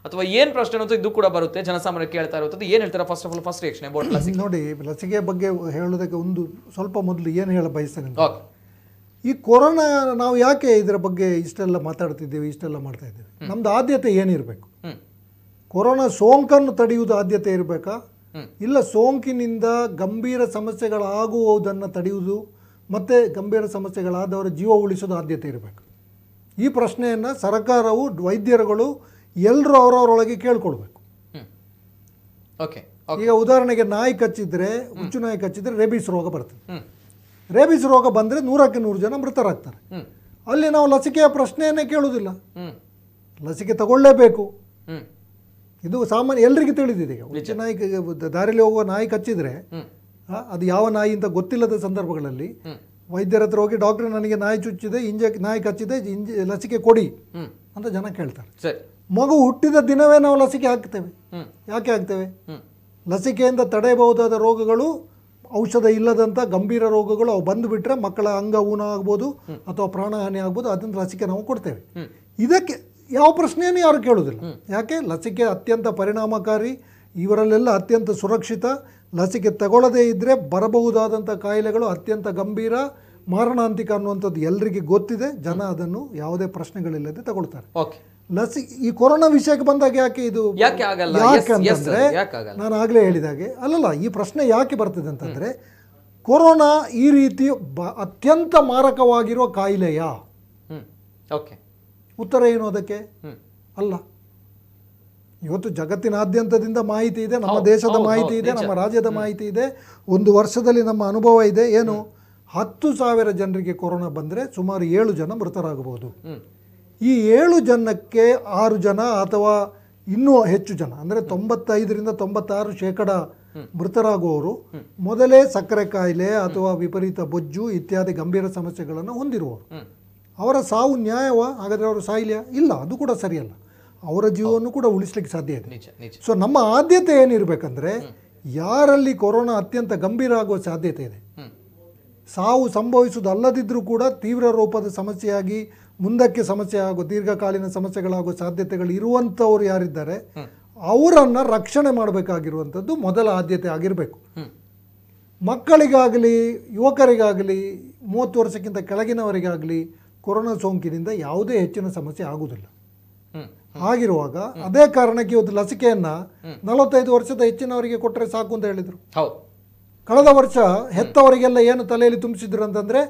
ಅಥವಾ ಏನು ಪ್ರಶ್ನೆ ಅನ್ನೋದು ಇದು ಕೂಡ ಬರುತ್ತೆ ಜನಸಾಮಾನ್ಯರು ಕೇಳ್ತಾ ಇರುವಂಥದ್ದು ಏನು ಹೇಳ್ತಾರೆ ಫಸ್ಟ್ ರಿಯಾಕ್ಷನ್ ಅಬೌಟ್ ಲಸಿಕೆ ನೋಡಿ ಲಸಿಕೆ ಬಗ್ಗೆ ಹೇಳೋದಕ್ಕೆ ಒಂದು ಸ್ವಲ್ಪ ಮೊದಲು ಏನು ಹೇಳ ಬಯಸ್ತೇನೆ ಈ ಕೊರೋನಾ ನಾವು ಯಾಕೆ ಇದರ ಬಗ್ಗೆ ಇಷ್ಟೆಲ್ಲ ಮಾತಾಡ್ತಿದ್ದೇವೆ ಇಷ್ಟೆಲ್ಲ ಮಾಡ್ತಾ ಇದ್ದೇವೆ ನಮ್ದು ಆದ್ಯತೆ ಏನಿರಬೇಕು ಕೊರೋನಾ ಸೋಂಕನ್ನು ತಡೆಯುವುದು ಆದ್ಯತೆ ಇರಬೇಕಾ ಇಲ್ಲ ಸೋಂಕಿನಿಂದ ಗಂಭೀರ ಸಮಸ್ಯೆಗಳಾಗುವುದನ್ನು ತಡೆಯುವುದು ಮತ್ತು ಗಂಭೀರ ಸಮಸ್ಯೆಗಳಾದವರ ಜೀವ ಉಳಿಸೋದು ಆದ್ಯತೆ ಇರಬೇಕು ಈ ಪ್ರಶ್ನೆಯನ್ನು ಸರ್ಕಾರವು ವೈದ್ಯರುಗಳು ಎಲ್ಲರೂ ಅವರವರೊಳಗೆ ಕೇಳ್ಕೊಳ್ಬೇಕು ಓಕೆ ಈಗ ಉದಾಹರಣೆಗೆ ಹುಚ್ಚು ನಾಯಿ ಕಚ್ಚಿದ್ರೆ ರೇಬಿಸ್ ರೋಗ ಬರ್ತದೆ ರೇಬಿಸ್ ರೋಗ ಬಂದರೆ 100ಕ್ಕೆ 100 ಜನ ಮೃತರಾಗ್ತಾರೆ ಅಲ್ಲಿ ನಾವು ಲಸಿಕೆಯ ಪ್ರಶ್ನೆಯನ್ನೇ ಕೇಳುವುದಿಲ್ಲ ಲಸಿಕೆ ತಗೊಳ್ಳೇಬೇಕು ಇದು ಸಾಮಾನ್ಯ ಎಲ್ಲರಿಗೂ ತಿಳಿದಿದೆ ಈಗ ಹುಚ್ಚು ನಾಯಿ ದಾರಿಯಲ್ಲಿ ಹೋಗುವ ನಾಯಿ ಕಚ್ಚಿದ್ರೆ ಅದು ಯಾವ ನಾಯಿ ಅಂತ ಗೊತ್ತಿಲ್ಲದ ಸಂದರ್ಭಗಳಲ್ಲಿ ವೈದ್ಯರ ಹತ್ರ ಹೋಗಿ ಡಾಕ್ಟರ್ ನನಗೆ ನಾಯಿ ಚುಚ್ಚಿದೆ ನಾಯಿ ಕಚ್ಚಿದೆ ಲಸಿಕೆ ಕೊಡಿ ಅಂತ ಜನ ಕೇಳ್ತಾರೆ ಮಗು ಹುಟ್ಟಿದ ದಿನವೇ ನಾವು ಲಸಿಕೆ ಹಾಕ್ತೇವೆ ಯಾಕೆ ಹಾಕ್ತೇವೆ ಲಸಿಕೆಯಿಂದ ತಡೆಯಬಹುದಾದ ರೋಗಗಳು ಔಷಧ ಇಲ್ಲದಂಥ ಗಂಭೀರ ರೋಗಗಳು ಅವು ಬಂದುಬಿಟ್ರೆ ಮಕ್ಕಳ ಅಂಗ ಊನ ಆಗ್ಬೋದು ಅಥವಾ ಪ್ರಾಣಹಾನಿ ಆಗ್ಬೋದು ಅದನ್ನು ಲಸಿಕೆ ನಾವು ಕೊಡ್ತೇವೆ ಇದಕ್ಕೆ ಯಾವ ಪ್ರಶ್ನೆಯನ್ನು ಯಾರು ಕೇಳೋದಿಲ್ಲ ಯಾಕೆ ಲಸಿಕೆ ಅತ್ಯಂತ ಪರಿಣಾಮಕಾರಿ ಇವರಲ್ಲೆಲ್ಲ ಅತ್ಯಂತ ಸುರಕ್ಷಿತ ಲಸಿಕೆ ತಗೊಳ್ಳದೇ ಇದ್ದರೆ ಬರಬಹುದಾದಂತ ಕಾಯಿಲೆಗಳು ಅತ್ಯಂತ ಗಂಭೀರ ಮಾರಣಾಂತಿಕ ಅನ್ನುವಂತದ್ದು ಎಲ್ಲರಿಗೂ ಗೊತ್ತಿದೆ ಜನ ಅದನ್ನು ಯಾವುದೇ ಪ್ರಶ್ನೆಗಳಿಲ್ಲದೆ ತಗೊಳ್ತಾರೆ ಓಕೆ ಲಸಿಕೆ ಈ ಕೊರೋನಾ ವಿಷಯಕ್ಕೆ ಬಂದಾಗ ಯಾಕೆ ಇದು ಯಾಕೆ ಆಗಲ್ಲ ಯಾಕೆ ಆಗಲ್ಲ ನಾನು ಆಗಲೇ ಹೇಳಿದಾಗೆ ಅಲ್ಲಲ್ಲ ಈ ಪ್ರಶ್ನೆ ಯಾಕೆ ಬರ್ತಿದೆ ಅಂತಂದ್ರೆ ಕೊರೋನಾ ಈ ರೀತಿ ಅತ್ಯಂತ ಮಾರಕವಾಗಿರೋ ಕಾಯಿಲೆಯ ಓಕೆ ಉತ್ತರ ಏನು ಅದಕ್ಕೆ ಅಲ್ಲ ಇವತ್ತು ಜಗತ್ತಿನಾದ್ಯಂತದಿಂದ ಮಾಹಿತಿ ಇದೆ ನಮ್ಮ ದೇಶದ ಮಾಹಿತಿ ಇದೆ ನಮ್ಮ ರಾಜ್ಯದ ಮಾಹಿತಿ ಇದೆ ಒಂದು ವರ್ಷದಲ್ಲಿ ನಮ್ಮ ಅನುಭವ ಇದೆ ಏನು 10000 ಜನರಿಗೆ ಕೊರೋನಾ ಬಂದ್ರೆ ಸುಮಾರು 7 ಜನ ಮೃತರಾಗಬಹುದು ಈ 7 ಜನಕ್ಕೆ 6 ಜನ ಅಥವಾ ಇನ್ನೂ ಹೆಚ್ಚು ಜನ ಅಂದ್ರೆ 95 ರಿಂದ 96% ಮೃತರಾಗುವವರು ಮೊದಲೇ ಸಕ್ಕರೆ ಕಾಯಿಲೆ ಅಥವಾ ವಿಪರೀತ ಬೊಜ್ಜು ಇತ್ಯಾದಿ ಗಂಭೀರ ಸಮಸ್ಯೆಗಳನ್ನು ಹೊಂದಿರುವರು ಅವರ ಸಾವು ನ್ಯಾಯವ ಹಾಗಾದ್ರೆ ಅವರು ಸಾಯಿಲ್ಲ ಇಲ್ಲ ಅದು ಕೂಡ ಸರಿಯಲ್ಲ ಅವರ ಜೀವನವನ್ನು ಕೂಡ ಉಳಿಸಲಿಕ್ಕೆ ಸಾಧ್ಯ ಇದೆ ಸೋ ನಮ್ಮ ಆದ್ಯತೆ ಏನಿರಬೇಕಂದ್ರೆ ಯಾರಲ್ಲಿ ಕೊರೋನಾ ಅತ್ಯಂತ ಗಂಭೀರ ಆಗುವ ಸಾಧ್ಯತೆ ಇದೆ ಸಾವು ಸಂಭವಿಸುವುದಲ್ಲದಿದ್ದರೂ ಕೂಡ ತೀವ್ರ ರೂಪದ ಸಮಸ್ಯೆಯಾಗಿ ಮುಂದಕ್ಕೆ ಸಮಸ್ಯೆ ಆಗೋ ದೀರ್ಘಕಾಲೀನ ಸಮಸ್ಯೆಗಳಾಗೋ ಸಾಧ್ಯತೆಗಳು ಇರುವಂತವರು ಯಾರಿದ್ದಾರೆ ಅವರನ್ನು ರಕ್ಷಣೆ ಮಾಡಬೇಕಾಗಿರುವಂತದ್ದು ಮೊದಲ ಆದ್ಯತೆ ಆಗಿರಬೇಕು ಮಕ್ಕಳಿಗಾಗಲಿ ಯುವಕರಿಗಾಗಲಿ 30 ವರ್ಷಕ್ಕಿಂತ ಕೆಳಗಿನವರಿಗಾಗಲಿ ಕೊರೋನಾ ಸೋಂಕಿನಿಂದ ಯಾವುದೇ ಹೆಚ್ಚಿನ ಸಮಸ್ಯೆ ಆಗುವುದಿಲ್ಲ ಆಗಿರುವಾಗ ಅದೇ ಕಾರಣಕ್ಕೆ ಇವತ್ತು ಲಸಿಕೆಯನ್ನು 45 ವರ್ಷದ ಹೆಚ್ಚಿನವರಿಗೆ ಕೊಟ್ಟರೆ ಸಾಕು ಅಂತ ಹೇಳಿದರು ಕಳೆದ ವರ್ಷ ಹೆತ್ತವರಿಗೆಲ್ಲ ಏನು ತಲೆಯಲ್ಲಿ ತುಂಬಿಸಿದ್ರು ಅಂತಂದ್ರೆ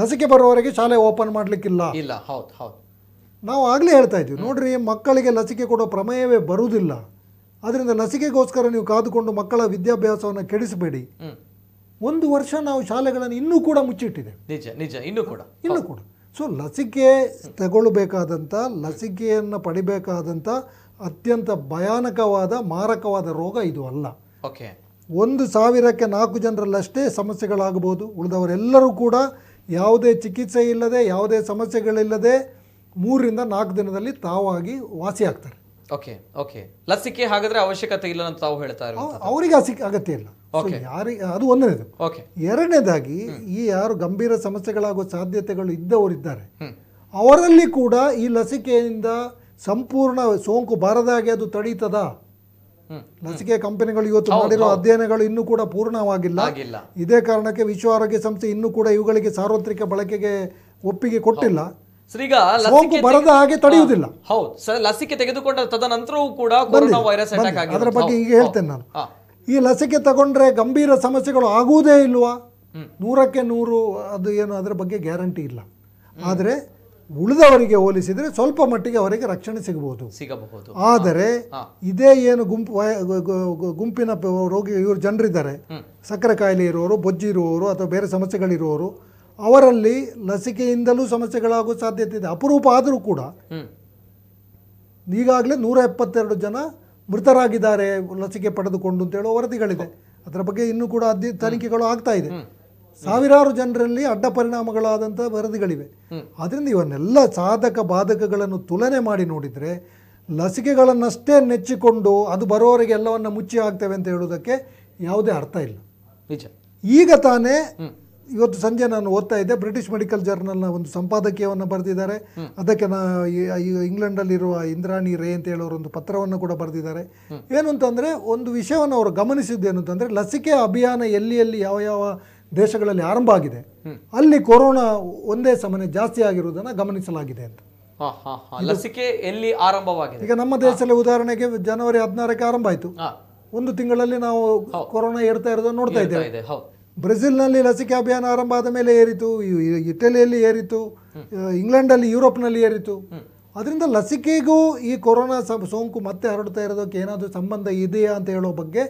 ಲಸಿಕೆ ಬರುವವರೆಗೆ ಶಾಲೆ ಓಪನ್ ಮಾಡಲಿಕ್ಕಿಲ್ಲ ಇಲ್ಲ ಹೌದು ಹೌದು ನಾವು ಆಗಲೇ ಹೇಳ್ತಾ ಇದ್ದೀವಿ ನೋಡ್ರಿ ಮಕ್ಕಳಿಗೆ ಲಸಿಕೆ ಕೊಡೋ ಪ್ರಮೇಯವೇ ಬರುವುದಿಲ್ಲ ಅದರಿಂದ ಲಸಿಕೆಗೋಸ್ಕರ ನೀವು ಕಾದುಕೊಂಡು ಮಕ್ಕಳ ವಿದ್ಯಾಭ್ಯಾಸವನ್ನು ಕೆಡಿಸಬೇಡಿ ಒಂದು ವರ್ಷ ನಾವು ಶಾಲೆಗಳನ್ನು ಇನ್ನೂ ಕೂಡ ಮುಚ್ಚಿಟ್ಟಿದ್ದೇವೆ ನಿಜ ನಿಜ ಇನ್ನೂ ಕೂಡ ಸೋ ಲಸಿಕೆ ತಗೊಳ್ಳಬೇಕಾದಂತ ಲಸಿಕೆಯನ್ನು ಪಡೆಯಬೇಕಾದಂತ ಅತ್ಯಂತ ಭಯಾನಕವಾದ ಮಾರಕವಾದ ರೋಗ ಇದು ಅಲ್ಲ ಓಕೆ 1000ಕ್ಕೆ 4 ಜನರಲ್ಲಷ್ಟೇ ಸಮಸ್ಯೆಗಳಾಗಬಹುದು ಉಳಿದವರೆಲ್ಲರೂ ಕೂಡ ಯಾವುದೇ ಚಿಕಿತ್ಸೆ ಇಲ್ಲದೆ ಯಾವುದೇ ಸಮಸ್ಯೆಗಳಿಲ್ಲದೆ 3 ರಿಂದ 4 ದಿನದಲ್ಲಿ ತಾವಾಗಿ ವಾಸಿಯಾಗ್ತಾರೆ ಓಕೆ ಓಕೆ ಲಸಿಕೆ ಹಾಗಾದ್ರೆ ಅವಶ್ಯಕತೆ ಇಲ್ಲ ಅಂತ ತಾವು ಹೇಳ್ತಾ ಇರೋದು ಅವರಿಗೆ ಅಗತ್ಯ ಇಲ್ಲ ಓಕೆ ಅದು ಒಂದನೇದು ಓಕೆ ಎರಡನೇದಾಗಿ ಈ ಯಾರು ಗಂಭೀರ ಸಮಸ್ಯೆಗಳಾಗುವ ಸಾಧ್ಯತೆಗಳು ಇದ್ದವರು ಇದ್ದಾರೆ ಅವರಲ್ಲಿ ಕೂಡ ಈ ಲಸಿಕೆಯಿಂದ ಸಂಪೂರ್ಣ ಸೋಂಕು ಬಾರದಾಗಿ ಅದು ತಡೀತದಾ ಲಸಿಕೆ ಕಂಪನಿಗಳು ಇವತ್ತು ಮಾಡಿರೋ ಅಧ್ಯಯನಗಳು ಇನ್ನೂ ಕೂಡ ಪೂರ್ಣವಾಗಿಲ್ಲ ಇದೇ ಕಾರಣಕ್ಕೆ ವಿಶ್ವ ಆರೋಗ್ಯ ಸಂಸ್ಥೆ ಇನ್ನೂ ಕೂಡ ಇವುಗಳಿಗೆ ಸಾರ್ವತ್ರಿಕ ಬಳಕೆಗೆ ಒಪ್ಪಿಗೆ ಕೊಟ್ಟಿಲ್ಲ ಸರಿಗ ಲಸಿಕೆ ಬರದ ಹಾಗೆ ತಡೆಯುವುದಿಲ್ಲ ಹೌದು ಸರ್ ಲಸಿಕೆ ತೆಗೆದುಕೊಂಡ ತದನಂತರವೂ ಕೂಡ ಕೊರೋನಾ ವೈರಸ್ ಅಟ್ಯಾಕ್ ಆಗಿದೆ ಅದರ ಬಗ್ಗೆ ಈಗ ಹೇಳ್ತೇನೆ ನಾನು ಈ ಲಸಿಕೆ ತಗೊಂಡ್ರೆ ಗಂಭೀರ ಸಮಸ್ಯೆಗಳು ಆಗುವುದೇ ಇಲ್ವಾ 100% ಅದು ಏನು ಅದರ ಬಗ್ಗೆ ಗ್ಯಾರಂಟಿ ಇಲ್ಲ ಆದರೆ ಉಳಿದವರಿಗೆ ಹೋಲಿಸಿದರೆ ಸ್ವಲ್ಪ ಮಟ್ಟಿಗೆ ಅವರಿಗೆ ರಕ್ಷಣೆ ಸಿಗಬಹುದು ಆದರೆ ಇದೇ ಏನು ಗುಂಪಿನ ರೋಗಿ ಇವರು ಜನರಿದ್ದಾರೆ ಸಕ್ಕರೆ ಕಾಯಿಲೆ ಇರುವವರು ಬೊಜ್ಜು ಇರುವವರು ಅಥವಾ ಬೇರೆ ಸಮಸ್ಯೆಗಳಿರುವವರು ಅವರಲ್ಲಿ ಲಸಿಕೆಯಿಂದಲೂ ಸಮಸ್ಯೆಗಳಾಗುವ ಸಾಧ್ಯತೆ ಇದೆ ಅಪರೂಪ ಆದರೂ ಕೂಡ ಈಗಾಗಲೇ 172 ಜನ ಮೃತರಾಗಿದ್ದಾರೆ ಲಸಿಕೆ ಪಡೆದುಕೊಂಡು ಅಂತ ಹೇಳುವ ವರದಿಗಳಿದೆ ಅದರ ಬಗ್ಗೆ ಇನ್ನೂ ಕೂಡ ತನಿಖೆಗಳು ಆಗ್ತಾ ಇದೆ ಸಾವಿರಾರು ಜನರಲ್ಲಿ ಅಡ್ಡ ಪರಿಣಾಮಗಳಾದಂಥ ವರದಿಗಳಿವೆ ಅದರಿಂದ ಇವನ್ನೆಲ್ಲ ಸಾಧಕ ಬಾಧಕಗಳನ್ನು ತುಲನೆ ಮಾಡಿ ನೋಡಿದರೆ ಲಸಿಕೆಗಳನ್ನಷ್ಟೇ ನೆಚ್ಚಿಕೊಂಡು ಅದು ಬರೋವರೆಗೆ ಎಲ್ಲವನ್ನು ಮುಚ್ಚಿ ಹಾಕ್ತೇವೆ ಅಂತ ಹೇಳೋದಕ್ಕೆ ಯಾವುದೇ ಅರ್ಥ ಇಲ್ಲ ನಿಜ ಈಗ ತಾನೇ ಇವತ್ತು ಸಂಜೆ ನಾನು ಓದ್ತಾ ಇದ್ದೆ ಬ್ರಿಟಿಷ್ ಮೆಡಿಕಲ್ ಜರ್ನಲ್ನ ಒಂದು ಸಂಪಾದಕೀಯವನ್ನು ಬರೆದಿದ್ದಾರೆ ಅದಕ್ಕೆ ಇಂಗ್ಲೆಂಡಲ್ಲಿರುವ ಇಂದ್ರಾಣಿ ರೇ ಅಂತ ಹೇಳೋರು ಒಂದು ಪತ್ರವನ್ನು ಕೂಡ ಬರೆದಿದ್ದಾರೆ ಏನು ಅಂತಂದರೆ ಒಂದು ವಿಷಯವನ್ನು ಅವರು ಗಮನಿಸಿದ್ದೇನು ಅಂತಂದರೆ ಲಸಿಕೆ ಅಭಿಯಾನ ಎಲ್ಲಿ ಯಾವ ಯಾವ ದೇಶಗಳಲ್ಲಿ ಆರಂಭ ಆಗಿದೆ ಅಲ್ಲಿ ಕೊರೋನಾ ಒಂದೇ ಸಮನೆ ಜಾಸ್ತಿ ಆಗಿರುವುದನ್ನು ಗಮನಿಸಲಾಗಿದೆ ಅಂತ ಲಸಿಕೆ ಎಲ್ಲಿ ಆರಂಭವಾಗಿದೆ ಈಗ ನಮ್ಮ ದೇಶದಲ್ಲಿ ಉದಾಹರಣೆಗೆ ಜನವರಿ 16ಕ್ಕೆ ಆರಂಭ ಆಯಿತು ಒಂದು ತಿಂಗಳಲ್ಲಿ ನಾವು ಕೊರೋನಾ ಏರ್ತಾ ಇರೋದನ್ನು ನೋಡ್ತಾ ಇದ್ದೇವೆ ಬ್ರೆಜಿಲ್ನಲ್ಲಿ ಲಸಿಕೆ ಅಭಿಯಾನ ಆರಂಭ ಆದ ಮೇಲೆ ಏರಿತು ಇಟಲಿಯಲ್ಲಿ ಏರಿತು ಇಂಗ್ಲೆಂಡಲ್ಲಿ ಯುರೋಪ್ನಲ್ಲಿ ಏರಿತು ಅದರಿಂದ ಲಸಿಕೆಗೂ ಈ ಕೊರೋನಾ ಸೋಂಕು ಮತ್ತೆ ಹರಡುತ್ತಾ ಇರೋದಕ್ಕೆ ಏನಾದರೂ ಸಂಬಂಧ ಇದೆಯಾ ಅಂತ ಹೇಳೋ ಬಗ್ಗೆ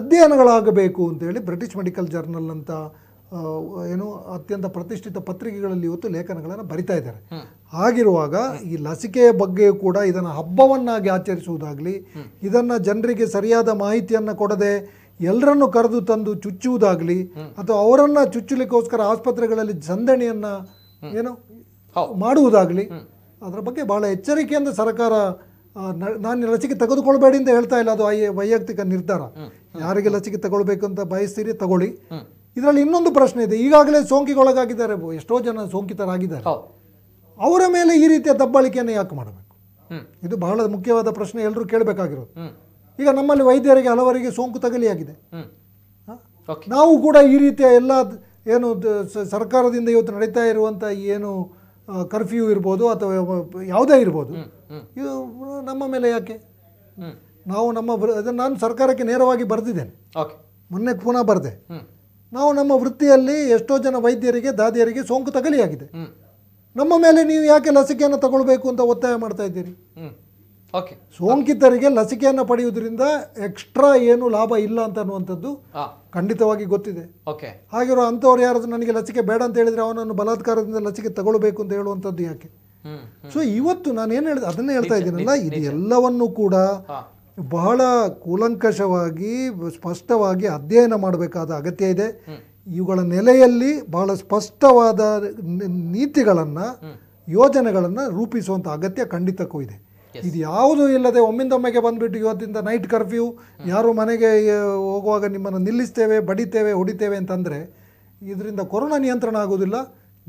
ಅಧ್ಯಯನಗಳಾಗಬೇಕು ಅಂತೇಳಿ ಬ್ರಿಟಿಷ್ ಮೆಡಿಕಲ್ ಜರ್ನಲ್ ಅಂತ ಏನು ಅತ್ಯಂತ ಪ್ರತಿಷ್ಠಿತ ಪತ್ರಿಕೆಗಳಲ್ಲಿ ಇವತ್ತು ಲೇಖನಗಳನ್ನು ಬರಿತಾ ಇದ್ದಾರೆ ಹಾಗಿರುವಾಗ ಈ ಲಸಿಕೆಯ ಬಗ್ಗೆ ಕೂಡ ಇದನ್ನು ಹಬ್ಬವನ್ನಾಗಿ ಆಚರಿಸುವುದಾಗಲಿ ಇದನ್ನು ಜನರಿಗೆ ಸರಿಯಾದ ಮಾಹಿತಿಯನ್ನು ಕೊಡದೆ ಎಲ್ಲರನ್ನು ಕರೆದು ತಂದು ಚುಚ್ಚುವುದಾಗಲಿ ಅಥವಾ ಅವರನ್ನು ಚುಚ್ಚಲಿಕ್ಕೋಸ್ಕರ ಆಸ್ಪತ್ರೆಗಳಲ್ಲಿ ಸಂದಣಿಯನ್ನು ಏನು ಮಾಡುವುದಾಗಲಿ ಅದರ ಬಗ್ಗೆ ಭಾಳ ಎಚ್ಚರಿಕೆಯಿಂದ ಸರ್ಕಾರ ನಾನು ಲಸಿಕೆ ತೆಗೆದುಕೊಳ್ಬೇಡಿ ಅಂತ ಹೇಳ್ತಾ ಇಲ್ಲ ಅದು ವೈಯಕ್ತಿಕ ನಿರ್ಧಾರ ಯಾರಿಗೆ ಲಸಿಕೆ ತಗೊಳ್ಬೇಕು ಅಂತ ಬಯಸ್ತೀರಿ ತಗೊಳ್ಳಿ ಇದರಲ್ಲಿ ಇನ್ನೊಂದು ಪ್ರಶ್ನೆ ಇದೆ ಈಗಾಗಲೇ ಸೋಂಕಿಗೊಳಗಾಗಿದ್ದಾರೆ ಎಷ್ಟೋ ಜನ ಸೋಂಕಿತರಾಗಿದ್ದಾರೆ ಅವರ ಮೇಲೆ ಈ ರೀತಿಯ ದಬ್ಬಾಳಿಕೆಯನ್ನು ಯಾಕೆ ಮಾಡಬೇಕು ಇದು ಬಹಳ ಮುಖ್ಯವಾದ ಪ್ರಶ್ನೆ ಎಲ್ಲರೂ ಕೇಳಬೇಕಾಗಿರೋದು. ಈಗ ನಮ್ಮಲ್ಲಿ ವೈದ್ಯರಿಗೆ ಹಲವರಿಗೆ ಸೋಂಕು ತಗುಲಿಯಾಗಿದೆ. ನಾವು ಕೂಡ ಈ ರೀತಿಯ ಎಲ್ಲ ಏನು ಸರ್ಕಾರದಿಂದ ಇವತ್ತು ನಡೆಯತಾ ಇರುವಂತ ಏನು ಕರ್ಫ್ಯೂ ಇರಬಹುದು ಅಥವಾ ಯಾವುದೇ ಇರಬಹುದು ಇದು ನಮ್ಮ ಮೇಲೆ ಯಾಕೆ ನಾವು ನಮ್ಮ ನಾನು ಸರ್ಕಾರಕ್ಕೆ ನೇರವಾಗಿ ಬರ್ತಿದ್ದೇನೆ. ಓಕೆ, ಮೊನ್ನೆ ಪುನಃ ಬರ್ದೆ. ನಾವು ನಮ್ಮ ವೃತ್ತಿಯಲ್ಲಿ ಎಷ್ಟೋ ಜನ ವೈದ್ಯರಿಗೆ ದಾದಿಯರಿಗೆ ಸೋಂಕು ತಗುಲಿಯಾಗಿದೆ. ನಮ್ಮ ಮೇಲೆ ನೀವು ಯಾಕೆ ಲಸಿಕೆಯನ್ನು ತಗೊಳ್ಬೇಕು ಅಂತ ಒತ್ತಾಯ ಮಾಡ್ತಾ ಇದ್ದೀರಿ? ಓಕೆ, ಸೋಂಕಿತರಿಗೆ ಲಸಿಕೆಯನ್ನು ಪಡೆಯುವುದರಿಂದ ಎಕ್ಸ್ಟ್ರಾ ಏನು ಲಾಭ ಇಲ್ಲ ಅಂತ ಅನ್ನುವಂಥದ್ದು ಖಂಡಿತವಾಗಿ ಗೊತ್ತಿದೆ. ಓಕೆ, ಹಾಗಿರೋ ಅಂಥವ್ರು ಯಾರಾದರೂ ನನಗೆ ಲಸಿಕೆ ಬೇಡ ಅಂತ ಹೇಳಿದರೆ ಅವನನ್ನು ಬಲಾತ್ಕಾರದಿಂದ ಲಸಿಕೆ ತಗೊಳ್ಬೇಕು ಅಂತ ಹೇಳುವಂಥದ್ದು ಯಾಕೆ? ಸೊ ಇವತ್ತು ನಾನು ಏನು ಹೇಳಿದೆ ಅದನ್ನೇ ಹೇಳ್ತಾ ಇದ್ದೀನಲ್ಲ, ಇದು ಎಲ್ಲವನ್ನು ಕೂಡ ಬಹಳ ಕೂಲಂಕಷವಾಗಿ ಸ್ಪಷ್ಟವಾಗಿ ಅಧ್ಯಯನ ಮಾಡಬೇಕಾದ ಅಗತ್ಯ ಇದೆ. ಇವುಗಳ ನೆಲೆಯಲ್ಲಿ ಬಹಳ ಸ್ಪಷ್ಟವಾದ ನೀತಿಗಳನ್ನು ಯೋಜನೆಗಳನ್ನು ರೂಪಿಸುವಂಥ ಅಗತ್ಯ ಖಂಡಿತಕ್ಕೂ ಇದೆ. ಇದು ಯಾವುದೂ ಇಲ್ಲದೆ ಒಮ್ಮಿಂದೊಮ್ಮೆಗೆ ಬಂದುಬಿಟ್ಟು ಇವತ್ತಿಂದ ನೈಟ್ ಕರ್ಫ್ಯೂ, ಯಾರು ಮನೆಗೆ ಹೋಗುವಾಗ ನಿಮ್ಮನ್ನು ನಿಲ್ಲಿಸ್ತೇವೆ, ಬಡಿತೇವೆ, ಹೊಡಿತೇವೆ ಅಂತಂದರೆ ಇದರಿಂದ ಕೊರೋನಾ ನಿಯಂತ್ರಣ ಆಗೋದಿಲ್ಲ,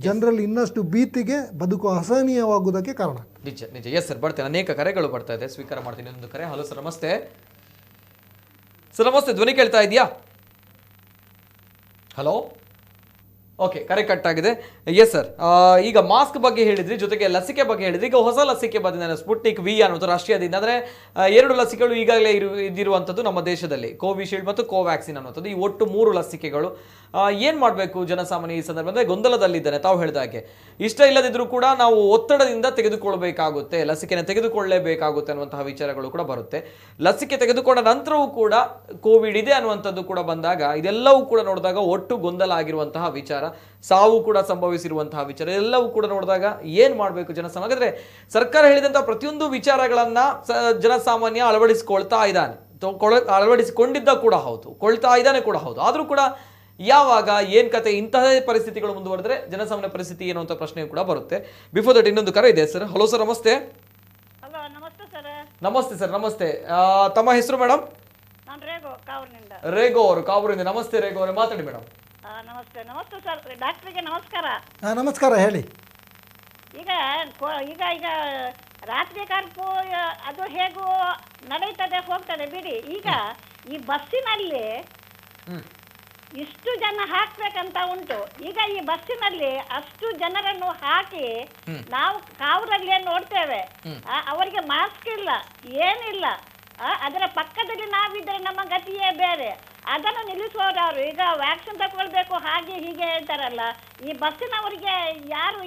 ಜನರಲ್ಲಿ ಇನ್ನಷ್ಟು ಭೀತಿಗೆ ಬದುಕು ಅಸಹನೀಯವಾಗುವುದಕ್ಕೆ ಕಾರಣ. ನಿಜ ನಿಜ. ಎಸ್ ಸರ್, ಬರ್ತೇನೆ. ಅನೇಕ ಕರೆಗಳು ಬರ್ತಾ ಇದೆ, ಸ್ವೀಕಾರ ಮಾಡ್ತೀನಿ. ಒಂದು ಕರೆ. ಹಲೋ ಸರ್, ನಮಸ್ತೆ. ಸರ್ ನಮಸ್ತೆ, ಧ್ವನಿ ಕೇಳ್ತಾ ಇದೆಯಾ? ಹಲೋ, ಓಕೆ, ಕರೆ ಕಟ್ ಆಗಿದೆ. ಎಸ್ ಸರ್, ಈಗ ಮಾಸ್ಕ್ ಬಗ್ಗೆ ಹೇಳಿದ್ರಿ, ಜೊತೆಗೆ ಲಸಿಕೆ ಬಗ್ಗೆ ಹೇಳಿದ್ರಿ. ಈಗ ಹೊಸ ಲಸಿಕೆ ಬಂದಿದೆ ಸ್ಪುಟ್ನಿಕ್ ವಿ ಅನ್ನೋದು ರಾಷ್ಟ್ರೀಯದಿಂದ. ಅಂದರೆ 2 ಲಸಿಕೆಗಳು ಈಗಾಗಲೇ ಇದ್ದಿರುವಂಥದ್ದು ನಮ್ಮ ದೇಶದಲ್ಲಿ, ಕೋವಿಶೀಲ್ಡ್ ಮತ್ತು ಕೋವ್ಯಾಕ್ಸಿನ್ ಅನ್ನೋಂಥದ್ದು. ಈ ಒಟ್ಟು 3 ಲಸಿಕೆಗಳು. ಏನು ಮಾಡಬೇಕು ಜನಸಾಮಾನ್ಯ ಈ ಸಂದರ್ಭದಲ್ಲಿ? ಗೊಂದಲದಲ್ಲಿದ್ದಾರೆ ತಾವು ಹೇಳಿದಾಗೆ. ಇಷ್ಟ ಇಲ್ಲದಿದ್ದರೂ ಕೂಡ ನಾವು ಒತ್ತಡದಿಂದ ತೆಗೆದುಕೊಳ್ಬೇಕಾಗುತ್ತೆ, ಲಸಿಕೆನ ತೆಗೆದುಕೊಳ್ಳಲೇಬೇಕಾಗುತ್ತೆ ಅನ್ನುವಂತಹ ವಿಚಾರಗಳು ಕೂಡ ಬರುತ್ತೆ. ಲಸಿಕೆ ತೆಗೆದುಕೊಂಡ ನಂತರವೂ ಕೂಡ ಕೋವಿಡ್ ಇದೆ ಅನ್ನುವಂಥದ್ದು ಕೂಡ ಬಂದಾಗ, ಇದೆಲ್ಲವೂ ಕೂಡ ನೋಡಿದಾಗ ಒಟ್ಟು ಗೊಂದಲ ಆಗಿರುವಂತಹ ವಿಚಾರ, ಸಾವು ಕೂಡ ಸಂಭವಿಸಿರುವಂತಹ ವಿಚಾರ, ಎಲ್ಲವೂ ಕೂಡ ನೋಡಿದಾಗ ಏನ್ ಮಾಡಬೇಕು ಜನಸಾಮಾನ್ಯ? ಹಾಗಾದ್ರೆ ಸರ್ಕಾರ ಹೇಳಿದಂತಹ ಪ್ರತಿಯೊಂದು ವಿಚಾರಗಳನ್ನ ಜನಸಾಮಾನ್ಯ ಅಳವಡಿಸಿಕೊಳ್ತಾ ಇದ್ದಾನೆ, ಅಳವಡಿಸಿಕೊಂಡಿದ್ದ ಕೂಡ ಹೌದು, ಕೊಳ್ತಾ ಇದ್ದಾನೆ ಕೂಡ ಹೌದು. ಆದ್ರೂ ಕೂಡ ಯಾವಾಗ ಏನ್ ಕತೆ, ಇಂತಹದೇ ಪರಿಸ್ಥಿತಿಗಳು ಮುಂದುವರೆದ್ರೆ ಜನಸಾಮಾನ್ಯ ಪರಿಸ್ಥಿತಿ ಏನು ಅಂತ ಪ್ರಶ್ನೆ ಕೂಡ ಬರುತ್ತೆ. ಬಿಫೋರ್ ದಟ್ ಇನ್ನೊಂದು ಕರೆ ಇದೆ ಸರ್. ಹಲೋ ಸರ್, ನಮಸ್ತೆ. ನಮಸ್ತೆ ಸರ್, ನಮಸ್ತೆ. ತಮ್ಮ ಹೆಸರು ಮೇಡಮ್? ರೇಗೋ ಅವರು, ಕಾವೂರಿನಿಂದ. ನಮಸ್ತೆ ರೇಗೋ ಅವರೇ, ಮಾತಾಡಿ ಮೇಡಮ್. ನಮಸ್ತೆ. ನಮಸ್ತೆ ಸರ್, ಡಾಕ್ಟ್ರಿಗೆ ನಮಸ್ಕಾರ. ನಮಸ್ಕಾರ ಹೇಳಿ. ಈಗ ಈಗ ಈಗ ರಾತ್ರಿ ಕರ್ಫ್ಯೂ ಅದು ಹೇಗೂ ನಡೀತದೆ ಹೋಗ್ತದೆ ಬಿಡಿ, ಈಗ ಈ ಬಸ್ಸಿನಲ್ಲಿ ಇಷ್ಟು ಜನ ಹಾಕ್ಬೇಕಂತ ಉಂಟು. ಈಗ ಈ ಬಸ್ಸಿನಲ್ಲಿ ಅಷ್ಟು ಜನರನ್ನು ಹಾಕಿ ನಾವು ಕಾವೂರಲ್ಲಿ ಏನ್ ನೋಡ್ತೇವೆ, ಅವರಿಗೆ ಮಾಸ್ಕ್ ಇಲ್ಲ, ಏನಿಲ್ಲ. ಅದರ ಪಕ್ಕದಲ್ಲಿ ನಾವಿದ್ರೆ ನಮ್ಮ ಗತಿಯೇ ಬೇರೆ. ಅದನ್ನು ನಿಲ್ಲಿಸುವವರು ಅವರು. ಈಗ ವ್ಯಾಕ್ಸಿನ್ ತಗೊಳ್ಬೇಕು ಹಾಗೆ ಹೀಗೆ ಹೇಳ್ತಾರಲ್ಲ, ಈ ಬಸ್ಸಿನವರಿಗೆ ಯಾರು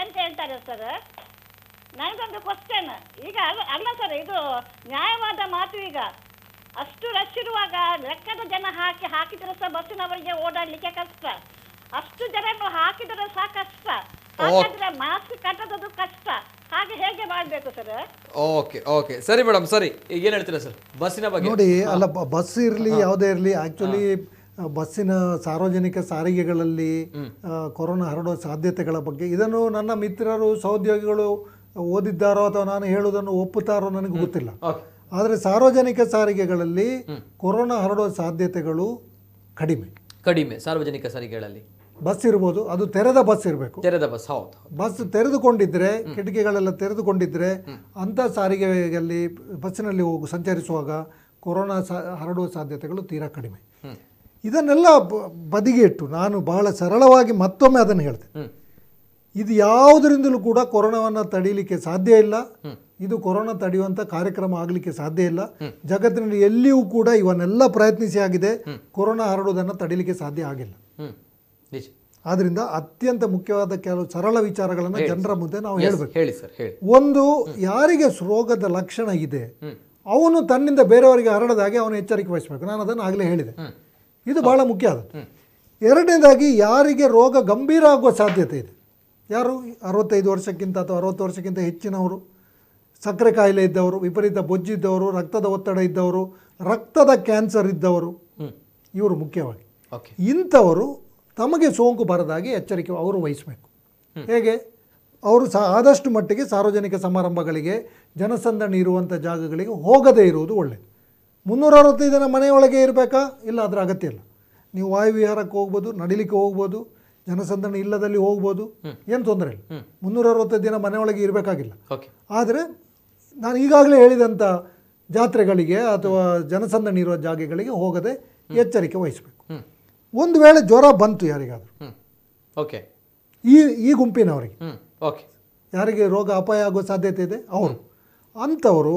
ಏನ್ ಹೇಳ್ತಾರೆ ಸರ್? ನನಗೊಂದು ಕ್ವಶನ್. ಈಗ ಅಲ್ಲ ಸರ್, ಇದು ನ್ಯಾಯವಾದ ಮಾತು. ಈಗ ಅಷ್ಟು ರಶ್ ಇರುವಾಗ ಲೆಕ್ಕದ ಜನ ಹಾಕಿದ್ರೆ ಸಹ ಬಸ್ಸಿನವರಿಗೆ ಓಡಾಡ್ಲಿಕ್ಕೆ ಕಷ್ಟ. ಅಷ್ಟು ಜನನ್ನು ಹಾಕಿದ್ರೆ ಸಹ ಕಷ್ಟ. ಹಾಗಾದ್ರೆ ಮಾಸ್ಕ್ ಕಟ್ಟೋದು ಕಷ್ಟ. ಹಾಗೆ ಹೇಗೆ ಮಾಡಬೇಕು ಸರ್? ಓಕೆ ಓಕೆ, ಸರಿ ಮೇಡಮ್, ಸರಿ. ಏನು ಹೇಳ್ತೀರಾ ಸರ್ ಬಸ್ಸಿನ ಬಗ್ಗೆ? ನೋಡಿ, ಅಲ್ಲ ಬಸ್ ಇರಲಿ ಯಾವುದೇ ಇರಲಿ, ಆಕ್ಚುಲಿ ಬಸ್ಸಿನ ಸಾರ್ವಜನಿಕ ಸಾರಿಗೆಗಳಲ್ಲಿ ಕೊರೋನಾ ಹರಡೋ ಸಾಧ್ಯತೆಗಳ ಬಗ್ಗೆ ಇದನ್ನು ನನ್ನ ಮಿತ್ರರು ಸಹೋದ್ಯೋಗಿಗಳು ಓದಿದ್ದಾರೋ ಅಥವಾ ನಾನು ಹೇಳುವುದನ್ನು ಒಪ್ಪುತ್ತಾರೋ ನನಗೆ ಗೊತ್ತಿಲ್ಲ. ಆದರೆ ಸಾರ್ವಜನಿಕ ಸಾರಿಗೆಗಳಲ್ಲಿ ಕೊರೋನಾ ಹರಡೋ ಸಾಧ್ಯತೆಗಳು ಕಡಿಮೆ ಕಡಿಮೆ. ಸಾರ್ವಜನಿಕ ಸಾರಿಗೆಗಳಲ್ಲಿ ಬಸ್ ಇರ್ಬೋದು, ಅದು ತೆರೆದ ಬಸ್ ಇರಬೇಕು. ತೆರೆದ ಬಸ್, ಹೌದು. ಬಸ್ ತೆರೆದುಕೊಂಡಿದ್ರೆ, ಕಿಟಕಿಗಳೆಲ್ಲ ತೆರೆದುಕೊಂಡಿದ್ರೆ ಅಂಥ ಸಾರಿಗೆಯಲ್ಲಿ ಬಸ್ಸಿನಲ್ಲಿ ಸಂಚರಿಸುವಾಗ ಕೊರೋನಾ ಹರಡುವ ಸಾಧ್ಯತೆಗಳು ತೀರಾ ಕಡಿಮೆ. ಇದನ್ನೆಲ್ಲ ಬದಿಗೆ ಇಟ್ಟು ನಾನು ಬಹಳ ಸರಳವಾಗಿ ಮತ್ತೊಮ್ಮೆ ಅದನ್ನು ಹೇಳ್ತೆ. ಇದು ಯಾವುದರಿಂದಲೂ ಕೂಡ ಕೊರೋನಾವನ್ನು ತಡೀಲಿಕ್ಕೆ ಸಾಧ್ಯ ಇಲ್ಲ. ಇದು ಕೊರೋನಾ ತಡೆಯುವಂಥ ಕಾರ್ಯಕ್ರಮ ಆಗಲಿಕ್ಕೆ ಸಾಧ್ಯ ಇಲ್ಲ. ಜಗತ್ತಿನಲ್ಲಿ ಎಲ್ಲಿಯೂ ಕೂಡ ಇವನ್ನೆಲ್ಲ ಪ್ರಯತ್ನಿಸಿ ಆಗಿದೆ, ಕೊರೋನಾ ಹರಡುವುದನ್ನು ತಡೀಲಿಕ್ಕೆ ಸಾಧ್ಯ ಆಗಿಲ್ಲ. ಆದ್ರಿಂದ ಅತ್ಯಂತ ಮುಖ್ಯವಾದ ಕೆಲವು ಸರಳ ವಿಚಾರಗಳನ್ನು ಜನರ ಮುಂದೆ ನಾವು ಹೇಳಬೇಕು. ಹೇಳಿ ಸರ್, ಹೇಳಿ. ಒಂದು, ಯಾರಿಗೆ ರೋಗದ ಲಕ್ಷಣ ಇದೆ ಅವನು ತನ್ನಿಂದ ಬೇರೆಯವರಿಗೆ ಹರಡದಾಗೆ ಅವನು ಎಚ್ಚರಿಕೆ ವಹಿಸಬೇಕು. ನಾನು ಅದನ್ನು ಆಗಲೇ ಹೇಳಿದೆ, ಇದು ಬಹಳ ಮುಖ್ಯ ಆದದ್ದು. ಎರಡನೇದಾಗಿ, ಯಾರಿಗೆ ರೋಗ ಗಂಭೀರ ಆಗುವ ಸಾಧ್ಯತೆ ಇದೆ, ಯಾರು 65 ವರ್ಷಕ್ಕಿಂತ ಅಥವಾ 60 ವರ್ಷಕ್ಕಿಂತ ಹೆಚ್ಚಿನವರು, ಸಕ್ಕರೆ ಕಾಯಿಲೆ ಇದ್ದವರು, ವಿಪರೀತ ಬೊಜ್ಜಿದ್ದವರು, ರಕ್ತದ ಒತ್ತಡ ಇದ್ದವರು, ರಕ್ತದ ಕ್ಯಾನ್ಸರ್ ಇದ್ದವರು, ಇವರು ಮುಖ್ಯವಾಗಿ ಇಂಥವರು ತಮಗೆ ಸೋಂಕು ಬರದಾಗಿ ಎಚ್ಚರಿಕೆ ಅವರು ವಹಿಸಬೇಕು. ಹೇಗೆ? ಅವರು ಆದಷ್ಟು ಮಟ್ಟಿಗೆ ಸಾರ್ವಜನಿಕ ಸಮಾರಂಭಗಳಿಗೆ, ಜನಸಂದಣಿ ಇರುವಂಥ ಜಾಗಗಳಿಗೆ ಹೋಗದೇ ಇರುವುದು ಒಳ್ಳೆಯದು. 365 ದಿನ ಮನೆಯೊಳಗೆ ಇರಬೇಕಾ? ಇಲ್ಲ, ಅದರ ಅಗತ್ಯ ಇಲ್ಲ. ನೀವು ವಾಯುವಿಹಾರಕ್ಕೆ ಹೋಗ್ಬೋದು, ನಡಿಲಿಕ್ಕೆ ಹೋಗ್ಬೋದು, ಜನಸಂದಣಿ ಇಲ್ಲದಲ್ಲಿ ಹೋಗ್ಬೋದು, ಏನು ತೊಂದರೆ ಇಲ್ಲ. 365 ದಿನ ಮನೆಯೊಳಗೆ ಇರಬೇಕಾಗಿಲ್ಲ. ಆದರೆ ನಾನು ಈಗಾಗಲೇ ಹೇಳಿದಂತ ಜಾತ್ರೆಗಳಿಗೆ ಅಥವಾ ಜನಸಂದಣಿ ಇರುವ ಜಾಗಗಳಿಗೆ ಹೋಗದೆ ಎಚ್ಚರಿಕೆ ವಹಿಸಬೇಕು. ಒಂದು ವೇಳೆ ಜ್ವರ ಬಂತು ಯಾರಿಗಾದರೂ ಓಕೆ ಈ ಗುಂಪಿನವರಿಗೆ ಓಕೆ ಯಾರಿಗೆ ರೋಗ ಅಪಾಯ ಆಗೋ ಸಾಧ್ಯತೆ ಇದೆ ಅವರು ಅಂತವರು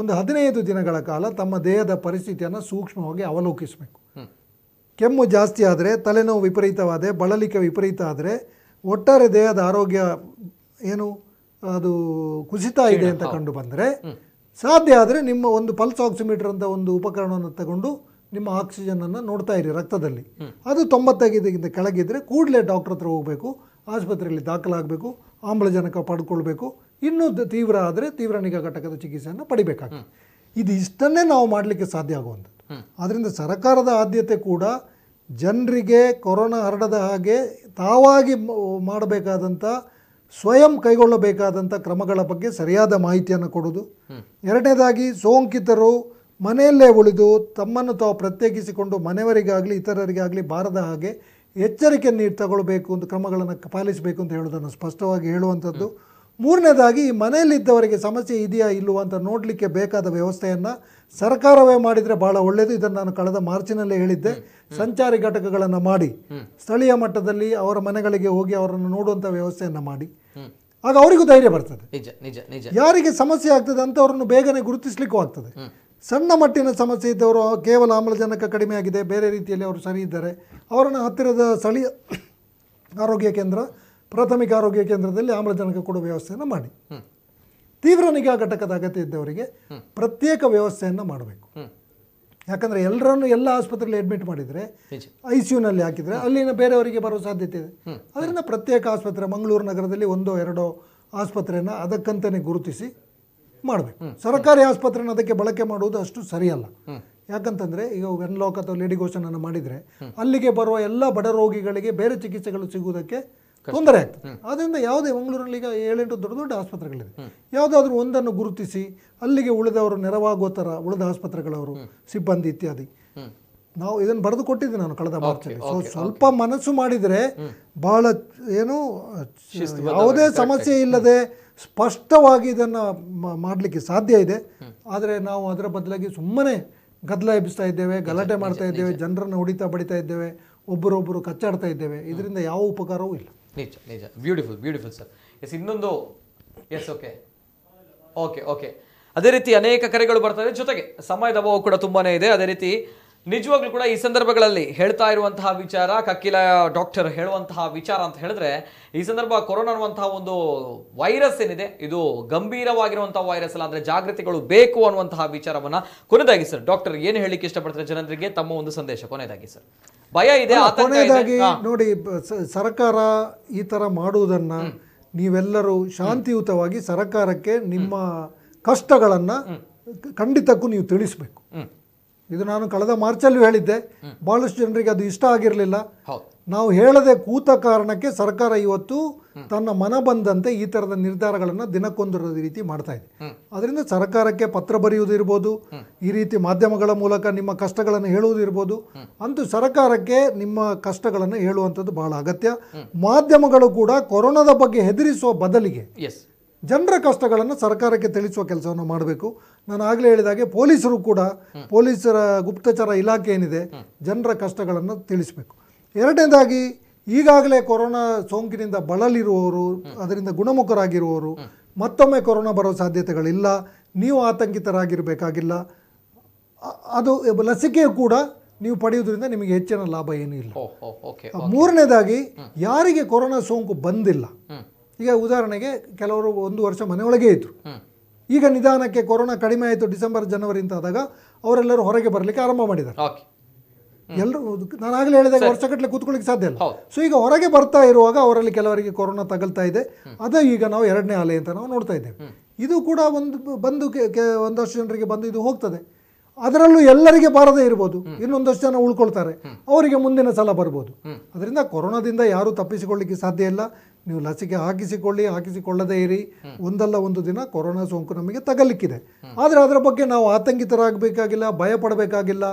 ಒಂದು 15 ದಿನಗಳ ಕಾಲ ತಮ್ಮ ದೇಹದ ಪರಿಸ್ಥಿತಿಯನ್ನು ಸೂಕ್ಷ್ಮವಾಗಿ ಅವಲೋಕಿಸಬೇಕು. ಕೆಮ್ಮು ಜಾಸ್ತಿ ಆದರೆ, ತಲೆನೋವು ವಿಪರೀತವಾದರೆ, ಬಳಲಿಕೆ ವಿಪರೀತ ಆದರೆ, ಒಟ್ಟಾರೆ ದೇಹದ ಆರೋಗ್ಯ ಏನು ಅದು ಕುಸಿತ ಇದೆ ಅಂತ ಕಂಡು ಬಂದರೆ ಸಾಧ್ಯ ಆದರೆ ನಿಮ್ಮ ಒಂದು ಪಲ್ಸ್ ಆಕ್ಸಿಮೀಟರ್ ಅಂತ ಒಂದು ಉಪಕರಣವನ್ನು ತಗೊಂಡು ನಿಮ್ಮ ಆಕ್ಸಿಜನ್ ಅನ್ನು ನೋಡ್ತಾ ಇರಿ ರಕ್ತದಲ್ಲಿ. ಅದು 95ಕ್ಕಿಂತ ಕೆಳಗಿದ್ರೆ ಕೂಡಲೇ ಡಾಕ್ಟರ್ ಹತ್ರ ಹೋಗಬೇಕು, ಆಸ್ಪತ್ರೆಯಲ್ಲಿ ದಾಖಲಾಗಬೇಕು, ಆಮ್ಲಜನಕ ಪಡ್ಕೊಳ್ಬೇಕು. ಇನ್ನೂ ತೀವ್ರ ಆದರೆ ತೀವ್ರ ನಿಗಾ ಘಟಕದ ಚಿಕಿತ್ಸೆಯನ್ನು ಪಡಿಬೇಕಾಗ್ತದೆ. ಇದು ಇಷ್ಟನ್ನೇ ನಾವು ಮಾಡಲಿಕ್ಕೆ ಸಾಧ್ಯ ಆಗುವಂಥದ್ದು. ಆದ್ದರಿಂದ ಸರ್ಕಾರದ ಆದ್ಯತೆ ಕೂಡ ಜನರಿಗೆ ಕೊರೋನಾ ಹರಡದ ಹಾಗೆ ತಾವಾಗಿ ಮಾಡಬೇಕಾದಂಥ ಸ್ವಯಂ ಕೈಗೊಳ್ಳಬೇಕಾದಂಥ ಕ್ರಮಗಳ ಬಗ್ಗೆ ಸರಿಯಾದ ಮಾಹಿತಿಯನ್ನು ಕೊಡೋದು. ಎರಡನೇದಾಗಿ ಸೋಂಕಿತರು ಮನೆಯಲ್ಲೇ ಉಳಿದು ತಮ್ಮನ್ನು ತಾವು ಪ್ರತ್ಯೇಕಿಸಿಕೊಂಡು ಮನೆಯವರಿಗಾಗಲಿ ಇತರರಿಗಾಗಲಿ ಬಾರದ ಹಾಗೆ ಎಚ್ಚರಿಕೆಯನ್ನು ನೀಡಿ ತಗೊಳ್ಬೇಕು ಅಂತ ಕ್ರಮಗಳನ್ನು ಪಾಲಿಸಬೇಕು ಅಂತ ಹೇಳೋದನ್ನು ಸ್ಪಷ್ಟವಾಗಿ ಹೇಳುವಂಥದ್ದು. ಮೂರನೇದಾಗಿ ಮನೆಯಲ್ಲಿದ್ದವರಿಗೆ ಸಮಸ್ಯೆ ಇದೆಯಾ ಇಲ್ಲವೋ ಅಂತ ನೋಡಲಿಕ್ಕೆ ಬೇಕಾದ ವ್ಯವಸ್ಥೆಯನ್ನು ಸರ್ಕಾರವೇ ಮಾಡಿದರೆ ಭಾಳ ಒಳ್ಳೆಯದು. ಇದನ್ನು ನಾನು ಕಳೆದ ಮಾರ್ಚಿನಲ್ಲೇ ಹೇಳಿದ್ದೆ. ಸಂಚಾರಿ ಘಟಕಗಳನ್ನು ಮಾಡಿ ಸ್ಥಳೀಯ ಮಟ್ಟದಲ್ಲಿ ಅವರ ಮನೆಗಳಿಗೆ ಹೋಗಿ ಅವರನ್ನು ನೋಡುವಂಥ ವ್ಯವಸ್ಥೆಯನ್ನು ಮಾಡಿ ಆಗ ಅವರಿಗೂ ಧೈರ್ಯ ಬರ್ತದೆ. ಯಾರಿಗೆ ಸಮಸ್ಯೆ ಆಗ್ತದೆ ಅಂಥವ್ರನ್ನು ಬೇಗನೆ ಗುರುತಿಸಲಿಕ್ಕೂ ಆಗ್ತದೆ. ಸಣ್ಣ ಮಟ್ಟಿನ ಸಮಸ್ಯೆ ಇದ್ದವರು ಕೇವಲ ಆಮ್ಲಜನಕ ಕಡಿಮೆ ಆಗಿದೆ, ಬೇರೆ ರೀತಿಯಲ್ಲಿ ಅವರು ಸರಿ ಇದ್ದಾರೆ, ಅವರನ್ನು ಹತ್ತಿರದ ಸ್ಥಳೀಯ ಆರೋಗ್ಯ ಕೇಂದ್ರ ಪ್ರಾಥಮಿಕ ಆರೋಗ್ಯ ಕೇಂದ್ರದಲ್ಲಿ ಆಮ್ಲಜನಕ ಕೊಡುವ ವ್ಯವಸ್ಥೆಯನ್ನು ಮಾಡಿ ತೀವ್ರ ನಿಗಾ ಘಟಕದ ಅಗತ್ಯ ಇದ್ದವರಿಗೆ ಪ್ರತ್ಯೇಕ ವ್ಯವಸ್ಥೆಯನ್ನು ಮಾಡಬೇಕು. ಯಾಕಂದರೆ ಎಲ್ಲರನ್ನು ಎಲ್ಲ ಆಸ್ಪತ್ರೆಯಲ್ಲಿ ಅಡ್ಮಿಟ್ ಮಾಡಿದರೆ ಐ ಸಿ ಯುನಲ್ಲಿ ಹಾಕಿದರೆ ಅಲ್ಲಿನ ಬೇರೆಯವರಿಗೆ ಬರೋ ಸಾಧ್ಯತೆ ಇದೆ. ಅದರಿಂದ ಪ್ರತ್ಯೇಕ ಆಸ್ಪತ್ರೆ ಮಂಗಳೂರು ನಗರದಲ್ಲಿ ಒಂದೋ ಎರಡೋ ಆಸ್ಪತ್ರೆಯನ್ನು ಅದಕ್ಕಂತಲೇ ಗುರುತಿಸಿ ಮಾಡಬೇಕು. ಸರ್ಕಾರಿ ಆಸ್ಪತ್ರೆಯನ್ನು ಅದಕ್ಕೆ ಬಳಕೆ ಮಾಡುವುದು ಅಷ್ಟು ಸರಿಯಲ್ಲ. ಯಾಕಂತಂದರೆ ಈಗ ವೆನ್ಲಾಕ್ ಅಥವಾ ಲೇಡಿಗೋಷನನ್ನು ಮಾಡಿದರೆ ಅಲ್ಲಿಗೆ ಬರುವ ಎಲ್ಲ ಬಡ ರೋಗಿಗಳಿಗೆ ಬೇರೆ ಚಿಕಿತ್ಸೆಗಳು ಸಿಗುವುದಕ್ಕೆ ತೊಂದರೆ ಆಗ್ತದೆ. ಆದ್ದರಿಂದ ಯಾವುದೇ ಮಂಗಳೂರಿನಲ್ಲಿ ಈಗ 7-8 ದೊಡ್ಡ ದೊಡ್ಡ ಆಸ್ಪತ್ರೆಗಳಿದೆ. ಯಾವುದಾದ್ರೂ ಒಂದನ್ನು ಗುರುತಿಸಿ ಅಲ್ಲಿಗೆ ಉಳಿದವರು ನೆರವಾಗೋ ಥರ ಉಳಿದ ಆಸ್ಪತ್ರೆಗಳವರು ಸಿಬ್ಬಂದಿ ಇತ್ಯಾದಿ ನಾವು ಇದನ್ನು ಬರೆದು ಕೊಟ್ಟಿದ್ದೆ ನಾನು ಕಳೆದ ಮಾರ್ಚಲ್ಲಿ. ಸೊ ಸ್ವಲ್ಪ ಮನಸ್ಸು ಮಾಡಿದರೆ ಬಹಳ ಏನು ಯಾವುದೇ ಸಮಸ್ಯೆ ಇಲ್ಲದೆ ಸ್ಪಷ್ಟವಾಗಿ ಇದನ್ನು ಮಾಡಲಿಕ್ಕೆ ಸಾಧ್ಯ ಇದೆ. ಆದರೆ ನಾವು ಅದರ ಬದಲಾಗಿ ಸುಮ್ಮನೆ ಗದ್ದಲ ಎಬ್ಬಿಸ್ತಾ ಇದ್ದೇವೆ, ಗಲಾಟೆ ಮಾಡ್ತಾ ಇದ್ದೇವೆ, ಜನರನ್ನು ಹೊಡಿತಾ ಬಡಿತಾ ಇದ್ದೇವೆ, ಒಬ್ಬರೊಬ್ಬರು ಕಚ್ಚಾಡ್ತಾ ಇದ್ದೇವೆ. ಇದರಿಂದ ಯಾವ ಉಪಕಾರವೂ ಇಲ್ಲ. ನಿಜ ನಿಜ. Beautiful beautiful sir. ಎಸ್, ಇನ್ನೊಂದು ಎಸ್ ಓಕೆ ಓಕೆ ಓಕೆ ಅದೇ ರೀತಿ ಅನೇಕ ಕರೆಗಳು ಬರ್ತವೆ, ಜೊತೆಗೆ ಸಮಯದ ಅಭಾವ ಕೂಡ ತುಂಬಾ ಇದೆ. ಅದೇ ರೀತಿ ನಿಜವಾಗ್ಲೂ ಕೂಡ ಈ ಸಂದರ್ಭಗಳಲ್ಲಿ ಹೇಳ್ತಾ ಇರುವಂತಹ ವಿಚಾರ ಕಕ್ಕಿಲಾಯ ಡಾಕ್ಟರ್ ಹೇಳುವಂತಹ ವಿಚಾರ ಅಂತ ಹೇಳಿದ್ರೆ ಈ ಸಂದರ್ಭ ಕೊರೋನಾ ಅನ್ನುವಂತಹ ಒಂದು ವೈರಸ್ ಏನಿದೆ ಇದು ಗಂಭೀರವಾಗಿರುವಂತಹ ವೈರಸ್ ಅಲ್ಲ, ಅಂದರೆ ಜಾಗೃತಿಗಳು ಬೇಕು ಅನ್ನುವಂತಹ ವಿಚಾರವನ್ನು ಕೊನೆಯದಾಗಿ ಸರ್ ಡಾಕ್ಟರ್ ಏನು ಹೇಳಲಿಕ್ಕೆ ಇಷ್ಟಪಡ್ತಾರೆ ಜನರಿಗೆ ತಮ್ಮ ಒಂದು ಸಂದೇಶ ಕೊನೆಯದಾಗಿ ಸರ್? ಭಯ ಇದೆ, ಕೊನೆಯದಾಗಿ ನೋಡಿ ಸರ್ಕಾರ ಈ ಥರ ಮಾಡುವುದನ್ನು ನೀವೆಲ್ಲರೂ ಶಾಂತಿಯುತವಾಗಿ ಸರ್ಕಾರಕ್ಕೆ ನಿಮ್ಮ ಕಷ್ಟಗಳನ್ನು ಖಂಡಿತಕ್ಕೂ ನೀವು ತಿಳಿಸಬೇಕು. ಇದು ನಾನು ಕಳೆದ ಮಾರ್ಚಲ್ಲೂ ಹೇಳಿದ್ದೆ. ಭಾಳಷ್ಟು ಜನರಿಗೆ ಅದು ಇಷ್ಟ ಆಗಿರಲಿಲ್ಲ. ನಾವು ಹೇಳದೆ ಕೂತ ಕಾರಣಕ್ಕೆ ಸರ್ಕಾರ ಇವತ್ತು ತನ್ನ ಮನ ಬಂದಂತೆ ಈ ಥರದ ನಿರ್ಧಾರಗಳನ್ನು ದಿನಕ್ಕೊಂದು ರೀತಿ ಮಾಡ್ತಾ ಇದೆ. ಅದರಿಂದ ಸರ್ಕಾರಕ್ಕೆ ಪತ್ರ ಬರೆಯುವುದಿರ್ಬೋದು, ಈ ರೀತಿ ಮಾಧ್ಯಮಗಳ ಮೂಲಕ ನಿಮ್ಮ ಕಷ್ಟಗಳನ್ನು ಹೇಳುವುದಿರ್ಬೋದು. ಅಂತೂ ಸರ್ಕಾರಕ್ಕೆ ನಿಮ್ಮ ಕಷ್ಟಗಳನ್ನು ಹೇಳುವಂಥದ್ದು ಬಹಳ ಅಗತ್ಯ. ಮಾಧ್ಯಮಗಳು ಕೂಡ ಕೊರೋನಾದ ಬಗ್ಗೆ ಹೆದರಿಸುವ ಬದಲಿಗೆ ಜನರ ಕಷ್ಟಗಳನ್ನು ಸರ್ಕಾರಕ್ಕೆ ತಿಳಿಸುವ ಕೆಲಸವನ್ನು ಮಾಡಬೇಕು. ನಾನು ಆಗಲೇ ಹೇಳಿದಾಗೆ ಪೊಲೀಸರು ಕೂಡ ಪೊಲೀಸರ ಗುಪ್ತಚರ ಇಲಾಖೆ ಏನಿದೆ ಜನರ ಕಷ್ಟಗಳನ್ನು ತಿಳಿಸಬೇಕು. ಎರಡನೇದಾಗಿ ಈಗಾಗಲೇ ಕೊರೋನಾ ಸೋಂಕಿನಿಂದ ಬಳಲಿರುವವರು, ಅದರಿಂದ ಗುಣಮುಖರಾಗಿರುವವರು ಮತ್ತೊಮ್ಮೆ ಕೊರೋನಾ ಬರೋ ಸಾಧ್ಯತೆಗಳಿಲ್ಲ, ನೀವು ಆತಂಕಿತರಾಗಿರಬೇಕಾಗಿಲ್ಲ. ಅದು ಲಸಿಕೆ ಕೂಡ ನೀವು ಪಡೆಯುವುದರಿಂದ ನಿಮಗೆ ಹೆಚ್ಚಿನ ಲಾಭ ಏನೂ ಇಲ್ಲ. ಮೂರನೇದಾಗಿ ಯಾರಿಗೆ ಕೊರೋನಾ ಸೋಂಕು ಬಂದಿಲ್ಲ, ಈಗ ಉದಾಹರಣೆಗೆ ಕೆಲವರು 1 ವರ್ಷ ಮನೆಯೊಳಗೆ ಇದ್ದರು, ಈಗ ನಿಧಾನಕ್ಕೆ ಕೊರೋನಾ ಕಡಿಮೆ ಆಯಿತು ಡಿಸೆಂಬರ್ ಜನವರಿ ಅಂತ ಆದಾಗ ಅವರೆಲ್ಲರೂ ಹೊರಗೆ ಬರಲಿಕ್ಕೆ ಆರಂಭ ಮಾಡಿದ್ದಾರೆ. ಎಲ್ಲರೂ ನಾನು ಆಗಲೇ ಹೇಳಿದಾಗ ವರ್ಷಗಟ್ಟಲೆ ಕೂತ್ಕೊಳ್ಳಿಕ್ಕೆ ಸಾಧ್ಯ ಇಲ್ಲ. ಸೊ ಈಗ ಹೊರಗೆ ಬರ್ತಾ ಇರುವಾಗ ಅವರಲ್ಲಿ ಕೆಲವರಿಗೆ ಕೊರೋನಾ ತಗಲ್ತಾ ಇದೆ. ಅದೇ ಈಗ ನಾವು 2ನೇ ಅಲೆ ಅಂತ ನಾವು ನೋಡ್ತಾ ಇದ್ದೇವೆ. ಇದು ಕೂಡ ಒಂದಷ್ಟು ಜನರಿಗೆ ಬಂದು ಇದು ಹೋಗ್ತದೆ. ಅದರಲ್ಲೂ ಎಲ್ಲರಿಗೆ ಬಾರದೇ ಇರ್ಬೋದು, ಇನ್ನೊಂದಷ್ಟು ಜನ ಉಳ್ಕೊಳ್ತಾರೆ, ಅವರಿಗೆ ಮುಂದಿನ ಸಲ ಬರ್ಬೋದು. ಅದರಿಂದ ಕೊರೋನಾದಿಂದ ಯಾರೂ ತಪ್ಪಿಸಿಕೊಳ್ಳಿಕ್ಕೆ ಸಾಧ್ಯ ಇಲ್ಲ. ನೀವು ಲಸಿಕೆ ಹಾಕಿಸಿಕೊಳ್ಳಿ, ಹಾಕಿಸಿಕೊಳ್ಳದೇ ಇರಿ. ಒಂದಲ್ಲ ಒಂದು ದಿನ ಕೊರೋನಾ ಸೋಂಕು ನಮಗೆ ತಗಲಿಕ್ಕಿದೆ. ಆದರೆ ಅದರ ಬಗ್ಗೆ ನಾವು ಆತಂಕಿತರಾಗಬೇಕಾಗಿಲ್ಲ, ಭಯ ಪಡಬೇಕಾಗಿಲ್ಲ.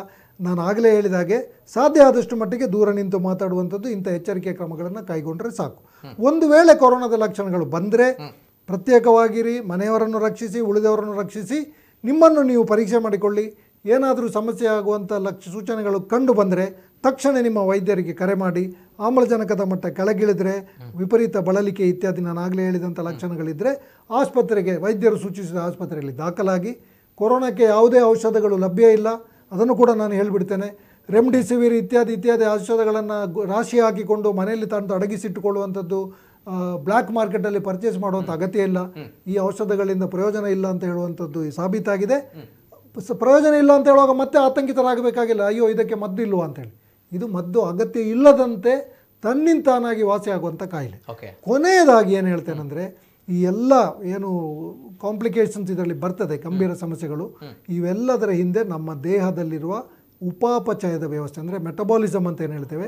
ನಾನು ಆಗಲೇ ಹೇಳಿದಾಗೆ ಸಾಧ್ಯ ಆದಷ್ಟು ಮಟ್ಟಿಗೆ ದೂರ ನಿಂತು ಮಾತಾಡುವಂಥದ್ದು, ಇಂಥ ಎಚ್ಚರಿಕೆ ಕ್ರಮಗಳನ್ನು ಕೈಗೊಂಡ್ರೆ ಸಾಕು. ಒಂದು ವೇಳೆ ಕೊರೋನಾದ ಲಕ್ಷಣಗಳು ಬಂದರೆ ಪ್ರತ್ಯೇಕವಾಗಿರಿ ಮನೆಯವರನ್ನು ರಕ್ಷಿಸಿ ಉಳಿದವರನ್ನು ರಕ್ಷಿಸಿ ನಿಮ್ಮನ್ನು ನೀವು ಪರೀಕ್ಷೆ ಮಾಡಿಕೊಳ್ಳಿ ಏನಾದರೂ ಸಮಸ್ಯೆ ಆಗುವಂತ ಸೂಚನೆಗಳು ಕಂಡು ಬಂದರೆ ತಕ್ಷಣ ನಿಮ್ಮ ವೈದ್ಯರಿಗೆ ಕರೆ ಮಾಡಿ ಆಮ್ಲಜನಕದ ಮಟ್ಟ ಕೆಳಗಿಳಿದರೆ ವಿಪರೀತ ಬಳಲಿಕೆ ಇತ್ಯಾದಿ ನಾನು ಆಗಲೇ ಹೇಳಿದಂತ ಲಕ್ಷಣಗಳಿದ್ದರೆ ಆಸ್ಪತ್ರೆಗೆ ವೈದ್ಯರು ಸೂಚಿಸಿದ ಆಸ್ಪತ್ರೆಯಲ್ಲಿ ದಾಖಲಾಗಿ ಕೊರೋನಾಕ್ಕೆ ಯಾವುದೇ ಔಷಧಗಳು ಲಭ್ಯ ಇಲ್ಲ ಅದನ್ನು ಕೂಡ ನಾನು ಹೇಳಿಬಿಡ್ತೇನೆ ರೆಮ್ಡಿಸಿವಿರ್ ಇತ್ಯಾದಿ ಇತ್ಯಾದಿ ಔಷಧಗಳನ್ನು ರಾಶಿ ಹಾಕಿಕೊಂಡು ಮನೆಯಲ್ಲಿ ತಂದು ಅಡಗಿಸಿಟ್ಟುಕೊಳ್ಳುವಂತದ್ದು ಬ್ಲಾಕ್ ಮಾರ್ಕೆಟ್ ಅಲ್ಲಿ ಪರ್ಚೇಸ್ ಮಾಡುವಂತ ಅಗತ್ಯ ಇಲ್ಲ ಈ ಔಷಧಗಳಿಂದ ಪ್ರಯೋಜನ ಇಲ್ಲ ಅಂತ ಹೇಳುವಂತದ್ದು ಸಾಬೀತಾಗಿದೆ ಪ್ರಯೋಜನ ಇಲ್ಲ ಅಂತ ಹೇಳುವಾಗ ಮತ್ತೆ ಆತಂಕಿತರಾಗಬೇಕಾಗಿಲ್ಲ ಅಯ್ಯೋ ಇದಕ್ಕೆ ಮದ್ದು ಇಲ್ಲವಾ ಅಂತ ಹೇಳಿ ಇದು ಮದ್ದು ಅಗತ್ಯ ಇಲ್ಲದಂತೆ ತನ್ನಿಂತಾನಾಗಿ ವಾಸಿಯಾಗುವಂತ ಕಾಯಿಲೆ ಕೊನೆಯದಾಗಿ ಏನು ಹೇಳ್ತೇನೆ ಅಂದ್ರೆ ಈ ಎಲ್ಲ ಏನು ಕಾಂಪ್ಲಿಕೇಶನ್ಸ್ ಇದರಲ್ಲಿ ಬರ್ತದೆ ಗಂಭೀರ ಸಮಸ್ಯೆಗಳು ಇವೆಲ್ಲದರ ಹಿಂದೆ ನಮ್ಮ ದೇಹದಲ್ಲಿರುವ ಉಪಾಪಚಯದ ವ್ಯವಸ್ಥೆ ಅಂದ್ರೆ ಮೆಟಬಾಲಿಸಮ್ ಅಂತ ಏನು ಹೇಳ್ತೇವೆ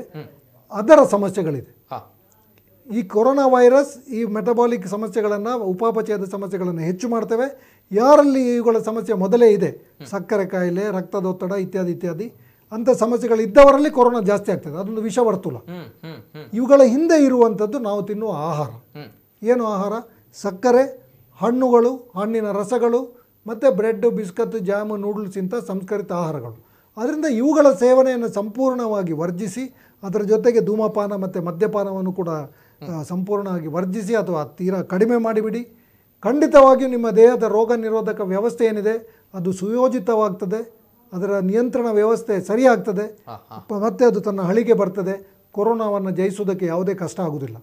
ಅದರ ಸಮಸ್ಯೆಗಳಿದೆ ಈ ಕೊರೋನಾ ವೈರಸ್ ಈ ಮೆಟಬಾಲಿಕ್ ಸಮಸ್ಯೆಗಳನ್ನು ಉಪಾಪಚಯದ ಸಮಸ್ಯೆಗಳನ್ನು ಹೆಚ್ಚು ಮಾಡ್ತವೆ ಯಾರಲ್ಲಿ ಇವುಗಳ ಸಮಸ್ಯೆ ಮೊದಲೇ ಇದೆ ಸಕ್ಕರೆ ಕಾಯಿಲೆ ರಕ್ತದೊತ್ತಡ ಇತ್ಯಾದಿ ಇತ್ಯಾದಿ ಅಂತ ಸಮಸ್ಯೆಗಳು ಇದ್ದವರಲ್ಲಿ ಕೊರೋನಾ ಜಾಸ್ತಿ ಆಗ್ತದೆ ಅದೊಂದು ವಿಷವರ್ತುಲ ಇವುಗಳ ಹಿಂದೆ ಇರುವಂತದ್ದು ನಾವು ತಿನ್ನುವ ಆಹಾರ ಏನು ಆಹಾರ ಸಕ್ಕರೆ ಹಣ್ಣುಗಳು ಹಣ್ಣಿನ ರಸಗಳು ಮತ್ತು ಬ್ರೆಡ್ ಬಿಸ್ಕತ್ ಜಾಮ್ ನೂಡಲ್ಸ್ ಇಂಥ ಸಂಸ್ಕರಿತ ಆಹಾರಗಳು ಅದರಿಂದ ಇವುಗಳ ಸೇವನೆಯನ್ನು ಸಂಪೂರ್ಣವಾಗಿ ವರ್ಜಿಸಿ ಅದರ ಜೊತೆಗೆ ಧೂಮಪಾನ ಮತ್ತು ಮದ್ಯಪಾನವನ್ನು ಕೂಡ ಸಂಪೂರ್ಣವಾಗಿ ವರ್ಜಿಸಿ ಅಥವಾ ತೀರಾ ಕಡಿಮೆ ಮಾಡಿಬಿಡಿ ಖಂಡಿತವಾಗಿಯೂ ನಿಮ್ಮ ದೇಹದ ರೋಗ ನಿರೋಧಕ ವ್ಯವಸ್ಥೆ ಏನಿದೆ ಅದು ಸುಯೋಜಿತವಾಗ್ತದೆ ಅದರ ನಿಯಂತ್ರಣ ವ್ಯವಸ್ಥೆ ಸರಿಯಾಗ್ತದೆ ಮತ್ತೆ ಅದು ತನ್ನ ಹಳಿಗೆ ಬರ್ತದೆ ಕೊರೋನಾವನ್ನು ಜಯಿಸುವುದಕ್ಕೆ ಯಾವುದೇ ಕಷ್ಟ ಆಗುವುದಿಲ್ಲ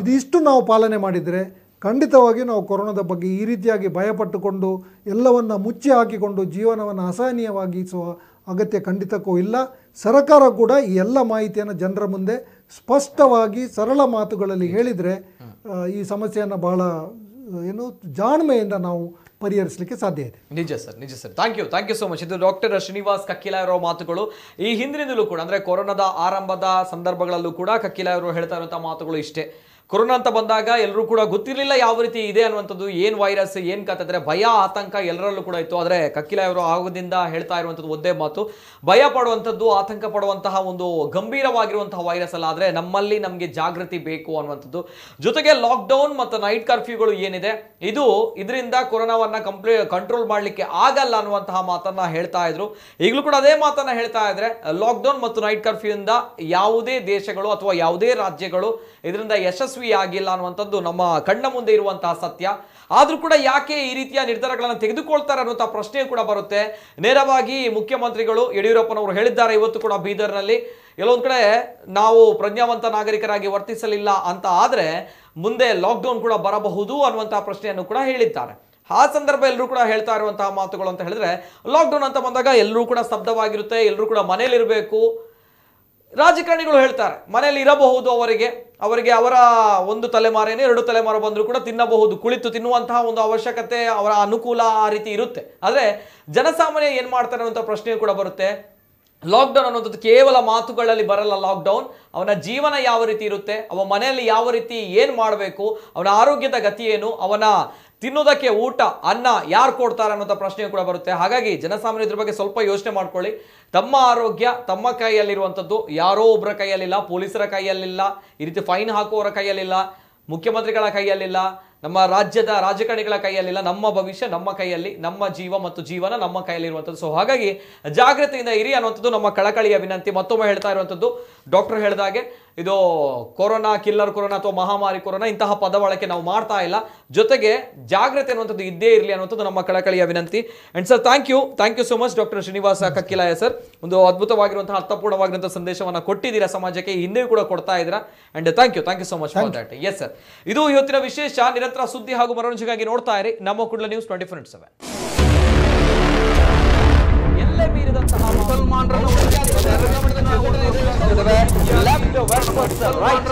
ಇದಿಷ್ಟು ನಾವು ಪಾಲನೆ ಮಾಡಿದರೆ ಖಂಡಿತವಾಗಿಯೂ ನಾವು ಕೊರೋನಾದ ಬಗ್ಗೆ ಈ ರೀತಿಯಾಗಿ ಭಯಪಟ್ಟುಕೊಂಡು ಎಲ್ಲವನ್ನು ಮುಚ್ಚಿ ಹಾಕಿಕೊಂಡು ಜೀವನವನ್ನು ಅಸಹನೀಯವಾಗಿಸುವ ಅಗತ್ಯ ಖಂಡಿತಕ್ಕೂ ಇಲ್ಲ ಸರ್ಕಾರ ಕೂಡ ಈ ಎಲ್ಲ ಮಾಹಿತಿಯನ್ನು ಜನರ ಮುಂದೆ ಸ್ಪಷ್ಟವಾಗಿ ಸರಳ ಮಾತುಗಳಲ್ಲಿ ಹೇಳಿದರೆ ಈ ಸಮಸ್ಯೆಯನ್ನು ಬಹಳ ಏನು ಜಾಣ್ಮೆಯಿಂದ ನಾವು ಪರಿಹರಿಸಲಿಕ್ಕೆ ಸಾಧ್ಯ ಇದೆ ನಿಜ sir thank you so much ಇದು ಡಾಕ್ಟರ್ ಶ್ರೀನಿವಾಸ್ ಕಕ್ಕಿಲಾಯ ಅವರ ಮಾತುಗಳು ಈ ಹಿಂದಿನಿಂದಲೂ ಕೂಡ ಅಂದರೆ ಕೊರೋನಾದ ಆರಂಭದ ಸಂದರ್ಭಗಳಲ್ಲೂ ಕೂಡ ಕಕ್ಕಿಲಾಯ ಅವರು ಹೇಳ್ತಾ ಇರುವಂಥ ಮಾತುಗಳು ಇಷ್ಟೇ ಕೊರೋನಾ ಅಂತ ಬಂದಾಗ ಎಲ್ಲರೂ ಕೂಡ ಗೊತ್ತಿರಲಿಲ್ಲ ಯಾವ ರೀತಿ ಇದೆ ಅನ್ನುವಂಥದ್ದು ಏನು ವೈರಸ್ ಏನು ಕತ್ತಿದ್ರೆ ಭಯ ಆತಂಕ ಎಲ್ಲರಲ್ಲೂ ಕೂಡ ಇತ್ತು ಆದರೆ ಕಕ್ಕಿಲಾಯ ಅವರು ಆಗೋದಿಂದ ಹೇಳ್ತಾ ಇರುವಂಥದ್ದು ಒಂದೇ ಮಾತು ಭಯ ಪಡುವಂಥದ್ದು ಆತಂಕ ಪಡುವಂತಹ ಒಂದು ಗಂಭೀರವಾಗಿರುವಂತಹ ವೈರಸ್ ಅಲ್ಲ ಆದರೆ ನಮ್ಮಲ್ಲಿ ನಮಗೆ ಜಾಗೃತಿ ಬೇಕು ಅನ್ನುವಂಥದ್ದು ಜೊತೆಗೆ ಲಾಕ್ಡೌನ್ ಮತ್ತು ನೈಟ್ ಕರ್ಫ್ಯೂಗಳು ಏನಿದೆ ಇದರಿಂದ ಕೊರೋನಾವನ್ನು ಕಂಟ್ರೋಲ್ ಮಾಡಲಿಕ್ಕೆ ಆಗಲ್ಲ ಅನ್ನುವಂತಹ ಮಾತನ್ನು ಹೇಳ್ತಾ ಇದ್ರು ಈಗಲೂ ಕೂಡ ಅದೇ ಮಾತನ್ನು ಹೇಳ್ತಾ ಇದ್ರೆ ಲಾಕ್ಡೌನ್ ಮತ್ತು ನೈಟ್ ಕರ್ಫ್ಯೂಯಿಂದ ಯಾವುದೇ ದೇಶಗಳು ಅಥವಾ ಯಾವುದೇ ರಾಜ್ಯಗಳು ಇದರಿಂದ ಯಶಸ್ವಿ ಆಗಿಲ್ಲ ಅನ್ನುವಂಥದ್ದು ನಮ್ಮ ಕಣ್ಣ ಮುಂದೆ ಇರುವಂತಹ ಸತ್ಯ ಆದರೂ ಕೂಡ ಯಾಕೆ ಈ ರೀತಿಯ ನಿರ್ಧಾರಗಳನ್ನು ತೆಗೆದುಕೊಳ್ತಾರೆ ಅನ್ನುವಂಥ ಪ್ರಶ್ನೆ ಕೂಡ ಬರುತ್ತೆ ನೇರವಾಗಿ ಮುಖ್ಯಮಂತ್ರಿಗಳು ಯಡಿಯೂರಪ್ಪನವರು ಹೇಳಿದ್ದಾರೆ ಇವತ್ತು ಕೂಡ ಬೀದರ್ನಲ್ಲಿ ಎಲ್ಲೊಂದು ಕಡೆ ನಾವು ಪ್ರಜ್ಞಾವಂತ ನಾಗರಿಕರಾಗಿ ವರ್ತಿಸಲಿಲ್ಲ ಅಂತ ಆದರೆ ಮುಂದೆ ಲಾಕ್ಡೌನ್ ಕೂಡ ಬರಬಹುದು ಅನ್ನುವಂತಹ ಪ್ರಶ್ನೆಯನ್ನು ಕೂಡ ಹೇಳಿದ್ದಾರೆ ಆ ಸಂದರ್ಭ ಎಲ್ಲರೂ ಕೂಡ ಹೇಳ್ತಾ ಇರುವಂತಹ ಮಾತುಗಳು ಅಂತ ಹೇಳಿದ್ರೆ ಲಾಕ್ಡೌನ್ ಅಂತ ಬಂದಾಗ ಎಲ್ಲರೂ ಕೂಡ ಸ್ತಬ್ಧವಾಗಿರುತ್ತೆ ಎಲ್ಲರೂ ಕೂಡ ಮನೆಯಲ್ಲಿರಬೇಕು ರಾಜಕಾರಣಿಗಳು ಹೇಳ್ತಾರೆ ಮನೆಯಲ್ಲಿ ಇರಬಹುದು ಅವರಿಗೆ ಅವರ ಒಂದು ತಲೆಮಾರೇನೇ ಎರಡು ತಲೆಮಾರು ಬಂದರೂ ಕೂಡ ತಿನ್ನಬಹುದು ಕುಳಿತು ತಿನ್ನುವಂತಹ ಒಂದು ಅವಶ್ಯಕತೆ ಅವರ ಅನುಕೂಲ ಆ ರೀತಿ ಇರುತ್ತೆ ಆದರೆ ಜನಸಾಮಾನ್ಯ ಏನು ಮಾಡ್ತಾರೆ ಅನ್ನೋಂಥ ಪ್ರಶ್ನೆಯೂ ಕೂಡ ಬರುತ್ತೆ ಲಾಕ್ಡೌನ್ ಅನ್ನೋದು ಕೇವಲ ಮಾತುಗಳಲ್ಲಿ ಬರಲ್ಲ ಲಾಕ್ಡೌನ್ ಅವನ ಜೀವನ ಯಾವ ರೀತಿ ಇರುತ್ತೆ ಅವನ ಮನೆಯಲ್ಲಿ ಯಾವ ರೀತಿ ಏನು ಮಾಡಬೇಕು ಅವನ ಆರೋಗ್ಯದ ಗತಿ ಏನು ಅವನ ತಿನ್ನೋದಕ್ಕೆ ಊಟ ಅನ್ನ ಯಾರು ಕೊಡ್ತಾರೆ ಅನ್ನೋಂಥ ಪ್ರಶ್ನೆಯೂ ಕೂಡ ಬರುತ್ತೆ ಹಾಗಾಗಿ ಜನಸಾಮಾನ್ಯ ಇದ್ರ ಬಗ್ಗೆ ಸ್ವಲ್ಪ ಯೋಚನೆ ಮಾಡ್ಕೊಳ್ಳಿ ತಮ್ಮ ಆರೋಗ್ಯ ತಮ್ಮ ಕೈಯಲ್ಲಿರುವಂಥದ್ದು ಯಾರೋ ಒಬ್ಬರ ಕೈಯಲ್ಲಿಲ್ಲ ಪೊಲೀಸರ ಕೈಯಲ್ಲಿಲ್ಲ ಈ ರೀತಿ ಫೈನ್ ಹಾಕುವವರ ಕೈಯಲ್ಲಿಲ್ಲ ಮುಖ್ಯಮಂತ್ರಿಗಳ ಕೈಯಲ್ಲಿಲ್ಲ ನಮ್ಮ ರಾಜ್ಯದ ರಾಜಕಾರಣಿಗಳ ಕೈಯಲ್ಲಿಲ್ಲ ನಮ್ಮ ಭವಿಷ್ಯ ನಮ್ಮ ಕೈಯಲ್ಲಿ ನಮ್ಮ ಜೀವ ಮತ್ತು ಜೀವನ ನಮ್ಮ ಕೈಯಲ್ಲಿರುವಂಥದ್ದು ಸೊ ಹಾಗಾಗಿ ಜಾಗೃತಿಯಿಂದ ಇರಿ ಅನ್ನುವಂಥದ್ದು ನಮ್ಮ ಕಳಕಳಿಯ ವಿನಂತಿ ಮತ್ತೊಮ್ಮೆ ಹೇಳ್ತಾ ಇರುವಂಥದ್ದು ಡಾಕ್ಟರ್ ಹೇಳಿದಾಗೆ ಇದು ಕೊರೋನಾ ಕಿಲ್ಲರ್ ಕೊರೋನಾ ಅಥವಾ ಮಹಾಮಾರಿ ಕೊರೋನಾ ಇಂತಹ ಪದ ಬಳಕೆ ನಾವು ಮಾಡ್ತಾ ಇಲ್ಲ ಜೊತೆಗೆ ಜಾಗೃತಿ ಅನ್ನುವಂಥದ್ದು ಇದ್ದೇ ಇರಲಿ ಅನ್ನುವಂಥದ್ದು ನಮ್ಮ ಕಳಕಳಿಯ ವಿನಂತಿ and sir thank you so much doctor Srinivasa Kakkilaya sir ಒಂದು ಅದ್ಭುತವಾಗಿರುವಂತಹ ಅರ್ಥಪೂರ್ಣವಾಗಿರುವಂತಹ ಸಂದೇಶವನ್ನು ಕೊಟ್ಟಿದ್ದೀರಾ ಸಮಾಜಕ್ಕೆ ಹಿಂದೆಯೂ ಕೂಡ ಕೊಡ್ತಾ ಇದ್ದೀರಾ and thank you so much for that yes sir ಇದು ಇವತ್ತಿನ ವಿಶೇಷ ನಿರಂತರ ಸುದ್ದಿ ಹಾಗೂ ಮನೋರಂಜನೆಗಾಗಿ ನೋಡ್ತಾ ಇರಿ ನಮ್ಮ ಕೂಡಲೇ ನ್ಯೂಸ್ 24/7 ಮುಸಲ್ಮಾನರನ್ನು ಲೆಫ್ಟ್ ವರ್ಸಸ್ ರೈಟ್